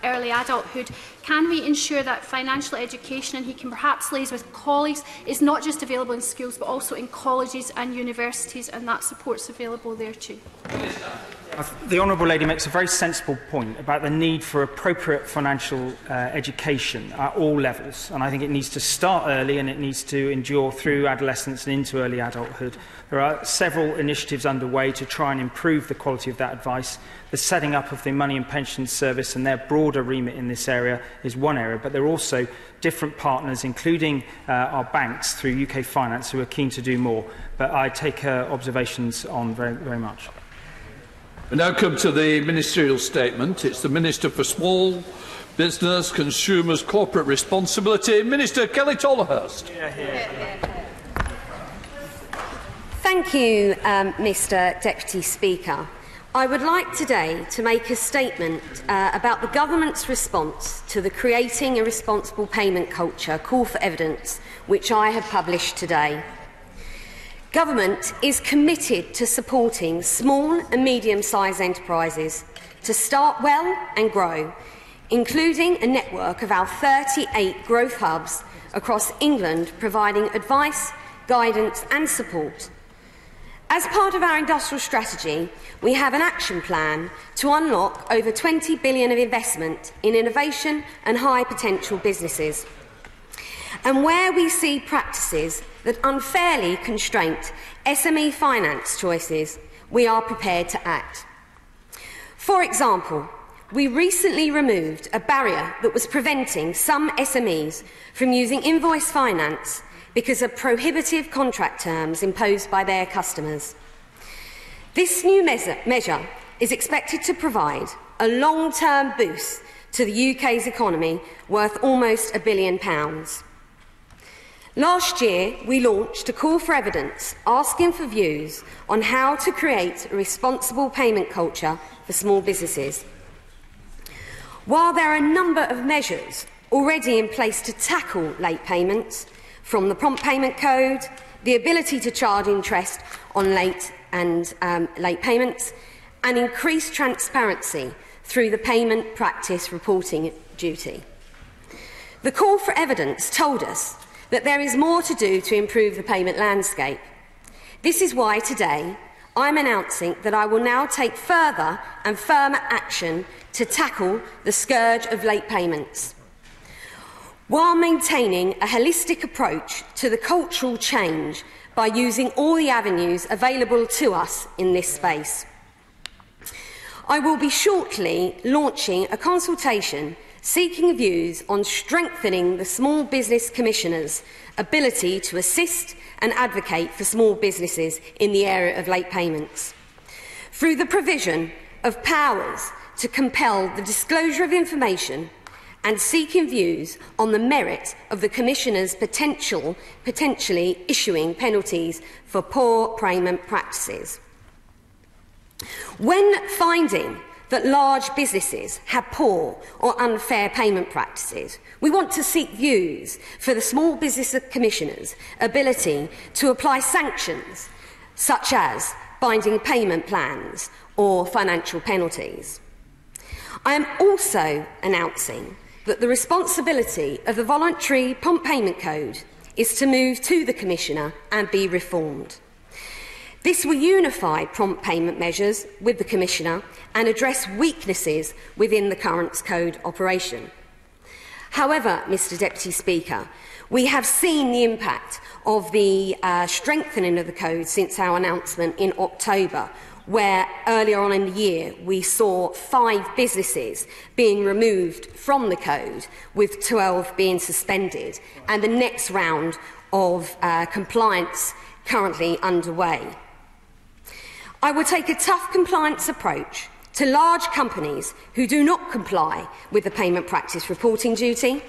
early adulthood. Can we ensure that financial education, and he can perhaps liaise with colleagues, is not just available in schools but also in colleges and universities, and that support's available there too? The Honourable Lady makes a very sensible point about the need for appropriate financial education at all levels, and I think it needs to start early and it needs to endure through adolescence and into early adulthood. There are several initiatives underway to try and improve the quality of that advice. The setting up of the Money and Pensions Service and their broader remit in this area is one area, but there are also different partners, including our banks through UK Finance, who are keen to do more. But I take her observations on very, very much. We now come to the ministerial statement. It's the Minister for Small Business, Consumers, Corporate Responsibility, Minister Kelly Tolhurst. Thank you, Mr. Deputy Speaker. I would like today to make a statement about the government's response to the Creating a Responsible Payment Culture call for evidence, which I have published today. Government is committed to supporting small and medium-sized enterprises to start well and grow, including a network of our 38 growth hubs across England, providing advice, guidance and support. As part of our industrial strategy, we have an action plan to unlock over £20 billion of investment in innovation and high-potential businesses. And where we see practices that unfairly constrain SME finance choices, we are prepared to act. For example, we recently removed a barrier that was preventing some SMEs from using invoice finance because of prohibitive contract terms imposed by their customers. This new measure is expected to provide a long-term boost to the UK's economy worth almost £1 billion. Last year, we launched a call for evidence asking for views on how to create a responsible payment culture for small businesses. While there are a number of measures already in place to tackle late payments, from the prompt payment code, the ability to charge interest on late payments, and increased transparency through the payment practice reporting duty. The call for evidence told us that there is more to do to improve the payment landscape. This is why today I'm announcing that I will now take further and firmer action to tackle the scourge of late payments, while maintaining a holistic approach to the cultural change by using all the avenues available to us in this space. I will be shortly launching a consultation seeking views on strengthening the Small Business Commissioner's ability to assist and advocate for small businesses in the area of late payments, through the provision of powers to compel the disclosure of information and seeking views on the merit of the Commissioner's potentially issuing penalties for poor payment practices. When finding that large businesses have poor or unfair payment practices, we want to seek views for the Small Business Commissioner's ability to apply sanctions, such as binding payment plans or financial penalties. I am also announcing that the responsibility of the Voluntary Prompt Payment Code is to move to the Commissioner and be reformed. This will unify prompt payment measures with the Commissioner and address weaknesses within the current code operation. However, Mr Deputy Speaker, we have seen the impact of the strengthening of the code since our announcement in October, where earlier on in the year we saw 5 businesses being removed from the code, with 12 being suspended, and the next round of compliance currently underway. I will take a tough compliance approach to large companies who do not comply with the payment practice reporting duty.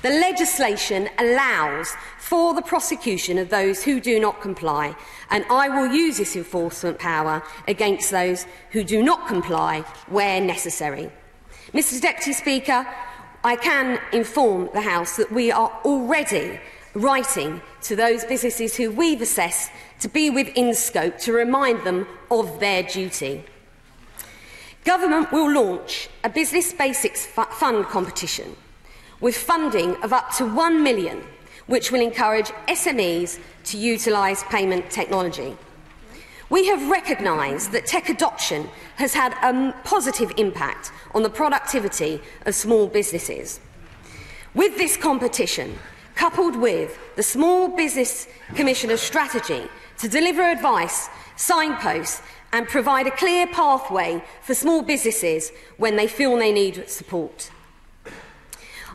The legislation allows for the prosecution of those who do not comply, and I will use this enforcement power against those who do not comply where necessary. Mr Deputy Speaker, I can inform the House that we are already writing to those businesses who we've assessed to be within scope to remind them of their duty. Government will launch a Business Basics Fund competition with funding of up to £1 million, which will encourage SMEs to utilise payment technology. We have recognised that tech adoption has had a positive impact on the productivity of small businesses. With this competition, coupled with the Small Business Commissioner's strategy to deliver advice, signposts and provide a clear pathway for small businesses when they feel they need support.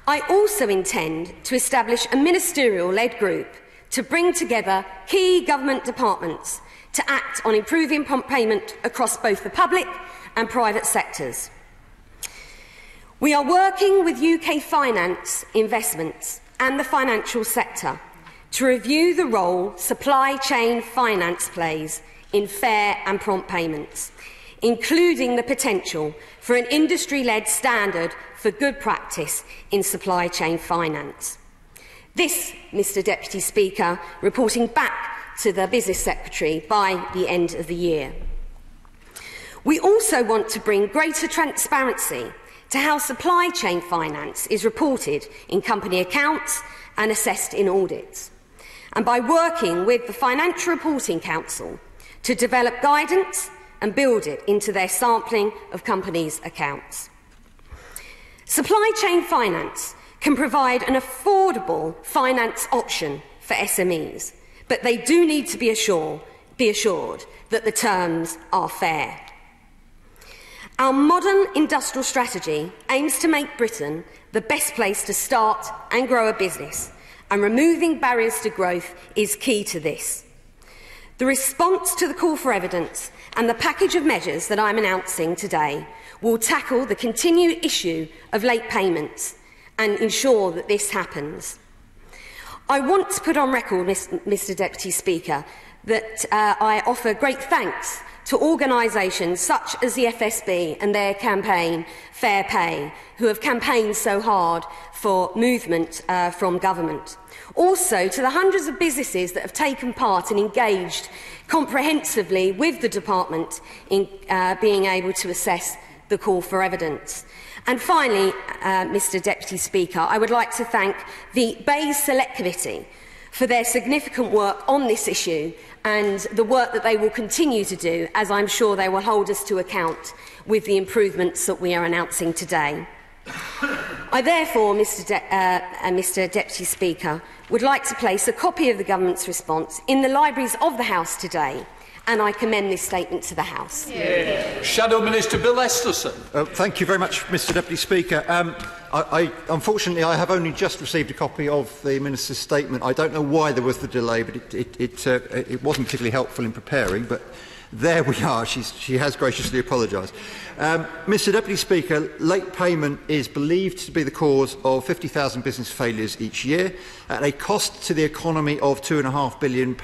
I also intend to establish a ministerial-led group to bring together key government departments to act on improving prompt payment across both the public and private sectors. We are working with UK Finance Investments and the financial sector to review the role supply chain finance plays in fair and prompt payments, including the potential for an industry-led standard for good practice in supply chain finance. This, Mr Deputy Speaker, reporting back to the Business Secretary by the end of the year. We also want to bring greater transparency to how supply chain finance is reported in company accounts and assessed in audits, and by working with the Financial Reporting Council to develop guidance and build it into their sampling of companies' accounts. Supply chain finance can provide an affordable finance option for SMEs, but they do need to be assured that the terms are fair. Our modern industrial strategy aims to make Britain the best place to start and grow a business, and removing barriers to growth is key to this. The response to the call for evidence and the package of measures that I am announcing today will tackle the continued issue of late payments and ensure that this happens. I want to put on record, Mr Deputy Speaker, that I offer great thanks to organisations such as the FSB and their campaign, Fair Pay, who have campaigned so hard for movement from government. Also to the hundreds of businesses that have taken part and engaged comprehensively with the department in being able to assess the call for evidence. And finally, Mr Deputy Speaker, I would like to thank the Bays Select Committee for their significant work on this issue and the work that they will continue to do, as I'm sure they will hold us to account with the improvements that we are announcing today. I therefore, Mr Deputy Speaker, would like to place a copy of the Government's response in the libraries of the House today, and I commend this statement to the House. Yeah. Shadow Minister Bill Esterson. Thank you very much, Mr Deputy Speaker. Unfortunately, I have only just received a copy of the Minister's statement. I don't know why there was the delay, but it wasn't particularly helpful in preparing. But there we are. She has graciously apologised. Mr Deputy Speaker, late payment is believed to be the cause of 50,000 business failures each year, at a cost to the economy of £2.5 billion.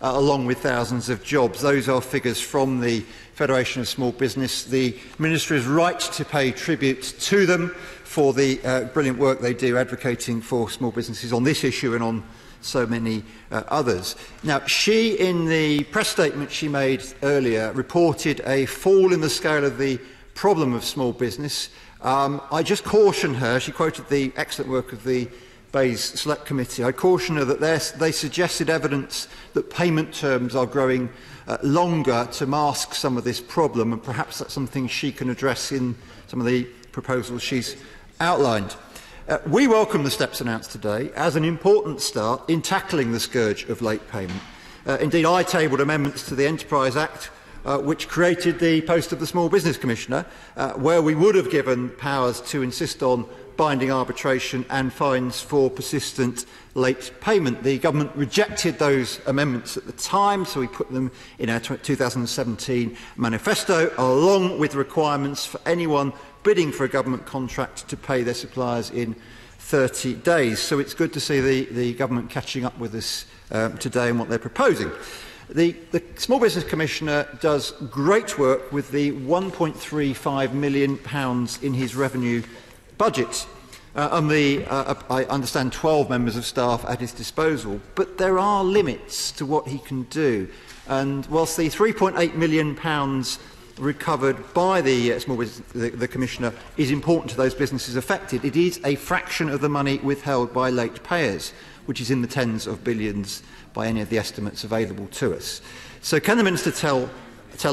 Along with thousands of jobs. Those are figures from the Federation of Small Business. The Minister is right to pay tribute to them for the brilliant work they do advocating for small businesses on this issue and on so many others. Now, she, in the press statement she made earlier, reported a fall in the scale of the problem of small business. I just caution her. She quoted the excellent work of the Bayes Select Committee. I caution her that they suggested evidence that payment terms are growing longer to mask some of this problem, and perhaps that's something she can address in some of the proposals she's outlined. We welcome the steps announced today as an important start in tackling the scourge of late payment. Indeed, I tabled amendments to the Enterprise Act, which created the post of the Small Business Commissioner, where we would have given powers to insist on binding arbitration and fines for persistent late payment. The Government rejected those amendments at the time, so we put them in our 2017 manifesto, along with requirements for anyone bidding for a Government contract to pay their suppliers in 30 days. So it's good to see the Government catching up with us today and what they're proposing. The Small Business Commissioner does great work with the £1.35 million in his revenue budget, and the, I understand, 12 members of staff at his disposal, but there are limits to what he can do. And whilst the £3.8 million recovered by the Commissioner is important to those businesses affected, it is a fraction of the money withheld by late payers, which is in the tens of billions by any of the estimates available to us. So can the Minister tell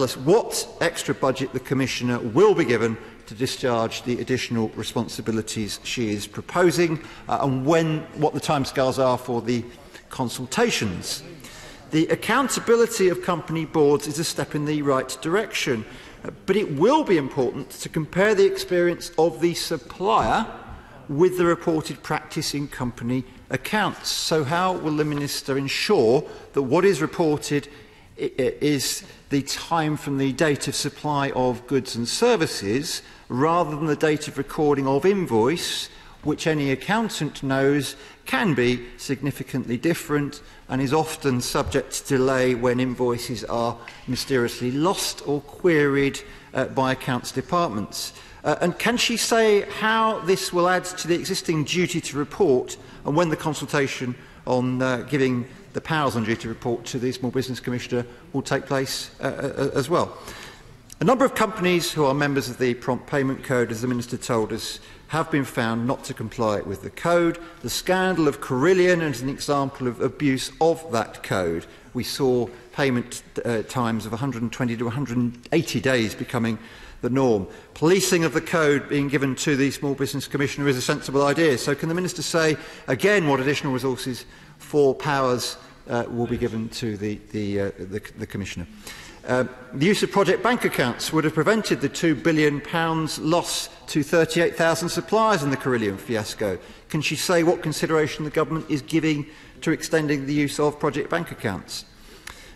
us what extra budget the Commissioner will be given to discharge the additional responsibilities she is proposing, and what the timescales are for the consultations? The accountability of company boards is a step in the right direction, but it will be important to compare the experience of the supplier with the reported practice in company accounts. So how will the Minister ensure that what is reported is the time from the date of supply of goods and services rather than the date of recording of invoice, which any accountant knows can be significantly different and is often subject to delay when invoices are mysteriously lost or queried by accounts departments? And can she say how this will add to the existing duty to report, and when the consultation on giving the powers on duty to report to the Small Business Commissioner will take place as well? A number of companies who are members of the Prompt Payment Code, as the Minister told us, have been found not to comply with the code. The scandal of Carillion is an example of abuse of that code. We saw payment times of 120 to 180 days becoming the norm. Policing of the code being given to the Small Business Commissioner is a sensible idea. So can the Minister say again what additional resources for powers will be given to the Commissioner? The use of project bank accounts would have prevented the £2 billion loss to 38,000 suppliers in the Carillion fiasco. Can she say what consideration the Government is giving to extending the use of project bank accounts?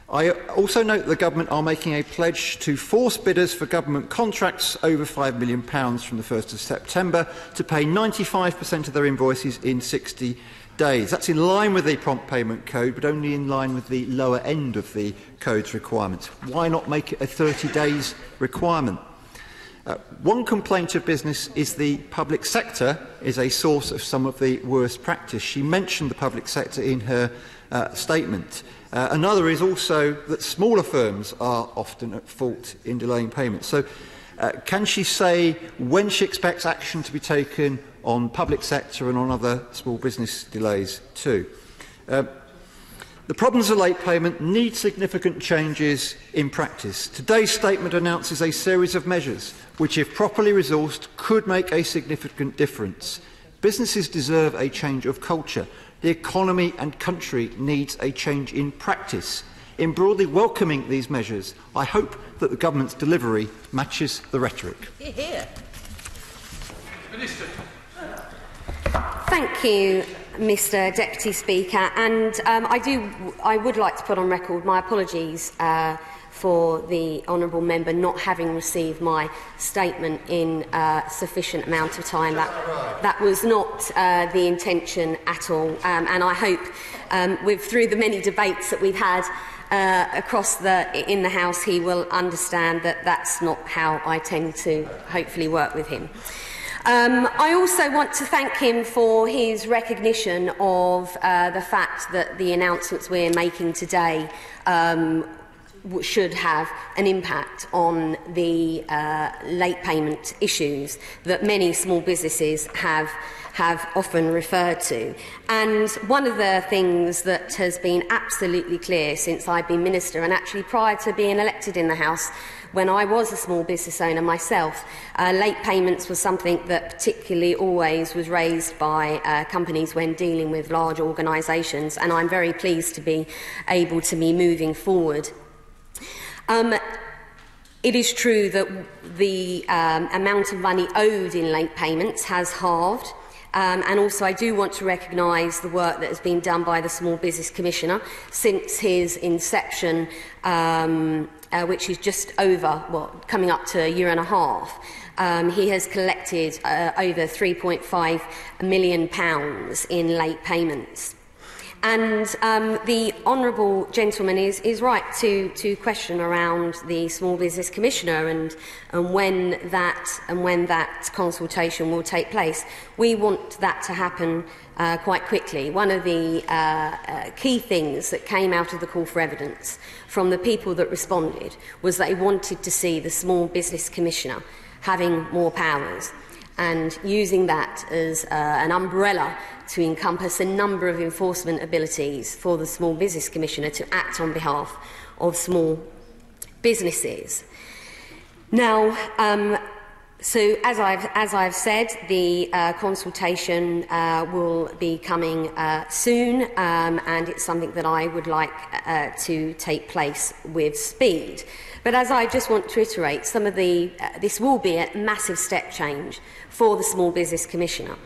I also note that the Government are making a pledge to force bidders for Government contracts over £5 million from the 1st of September to pay 95% of their invoices in 60 days. That's in line with the Prompt Payment Code, but only in line with the lower end of the Code's requirements. Why not make it a 30 days requirement? One complaint of business is the public sector is a source of some of the worst practice. She mentioned the public sector in her statement. Another is also that smaller firms are often at fault in delaying payments. So can she say when she expects action to be taken on public sector and on other small business delays too? The problems of late payment need significant changes in practice. Today's statement announces a series of measures which, if properly resourced, could make a significant difference. Businesses deserve a change of culture. The economy and country needs a change in practice. In broadly welcoming these measures, I hope that the government's delivery matches the rhetoric. Hear, hear. Minister. Thank you, Mr Deputy Speaker, and I would like to put on record my apologies for the honourable member not having received my statement in a sufficient amount of time. That was not the intention at all, and I hope through the many debates that we've had in the House, he will understand that that's not how I tend to hopefully work with him. I also want to thank him for his recognition of the fact that the announcements we're making today should have an impact on the late payment issues that many small businesses have often referred to. And one of the things that has been absolutely clear since I've been Minister, and actually prior to being elected in the House, when I was a small business owner myself, late payments was something that particularly always was raised by companies when dealing with large organisations, and I'm very pleased to be able to be moving forward. It is true that the amount of money owed in late payments has halved. And also, I do want to recognise the work that has been done by the Small Business Commissioner since his inception, which is just over, well, coming up to a year and a half. He has collected over £3.5 million in late payments. And the honourable gentleman is right to question around the Small Business Commissioner and when that consultation will take place. We want that to happen quite quickly. One of the key things that came out of the call for evidence from the people that responded was they wanted to see the Small Business Commissioner having more powers and using that as an umbrella to encompass a number of enforcement abilities for the Small Business Commissioner to act on behalf of small businesses. Now, so as I've said, the consultation will be coming soon, and it's something that I would like to take place with speed. But as I just want to reiterate, this will be a massive step change for the Small Business Commissioner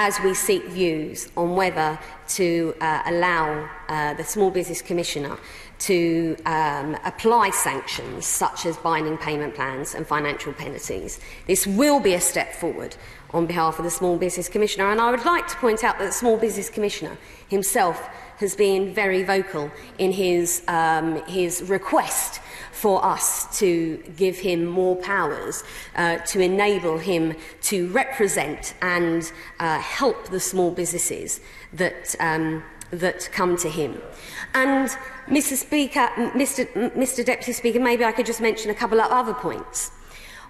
as we seek views on whether to allow the Small Business Commissioner to apply sanctions such as binding payment plans and financial penalties. This will be a step forward on behalf of the Small Business Commissioner, and I would like to point out that the Small Business Commissioner himself has been very vocal in his request for us to give him more powers to enable him to represent and help the small businesses that come to him. And, Mr Deputy Speaker, maybe I could just mention a couple of other points.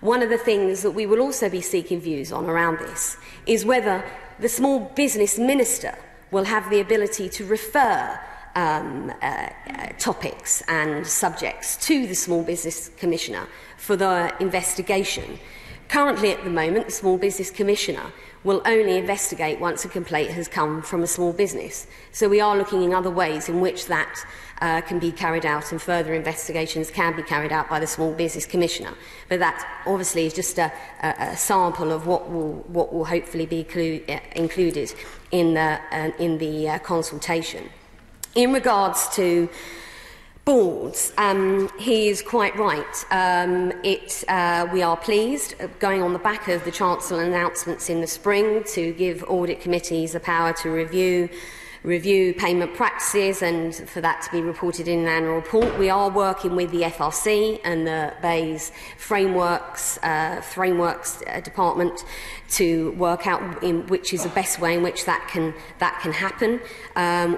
One of the things that we will also be seeking views on around this is whether the Small Business Minister will have the ability to refer topics and subjects to the Small Business Commissioner for their investigation. Currently, at the moment, the Small Business Commissioner will only investigate once a complaint has come from a small business. So we are looking in other ways in which that can be carried out, and further investigations can be carried out by the Small Business Commissioner. But that obviously is just a sample of what will hopefully be included in the consultation. In regards to boards, he is quite right. We are pleased, going on the back of the Chancellor announcements in the spring, to give audit committees the power to review payment practices and for that to be reported in an annual report. We are working with the FRC and the BEIS frameworks department to work out which is the best way in which that can happen.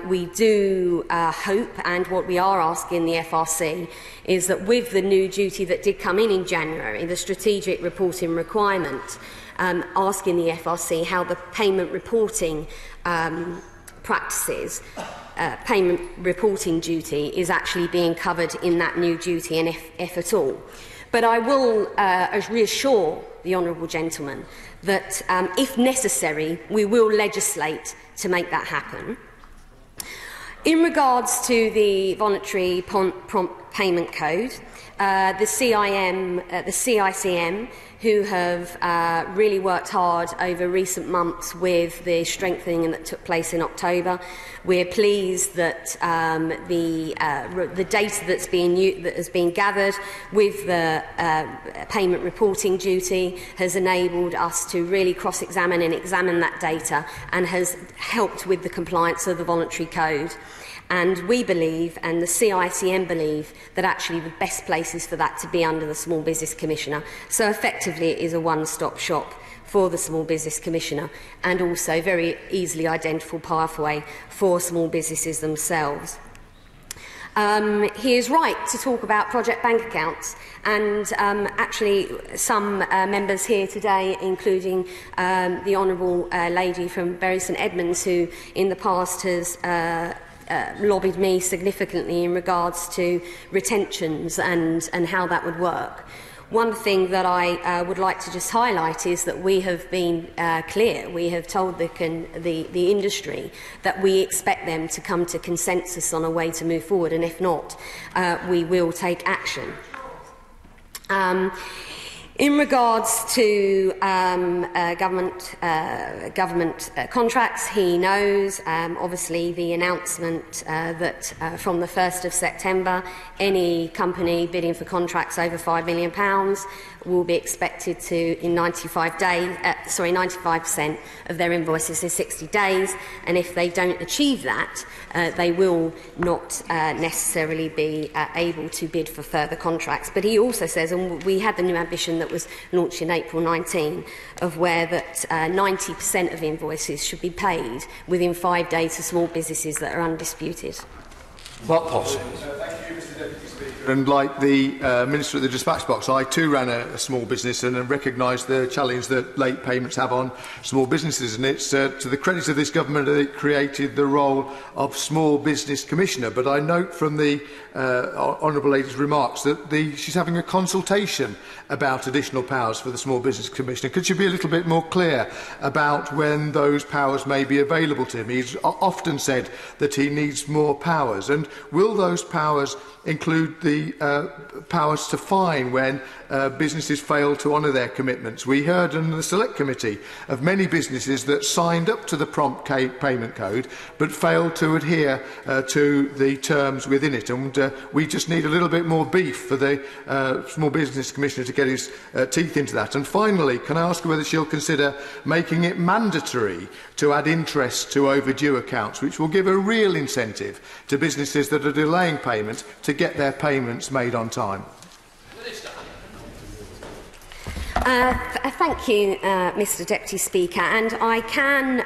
We do hope, and what we are asking the FRC is that with the new duty that did come in January, the strategic reporting requirement, asking the FRC how the payment reporting practices payment reporting duty is actually being covered in that new duty, and if at all. But I will reassure the honourable gentleman that, if necessary, we will legislate to make that happen. In regards to the voluntary prompt payment code, the CICM, who have really worked hard over recent months with the strengthening that took place in October, we're pleased that the data that has been gathered with the payment reporting duty has enabled us to really cross-examine and examine that data, and has helped with the compliance of the voluntary code. And we believe, and the CICM believe, that actually the best place is for that to be under the Small Business Commissioner. So effectively it is a one-stop shop for the Small Business Commissioner, and also very easily identifiable pathway for small businesses themselves. He is right to talk about project bank accounts, and actually some members here today, including the Honourable Lady from Bury St Edmunds, who in the past has lobbied me significantly in regards to retentions and how that would work. One thing that I would like to just highlight is that we have been clear. We have told the industry that we expect them to come to consensus on a way to move forward, and if not, we will take action. In regards to government contracts, he knows, obviously, the announcement that from the 1st of September, any company bidding for contracts over £5 million will be expected to, in 95% of their invoices in 60 days, and if they don't achieve that, they will not necessarily be able to bid for further contracts. But he also says, and we had the new ambition that was launched in April 19, of where that 90% of invoices should be paid within 5 days to small businesses that are undisputed. What policy? Thank you, Mr. Deputy Speaker. And like the Minister at the Dispatch Box, I too ran a small business and recognise the challenge that late payments have on small businesses. And it's to the credit of this government that it created the role of Small Business Commissioner. But I note from the Honourable Lady's remarks that she's having a consultation about additional powers for the Small Business Commissioner. Could she be a little bit more clear about when those powers may be available to him? He's often said that he needs more powers. And will those powers include the powers to fine when businesses fail to honour their commitments? We heard in the Select Committee of many businesses that signed up to the prompt payment code but failed to adhere to the terms within it. And we just need a little bit more beef for the Small Business Commissioner to get his teeth into that. And finally, can I ask her whether she'll consider making it mandatory to add interest to overdue accounts, which will give a real incentive to businesses that are delaying payment to get their payments made on time? Thank you, Mr. Deputy Speaker, and I can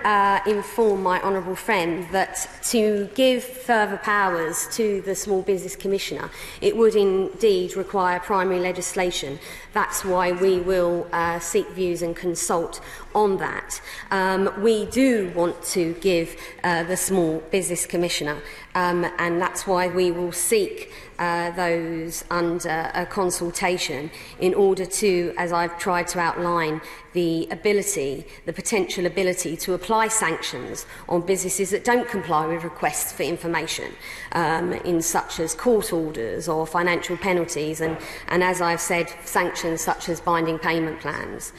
inform my honourable friend that to give further powers to the Small Business Commissioner, it would indeed require primary legislation. That's why we will seek views and consult on that. We do want to give the Small Business Commissioner, and that's why we will seek those under a consultation, in order to, as I've tried to outline, the potential ability to apply sanctions on businesses that don't comply with requests for information, in such as court orders or financial penalties, and as I've said, sanctions such as binding payment plans.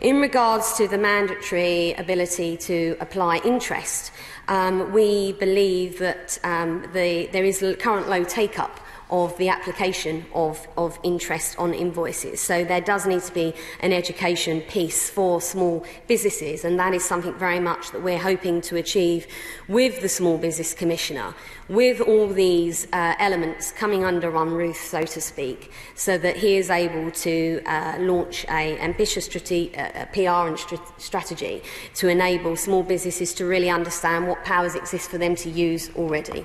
In regards to the mandatory ability to apply interest, we believe that there is current low take-up of the application of interest on invoices. So there does need to be an education piece for small businesses, and that is something very much that we're hoping to achieve with the Small Business Commissioner, with all these elements coming under one roof, so to speak, so that he is able to launch an ambitious PR and strategy to enable small businesses to really understand what powers exist for them to use already.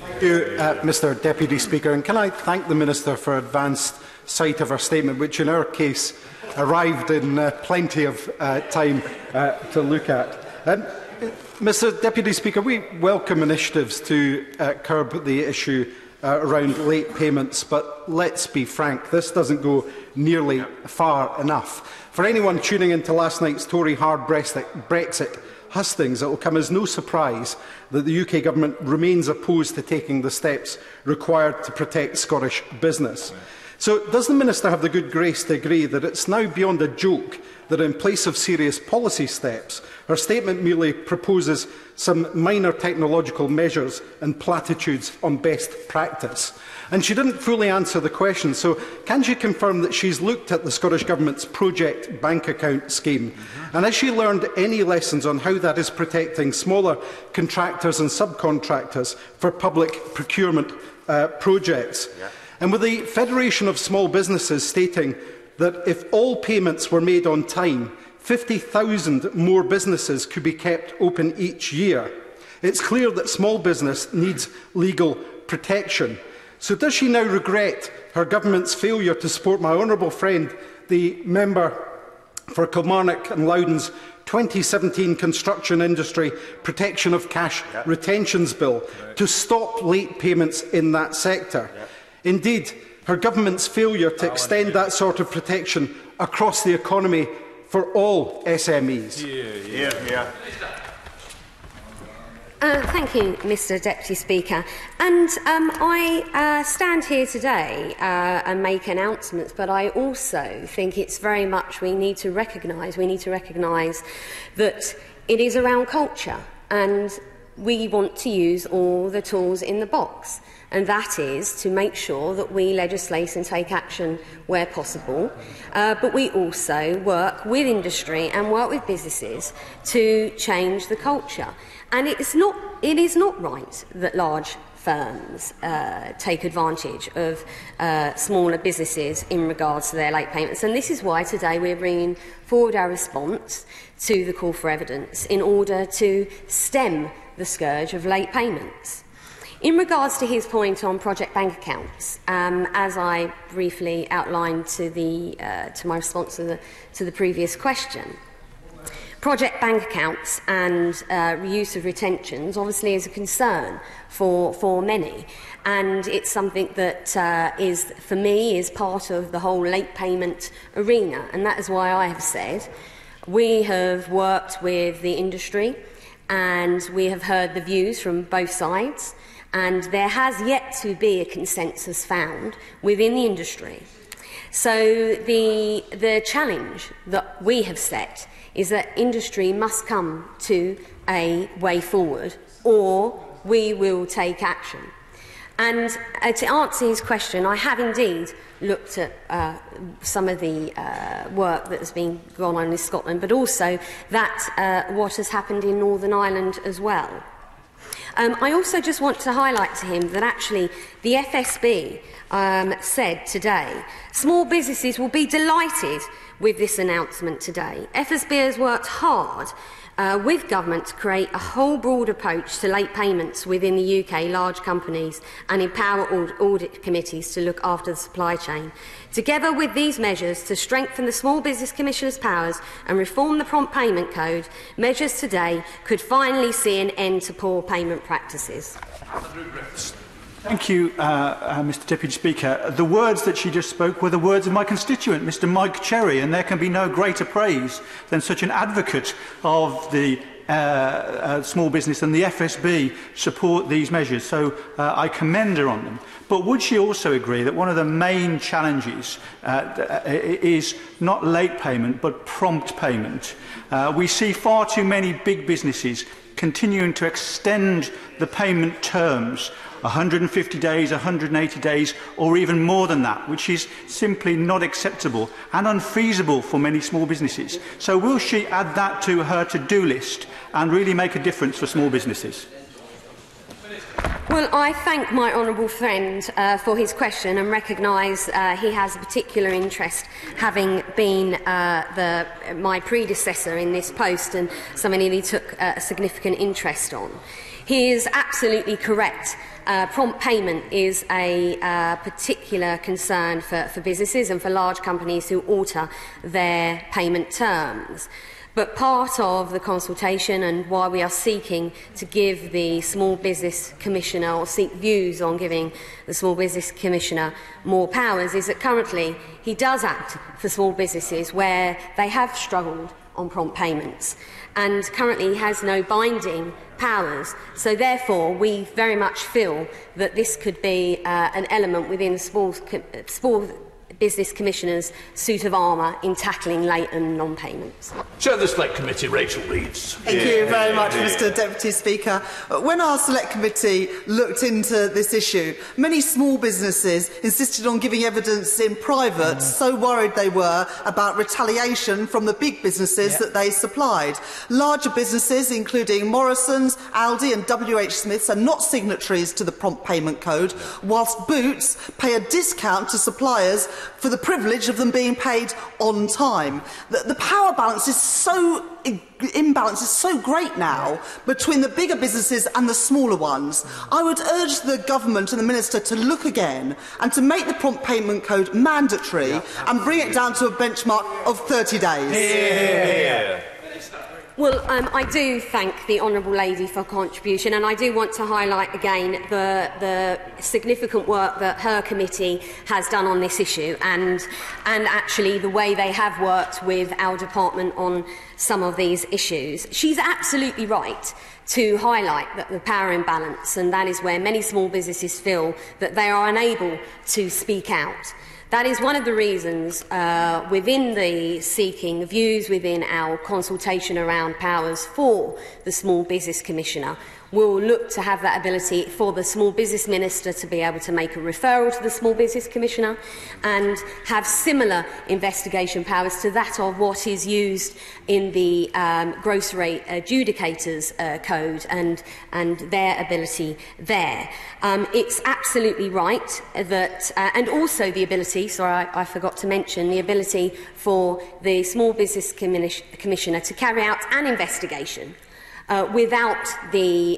Thank you, Mr. Deputy Speaker, and can I thank the Minister for advanced sight of her statement, which in our case arrived in plenty of time to look at. Mr Deputy Speaker, we welcome initiatives to curb the issue around late payments, but let's be frank, this doesn't go nearly far enough. For anyone tuning into last night's Tory hard Brexit hustings, it will come as no surprise that the UK Government remains opposed to taking the steps required to protect Scottish business. So does the Minister have the good grace to agree that it's now beyond a joke that in place of serious policy steps, her statement merely proposes some minor technological measures and platitudes on best practice? And she didn't fully answer the question, so can she confirm that she's looked at the Scottish Government's Project Bank Account scheme? And has she learned any lessons on how that is protecting smaller contractors and subcontractors for public procurement projects? And with the Federation of Small Businesses stating that if all payments were made on time, 50,000 more businesses could be kept open each year, it's clear that small business needs legal protection. So does she now regret her government's failure to support my honourable friend, the member for Kilmarnock and Loudoun's 2017 Construction Industry Protection of Cash Retentions Bill to stop late payments in that sector? Indeed, her government's failure to extend that sort of protection across the economy for all SMEs. Thank you, Mr Deputy Speaker. And I stand here today and make announcements, but I also think it's very much we need to recognise that it is around culture, and we want to use all the tools in the box. And that is to make sure that we legislate and take action where possible, but we also work with industry and work with businesses to change the culture. And it is not right that large firms take advantage of smaller businesses in regards to their late payments. And this is why today we're bringing forward our response to the call for evidence in order to stem the scourge of late payments. In regards to his point on project bank accounts, as I briefly outlined to my response to the previous question, project bank accounts and use of retentions obviously is a concern for many, and it's something that is, for me, is part of the whole late payment arena, and that is why I have said we have worked with the industry and we have heard the views from both sides. And there has yet to be a consensus found within the industry. So the challenge that we have set is that industry must come to a way forward, or we will take action. And to answer his question, I have indeed looked at some of the work that has been going on in Scotland, but also that what has happened in Northern Ireland as well. I also just want to highlight to him that actually the FSB said today, small businesses will be delighted with this announcement today. FSB has worked hard with government to create a whole broad approach to late payments within the UK large companies and empower audit committees to look after the supply chain. Together with these measures to strengthen the Small Business Commissioner's powers and reform the Prompt Payment Code, measures today could finally see an end to poor payment practices. Thank you, Mr Deputy Speaker. The words that she just spoke were the words of my constituent, Mr Mike Cherry, and there can be no greater praise than such an advocate of the small business and the FSB support these measures. So I commend her on them. But would she also agree that one of the main challenges is not late payment but prompt payment? We see far too many big businesses continuing to extend the payment terms, 150 days, 180 days, or even more than that, which is simply not acceptable and unfeasible for many small businesses. So will she add that to her to-do list and really make a difference for small businesses? Well, I thank my honourable friend for his question and recognise he has a particular interest, having been my predecessor in this post and somebody he took a significant interest on. He is absolutely correct. Prompt payment is a particular concern for businesses and for large companies who alter their payment terms. But part of the consultation and why we are seeking to give the Small Business Commissioner, or seek views on giving the Small Business Commissioner more powers, is that currently he does act for small businesses where they have struggled on prompt payments, and currently has no binding powers. So therefore, we very much feel that this could be an element within the Small Business Commissioner's suit of armour in tackling late and non-payments. Chair of the Select Committee, Rachel Reeves. Thank you very much, Mr Deputy Speaker. When our Select Committee looked into this issue, many small businesses insisted on giving evidence in private, so worried they were about retaliation from the big businesses that they supplied. Larger businesses, including Morrison's, Aldi and WH Smith's, are not signatories to the Prompt Payment Code, whilst Boots pay a discount to suppliers for the privilege of them being paid on time. The power balance is so great now between the bigger businesses and the smaller ones. I would urge the government and the minister to look again and to make the Prompt Payment Code mandatory and bring it down to a benchmark of 30 days. Well, I do thank the Honourable Lady for her contribution, and I do want to highlight again the significant work that her committee has done on this issue, and actually the way they have worked with our department on some of these issues. She's absolutely right to highlight that the power imbalance, and that is where many small businesses feel that they are unable to speak out. That is one of the reasons within the seeking views within our consultation around powers for the Small Business Commissioner. We'll look to have that ability for the Small Business Minister to be able to make a referral to the Small Business Commissioner and have similar investigation powers to that of what is used in the Grocery Adjudicators Code and their ability there. It's absolutely right that, and also the ability, sorry, I forgot to mention, the ability for the Small Business Commissioner to carry out an investigation without the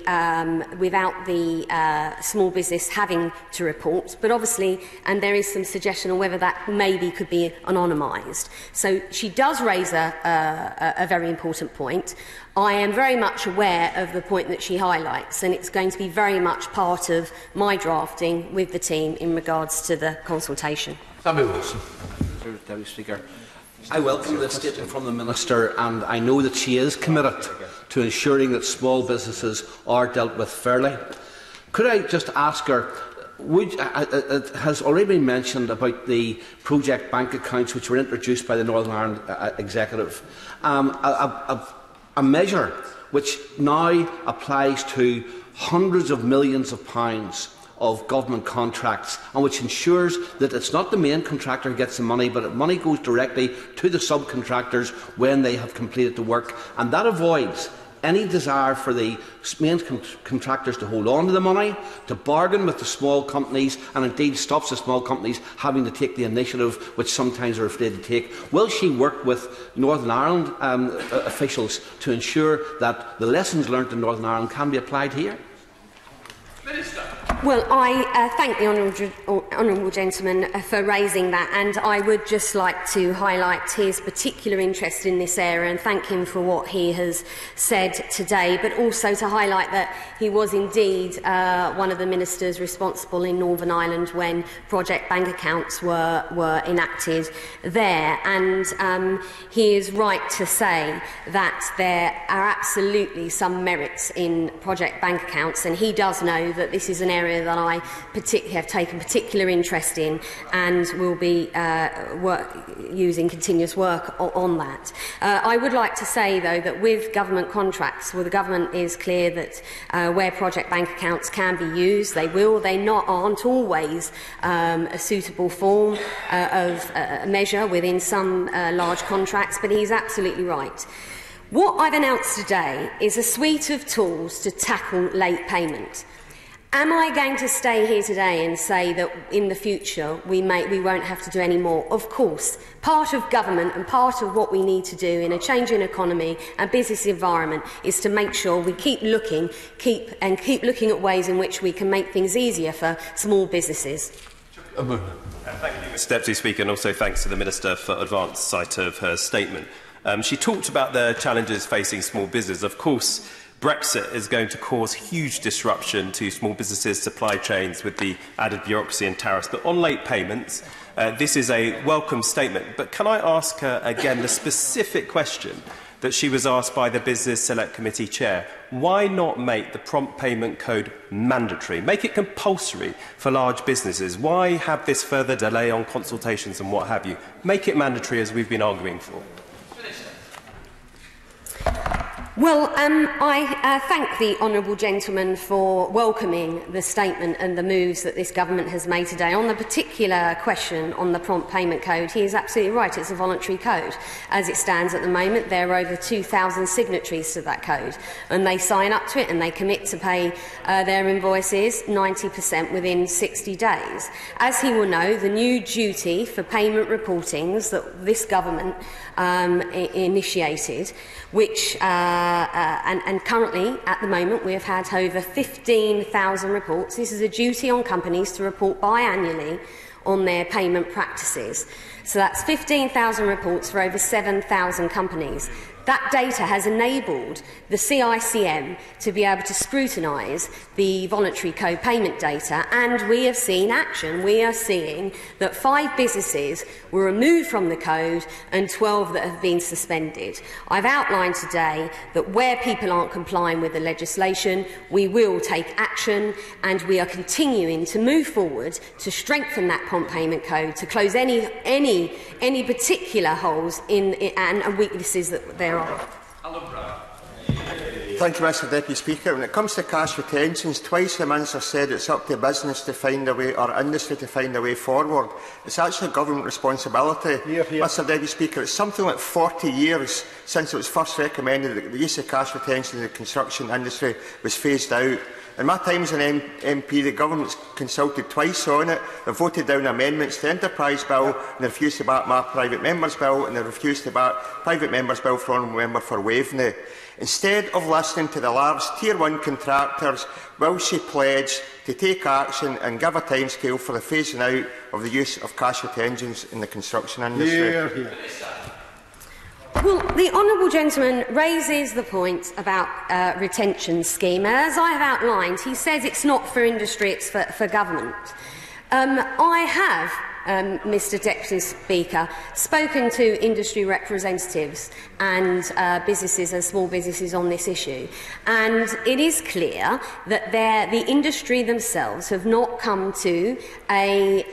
small business having to report, but obviously, and there is some suggestion on whether that maybe could be anonymised. So she does raise a very important point. I am very much aware of the point that she highlights, and it's going to be very much part of my drafting with the team in regards to the consultation. Samuel Wilson. Deputy Speaker, I welcome this statement from the Minister, and I know that she is committed to ensuring that small businesses are dealt with fairly. Could I just ask her, it has already been mentioned about the project bank accounts which were introduced by the Northern Ireland Executive, a measure which now applies to hundreds of millions of pounds of government contracts, and which ensures that it's not the main contractor who gets the money, but that money goes directly to the subcontractors when they have completed the work, and that avoids any desire for the main contractors to hold on to the money, to bargain with the small companies, and indeed stops the small companies having to take the initiative which sometimes are afraid to take. Will she work with Northern Ireland officials to ensure that the lessons learned in Northern Ireland can be applied here? Minister. Well, I thank the honourable gentleman for raising that, and I would just like to highlight his particular interest in this area and thank him for what he has said today, but also to highlight that he was indeed one of the ministers responsible in Northern Ireland when project bank accounts were enacted there, and he is right to say that there are absolutely some merits in project bank accounts, and he does know that this is an area that I have taken particular interest in and will be using continuous work on that. I would like to say, though, that with government contracts, well, the government is clear that where project bank accounts can be used, they will. They aren't always a suitable form of measure within some large contracts, but he's absolutely right. What I've announced today is a suite of tools to tackle late payment. Am I going to stay here today and say that in the future we won't have to do any more? Of course. Part of government and part of what we need to do in a changing economy and business environment is to make sure we keep looking at ways in which we can make things easier for small businesses. Thank you, Mr Deputy Speaker, and also thanks to the Minister for advance sight of her statement. She talked about the challenges facing small businesses. Of course, Brexit is going to cause huge disruption to small businesses' supply chains with the added bureaucracy and tariffs. But on late payments, this is a welcome statement. But can I ask her again the specific question that she was asked by the Business Select Committee Chair? Why not make the prompt payment code mandatory? Make it compulsory for large businesses. Why have this further delay on consultations and what have you? Make it mandatory, as we've been arguing for. Well, I thank the honourable gentleman for welcoming the statement and the moves that this government has made today. On the particular question on the prompt payment code, he is absolutely right. It's a voluntary code. As it stands at the moment, there are over 2,000 signatories to that code, and they sign up to it and they commit to pay their invoices 90% within 60 days. As he will know, the new duty for payment reportings that this government initiated, which and currently, at the moment, we have had over 15,000 reports. This is a duty on companies to report biannually on their payment practices. So that's 15,000 reports for over 7,000 companies. That data has enabled the CICM to be able to scrutinise the voluntary co-payment data, and we have seen action. We are seeing that 5 businesses were removed from the code and 12 that have been suspended. I've outlined today that where people aren't complying with the legislation, we will take action, and we are continuing to move forward to strengthen that prompt payment code, to close any particular holes and weaknesses that there are. Thank you, Mr. Deputy Speaker. When it comes to cash retentions, twice the Minister said it's up to business to find a way, or industry to find a way forward. It's actually government responsibility. Here, here. Mr. Deputy Speaker, it's something like 40 years since it was first recommended that the use of cash retention in the construction industry was phased out. In my time as an MP, the government's consulted twice on it. They voted down amendments to the Enterprise Bill, and they refused to back my private member's bill, and they refused to back private member's bill for honourable member for Waveney. Instead of listening to the large Tier 1 contractors, will she pledge to take action and give a timescale for the phasing out of the use of cash retentions in the construction industry? Yeah, yeah. Well, the honourable gentleman raises the point about retention scheme. As I have outlined, he says it's not for industry, it's for government. I have, Mr. Deputy Speaker, spoken to industry representatives and businesses and small businesses on this issue, and it is clear that the industry themselves have not come to a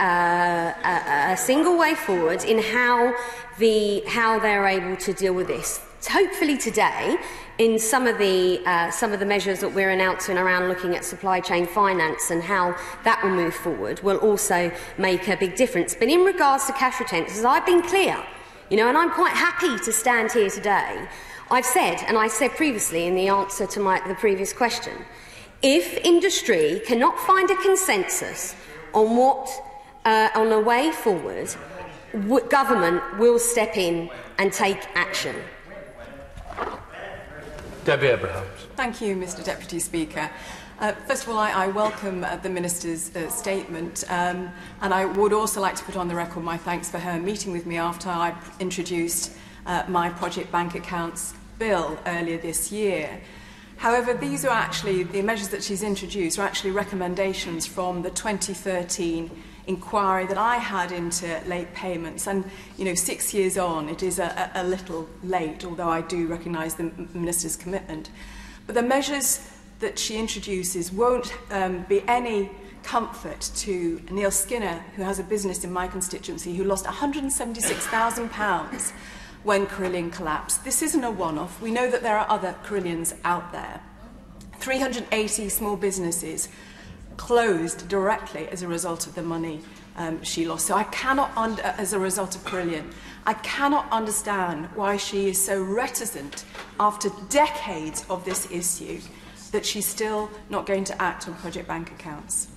single way forward in how they're able to deal with this. Hopefully today, in some of the measures that we're announcing around looking at supply chain finance and how that will move forward will also make a big difference. But in regards to cash retentions, I've been clear, you know, and I'm quite happy to stand here today. I've said, and I said previously in the answer to the previous question, if industry cannot find a consensus on on a way forward, government will step in and take action. Debbie Abrahams. Thank you, Mr. Deputy Speaker. First of all, I welcome the Minister's statement, and I would also like to put on the record my thanks for her meeting with me after I introduced my Project Bank Accounts Bill earlier this year. However, these are actually the measures that she's introduced are actually recommendations from the 2013 inquiry that I had into late payments, and you know, 6 years on, it is a little late, although I do recognise the Minister's commitment. But the measures that she introduces won't be any comfort to Neil Skinner, who has a business in my constituency, who lost £176,000 when Carillion collapsed. This isn't a one-off. We know that there are other Carillions out there. 380 small businesses closed directly as a result of the money she lost. So I cannot, as a result of Carillion, I cannot understand why she is so reticent after decades of this issue that she's still not going to act on project bank accounts.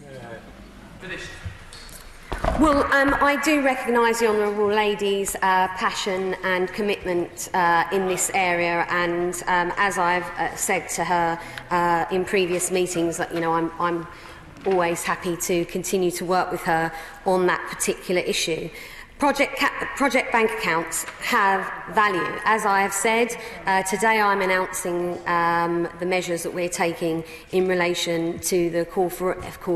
Finished. Well, I do recognise the honourable lady's passion and commitment in this area, and as I've said to her in previous meetings, that you know, I'm always happy to continue to work with her on that particular issue. Project bank accounts have value. As I have said, today I'm announcing the measures that we're taking in relation to the call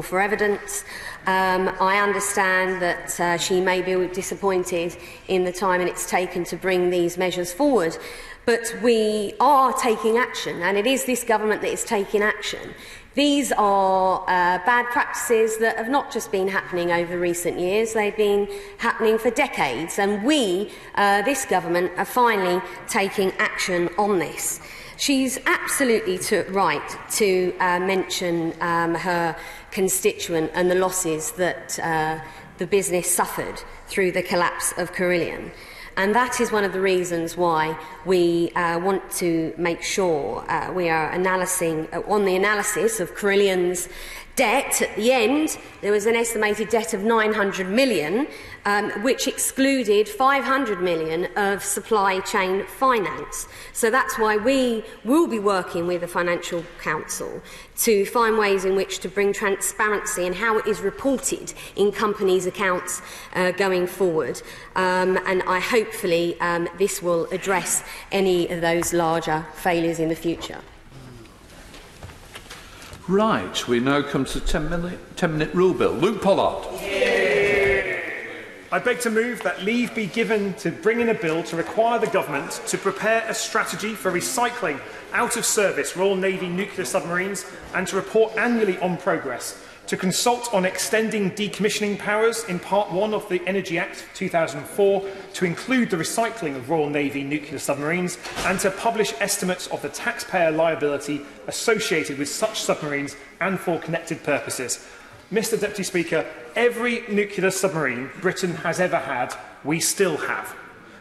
for evidence. I understand that she may be disappointed in the time it's taken to bring these measures forward, but we are taking action, and it is this government that is taking action. These are bad practices that have not just been happening over recent years, they've been happening for decades, and we, this government, are finally taking action on this. She's absolutely right to mention her constituent and the losses that the business suffered through the collapse of Carillion. And that is one of the reasons why we want to make sure we are analysing on the analysis of Carillion's debt. At the end, there was an estimated debt of £900 million, which excluded £500 million of supply chain finance. So that's why we will be working with the Financial Council to find ways in which to bring transparency in how it is reported in companies' accounts going forward. And I hopefully this will address any of those larger failures in the future. Right, we now come to the 10-minute rule bill. Luke Pollard. Yeah. I beg to move that leave be given to bring in a bill to require the government to prepare a strategy for recycling out-of-service Royal Navy nuclear submarines and to report annually on progress, to consult on extending decommissioning powers in Part 1 of the Energy Act 2004 to include the recycling of Royal Navy nuclear submarines, and to publish estimates of the taxpayer liability associated with such submarines and for connected purposes. Mr Deputy Speaker, every nuclear submarine Britain has ever had, we still have.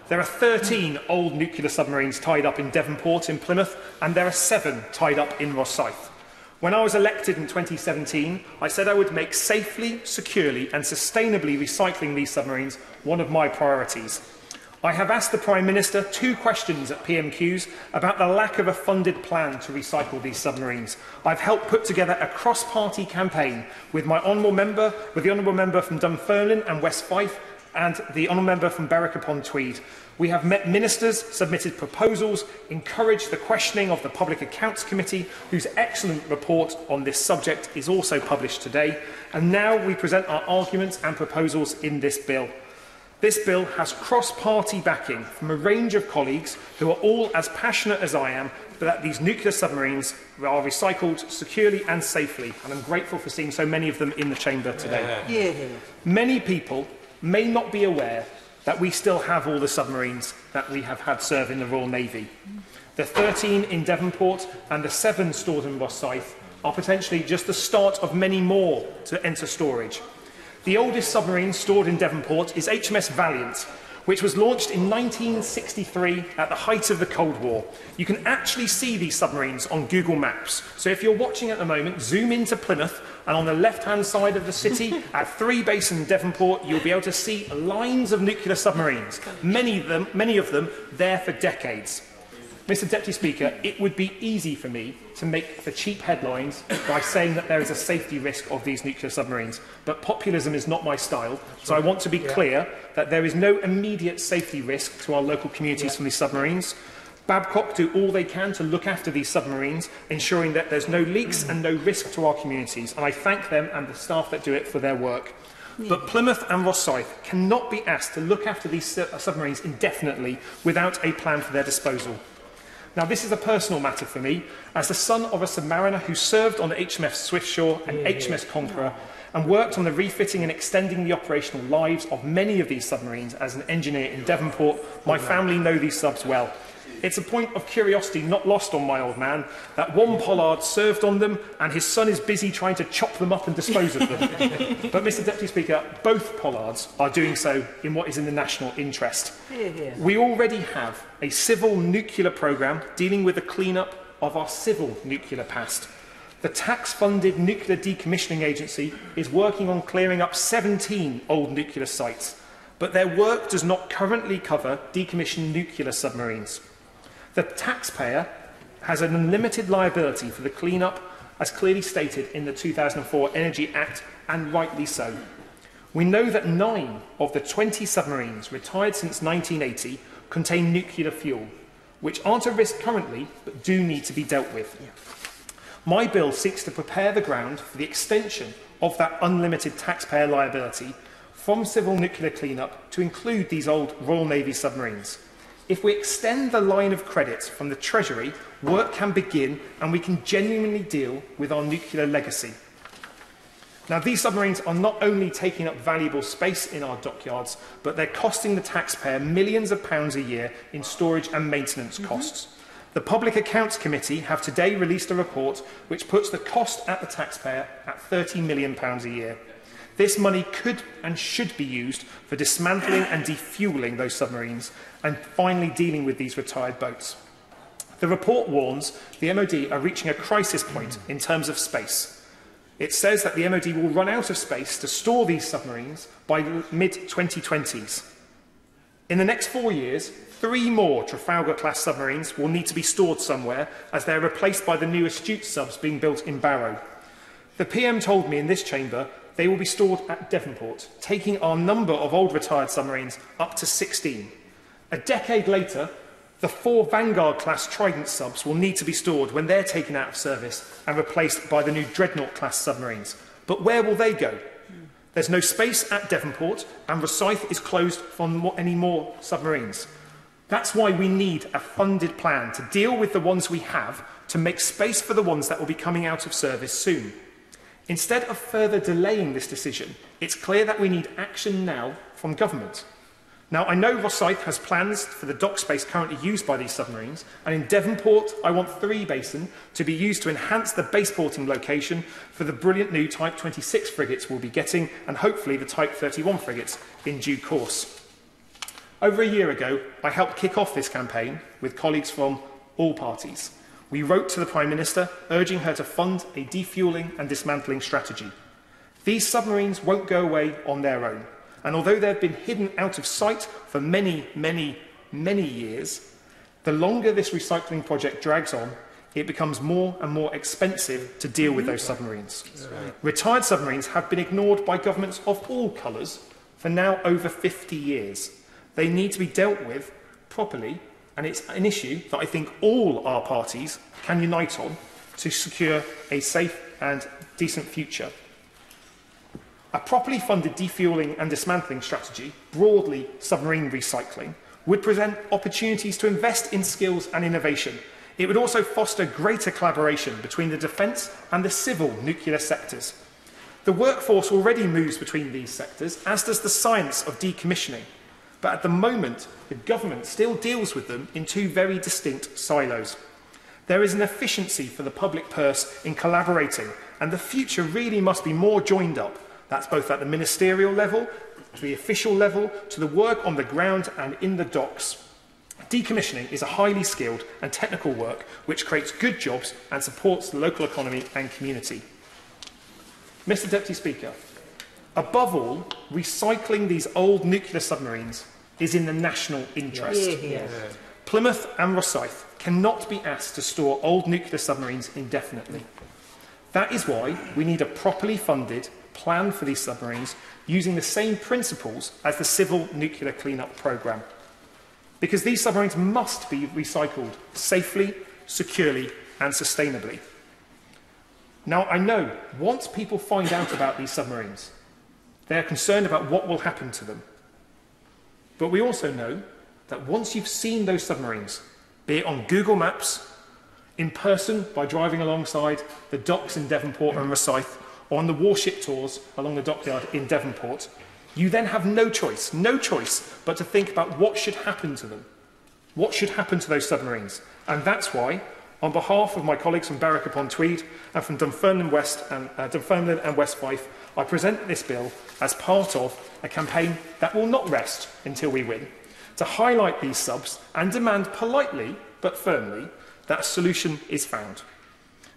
There are 13 old nuclear submarines tied up in Devonport in Plymouth, and there are 7 tied up in Rosyth. When I was elected in 2017, I said I would make safely, securely and sustainably recycling these submarines one of my priorities. I have asked the Prime Minister 2 questions at PMQs about the lack of a funded plan to recycle these submarines. I've helped put together a cross-party campaign with my honourable member, with the honourable member from Dunfermline and West Fife, and the honourable member from Berwick-upon-Tweed. We have met ministers, submitted proposals, encouraged the questioning of the Public Accounts Committee, whose excellent report on this subject is also published today, and now we present our arguments and proposals in this bill. This bill has cross-party backing from a range of colleagues who are all as passionate as I am that these nuclear submarines are recycled securely and safely, and I'm grateful for seeing so many of them in the chamber today. Yeah. Yeah. Many people may not be aware that we still have all the submarines that we have had serve in the Royal Navy. The 13 in Devonport and the 7 stored in Rosyth are potentially just the start of many more to enter storage. The oldest submarine stored in Devonport is HMS Valiant, which was launched in 1963 at the height of the Cold War. You can actually see these submarines on Google Maps. So if you're watching at the moment, zoom into Plymouth, and on the left-hand side of the city, at Three Basin Devonport, you'll be able to see lines of nuclear submarines, many of them there for decades. Mr Deputy Speaker, it would be easy for me to make the cheap headlines by saying that there is a safety risk of these nuclear submarines, but populism is not my style, so I want to be clear that there is no immediate safety risk to our local communities from these submarines. Babcock do all they can to look after these submarines, ensuring that there's no leaks and no risk to our communities, and I thank them and the staff that do it for their work. But Plymouth and Rosyth cannot be asked to look after these submarines indefinitely without a plan for their disposal. Now, this is a personal matter for me, as the son of a submariner who served on HMS Swiftsure and HMS Conqueror and worked on the refitting and extending the operational lives of many of these submarines as an engineer in Devonport. My family know these subs well. It's a point of curiosity not lost on my old man that one Pollard served on them and his son is busy trying to chop them up and dispose of them. But, Mr Deputy Speaker, both Pollards are doing so in what is in the national interest. We already have a civil nuclear programme dealing with the clean-up of our civil nuclear past. The tax-funded Nuclear Decommissioning Agency is working on clearing up 17 old nuclear sites, but their work does not currently cover decommissioned nuclear submarines. The taxpayer has an unlimited liability for the clean-up, as clearly stated in the 2004 Energy Act, and rightly so. We know that 9 of the 20 submarines retired since 1980 contain nuclear fuel, which aren't a risk currently, but do need to be dealt with. Yeah. My bill seeks to prepare the ground for the extension of that unlimited taxpayer liability from civil nuclear clean-up to include these old Royal Navy submarines. If we extend the line of credit from the Treasury, work can begin and we can genuinely deal with our nuclear legacy. Now, these submarines are not only taking up valuable space in our dockyards, but they're costing the taxpayer millions of pounds a year in storage and maintenance costs. The Public Accounts Committee have today released a report which puts the cost at the taxpayer at £30 million a year. This money could and should be used for dismantling and defuelling those submarines and finally dealing with these retired boats. The report warns the MOD are reaching a crisis point in terms of space. It says that the MOD will run out of space to store these submarines by the mid-2020s. In the next 4 years, 3 more Trafalgar-class submarines will need to be stored somewhere as they are replaced by the new Astute subs being built in Barrow. The PM told me in this chamber they will be stored at Devonport, taking our number of old retired submarines up to 16. A decade later, the 4 Vanguard-class Trident subs will need to be stored when they're taken out of service and replaced by the new Dreadnought-class submarines. But where will they go? There's no space at Devonport, and Rosyth is closed from any more submarines. That's why we need a funded plan to deal with the ones we have, to make space for the ones that will be coming out of service soon. Instead of further delaying this decision, it's clear that we need action now from government. Now, I know Rosyth has plans for the dock space currently used by these submarines, and in Devonport, I want 3 Basin to be used to enhance the baseporting location for the brilliant new Type 26 frigates we'll be getting, and hopefully the Type 31 frigates in due course. Over a year ago, I helped kick off this campaign with colleagues from all parties. We wrote to the Prime Minister, urging her to fund a defuelling and dismantling strategy. These submarines won't go away on their own, and although they've been hidden out of sight for many years, the longer this recycling project drags on, it becomes more and more expensive to deal with those submarines. Right. Retired submarines have been ignored by governments of all colours for now over 50 years. They need to be dealt with properly, and it's an issue that I think all our parties can unite on to secure a safe and decent future. A properly funded defuelling and dismantling strategy, broadly submarine recycling, would present opportunities to invest in skills and innovation. It would also foster greater collaboration between the defence and the civil nuclear sectors. The workforce already moves between these sectors, as does the science of decommissioning. But at the moment, the government still deals with them in 2 very distinct silos. There is an efficiency for the public purse in collaborating, and the future really must be more joined up. That's both at the ministerial level, to the official level, to the work on the ground and in the docks. Decommissioning is a highly skilled and technical work which creates good jobs and supports the local economy and community. Mr. Deputy Speaker, above all, recycling these old nuclear submarines is in the national interest. Yeah. Plymouth and Rosyth cannot be asked to store old nuclear submarines indefinitely. That is why we need a properly funded plan for these submarines using the same principles as the civil nuclear clean-up programme. Because these submarines must be recycled safely, securely and sustainably. Now, I know once people find out about these submarines, they are concerned about what will happen to them. But we also know that once you've seen those submarines, be it on Google Maps, in person by driving alongside the docks in Devonport and Rosyth, or on the warship tours along the dockyard in Devonport, you then have no choice but to think about what should happen to them, what should happen to those submarines. And that's why, on behalf of my colleagues from Berwick-upon-Tweed and from Dunfermline and West Fife, I present this bill as part of a campaign that will not rest until we win, to highlight these subs and demand politely but firmly that a solution is found.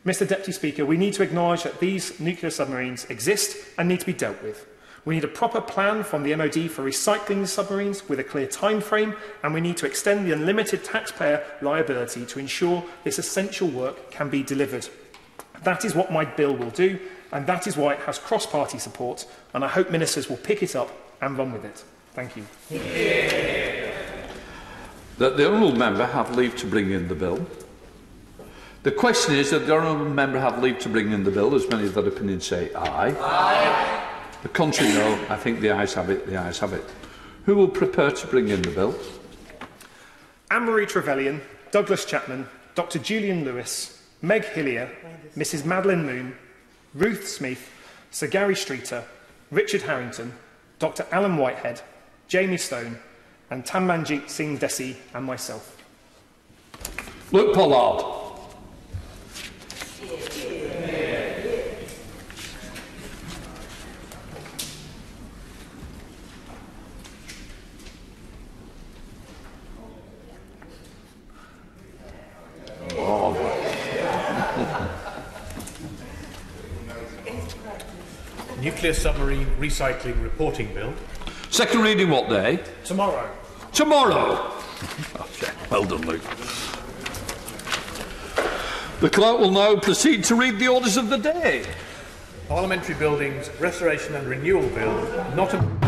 Mr. Deputy Speaker, we need to acknowledge that these nuclear submarines exist and need to be dealt with. We need a proper plan from the MOD for recycling the submarines with a clear time frame, and we need to extend the unlimited taxpayer liability to ensure this essential work can be delivered. That is what my bill will do, and that is why it has cross-party support, and I hope ministers will pick it up and run with it. Thank you. Yeah. That the honourable member have leave to bring in the bill. The question is that the honourable member have leave to bring in the bill. As many of that opinion say aye. Aye. The contrary no. I think the ayes have it. The ayes have it. Who will prepare to bring in the bill? Anne-Marie Trevelyan, Douglas Chapman, Dr Julian Lewis, Meg Hillier, Mrs Madeleine Moon, Ruth Smith, Sir Gary Streeter, Richard Harrington, Dr Alan Whitehead, Jamie Stone and Tanmanjit Singh Desi and myself. Luke Pollard. Oh. Nuclear submarine recycling reporting bill. Second reading what day? Tomorrow. Tomorrow! Okay. Well done, Luke. The clerk will now proceed to read the orders of the day. Parliamentary Buildings Restoration and Renewal Bill, not a...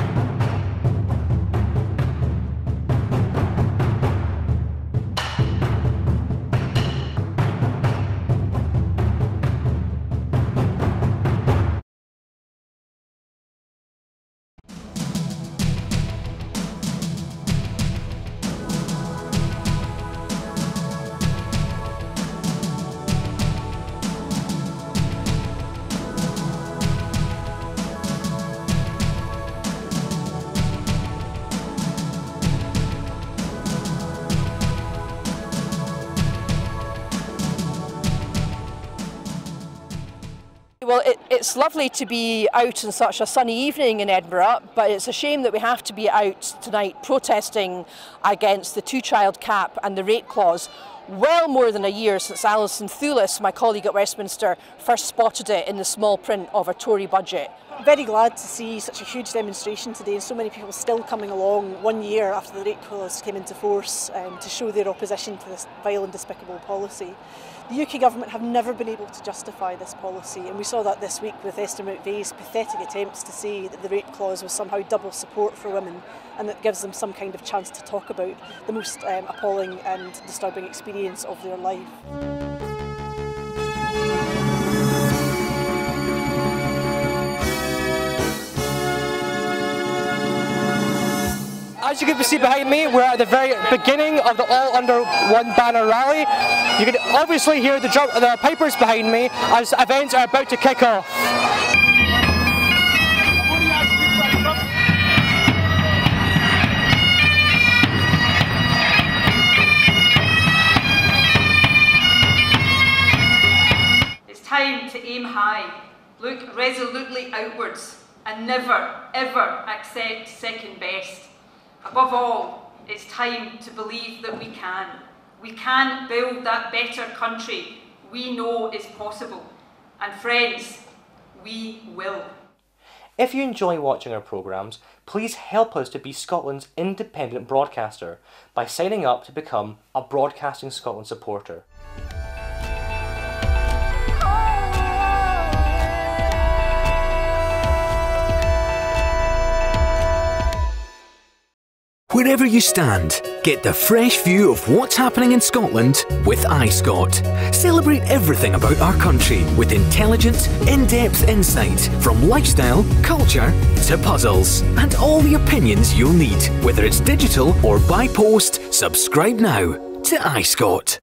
It's lovely to be out on such a sunny evening in Edinburgh, but it's a shame that we have to be out tonight protesting against the two-child cap and the rate clause. Well more than a year since Alison Thewliss, my colleague at Westminster, first spotted it in the small print of a Tory budget. I'm very glad to see such a huge demonstration today and so many people still coming along 1 year after the rate clause came into force to show their opposition to this vile and despicable policy. The UK government have never been able to justify this policy, and we saw that this week with Esther McVeigh's pathetic attempts to say that the rate clause was somehow double support for women and that gives them some kind of chance to talk about the most appalling and disturbing experience of their life. As you can see behind me, we're at the very beginning of the All Under One Banner rally. You can obviously hear the pipers behind me as events are about to kick off. It's time to aim high, look resolutely outwards and never ever accept second best. Above all, it's time to believe that we can. We can build that better country we know is possible. And friends, we will. If you enjoy watching our programmes, please help us to be Scotland's independent broadcaster by signing up to become a Broadcasting Scotland supporter. Wherever you stand, get the fresh view of what's happening in Scotland with iScot. Celebrate everything about our country with intelligent, in-depth insight from lifestyle, culture to puzzles. And all the opinions you'll need, whether it's digital or by post. Subscribe now to iScot.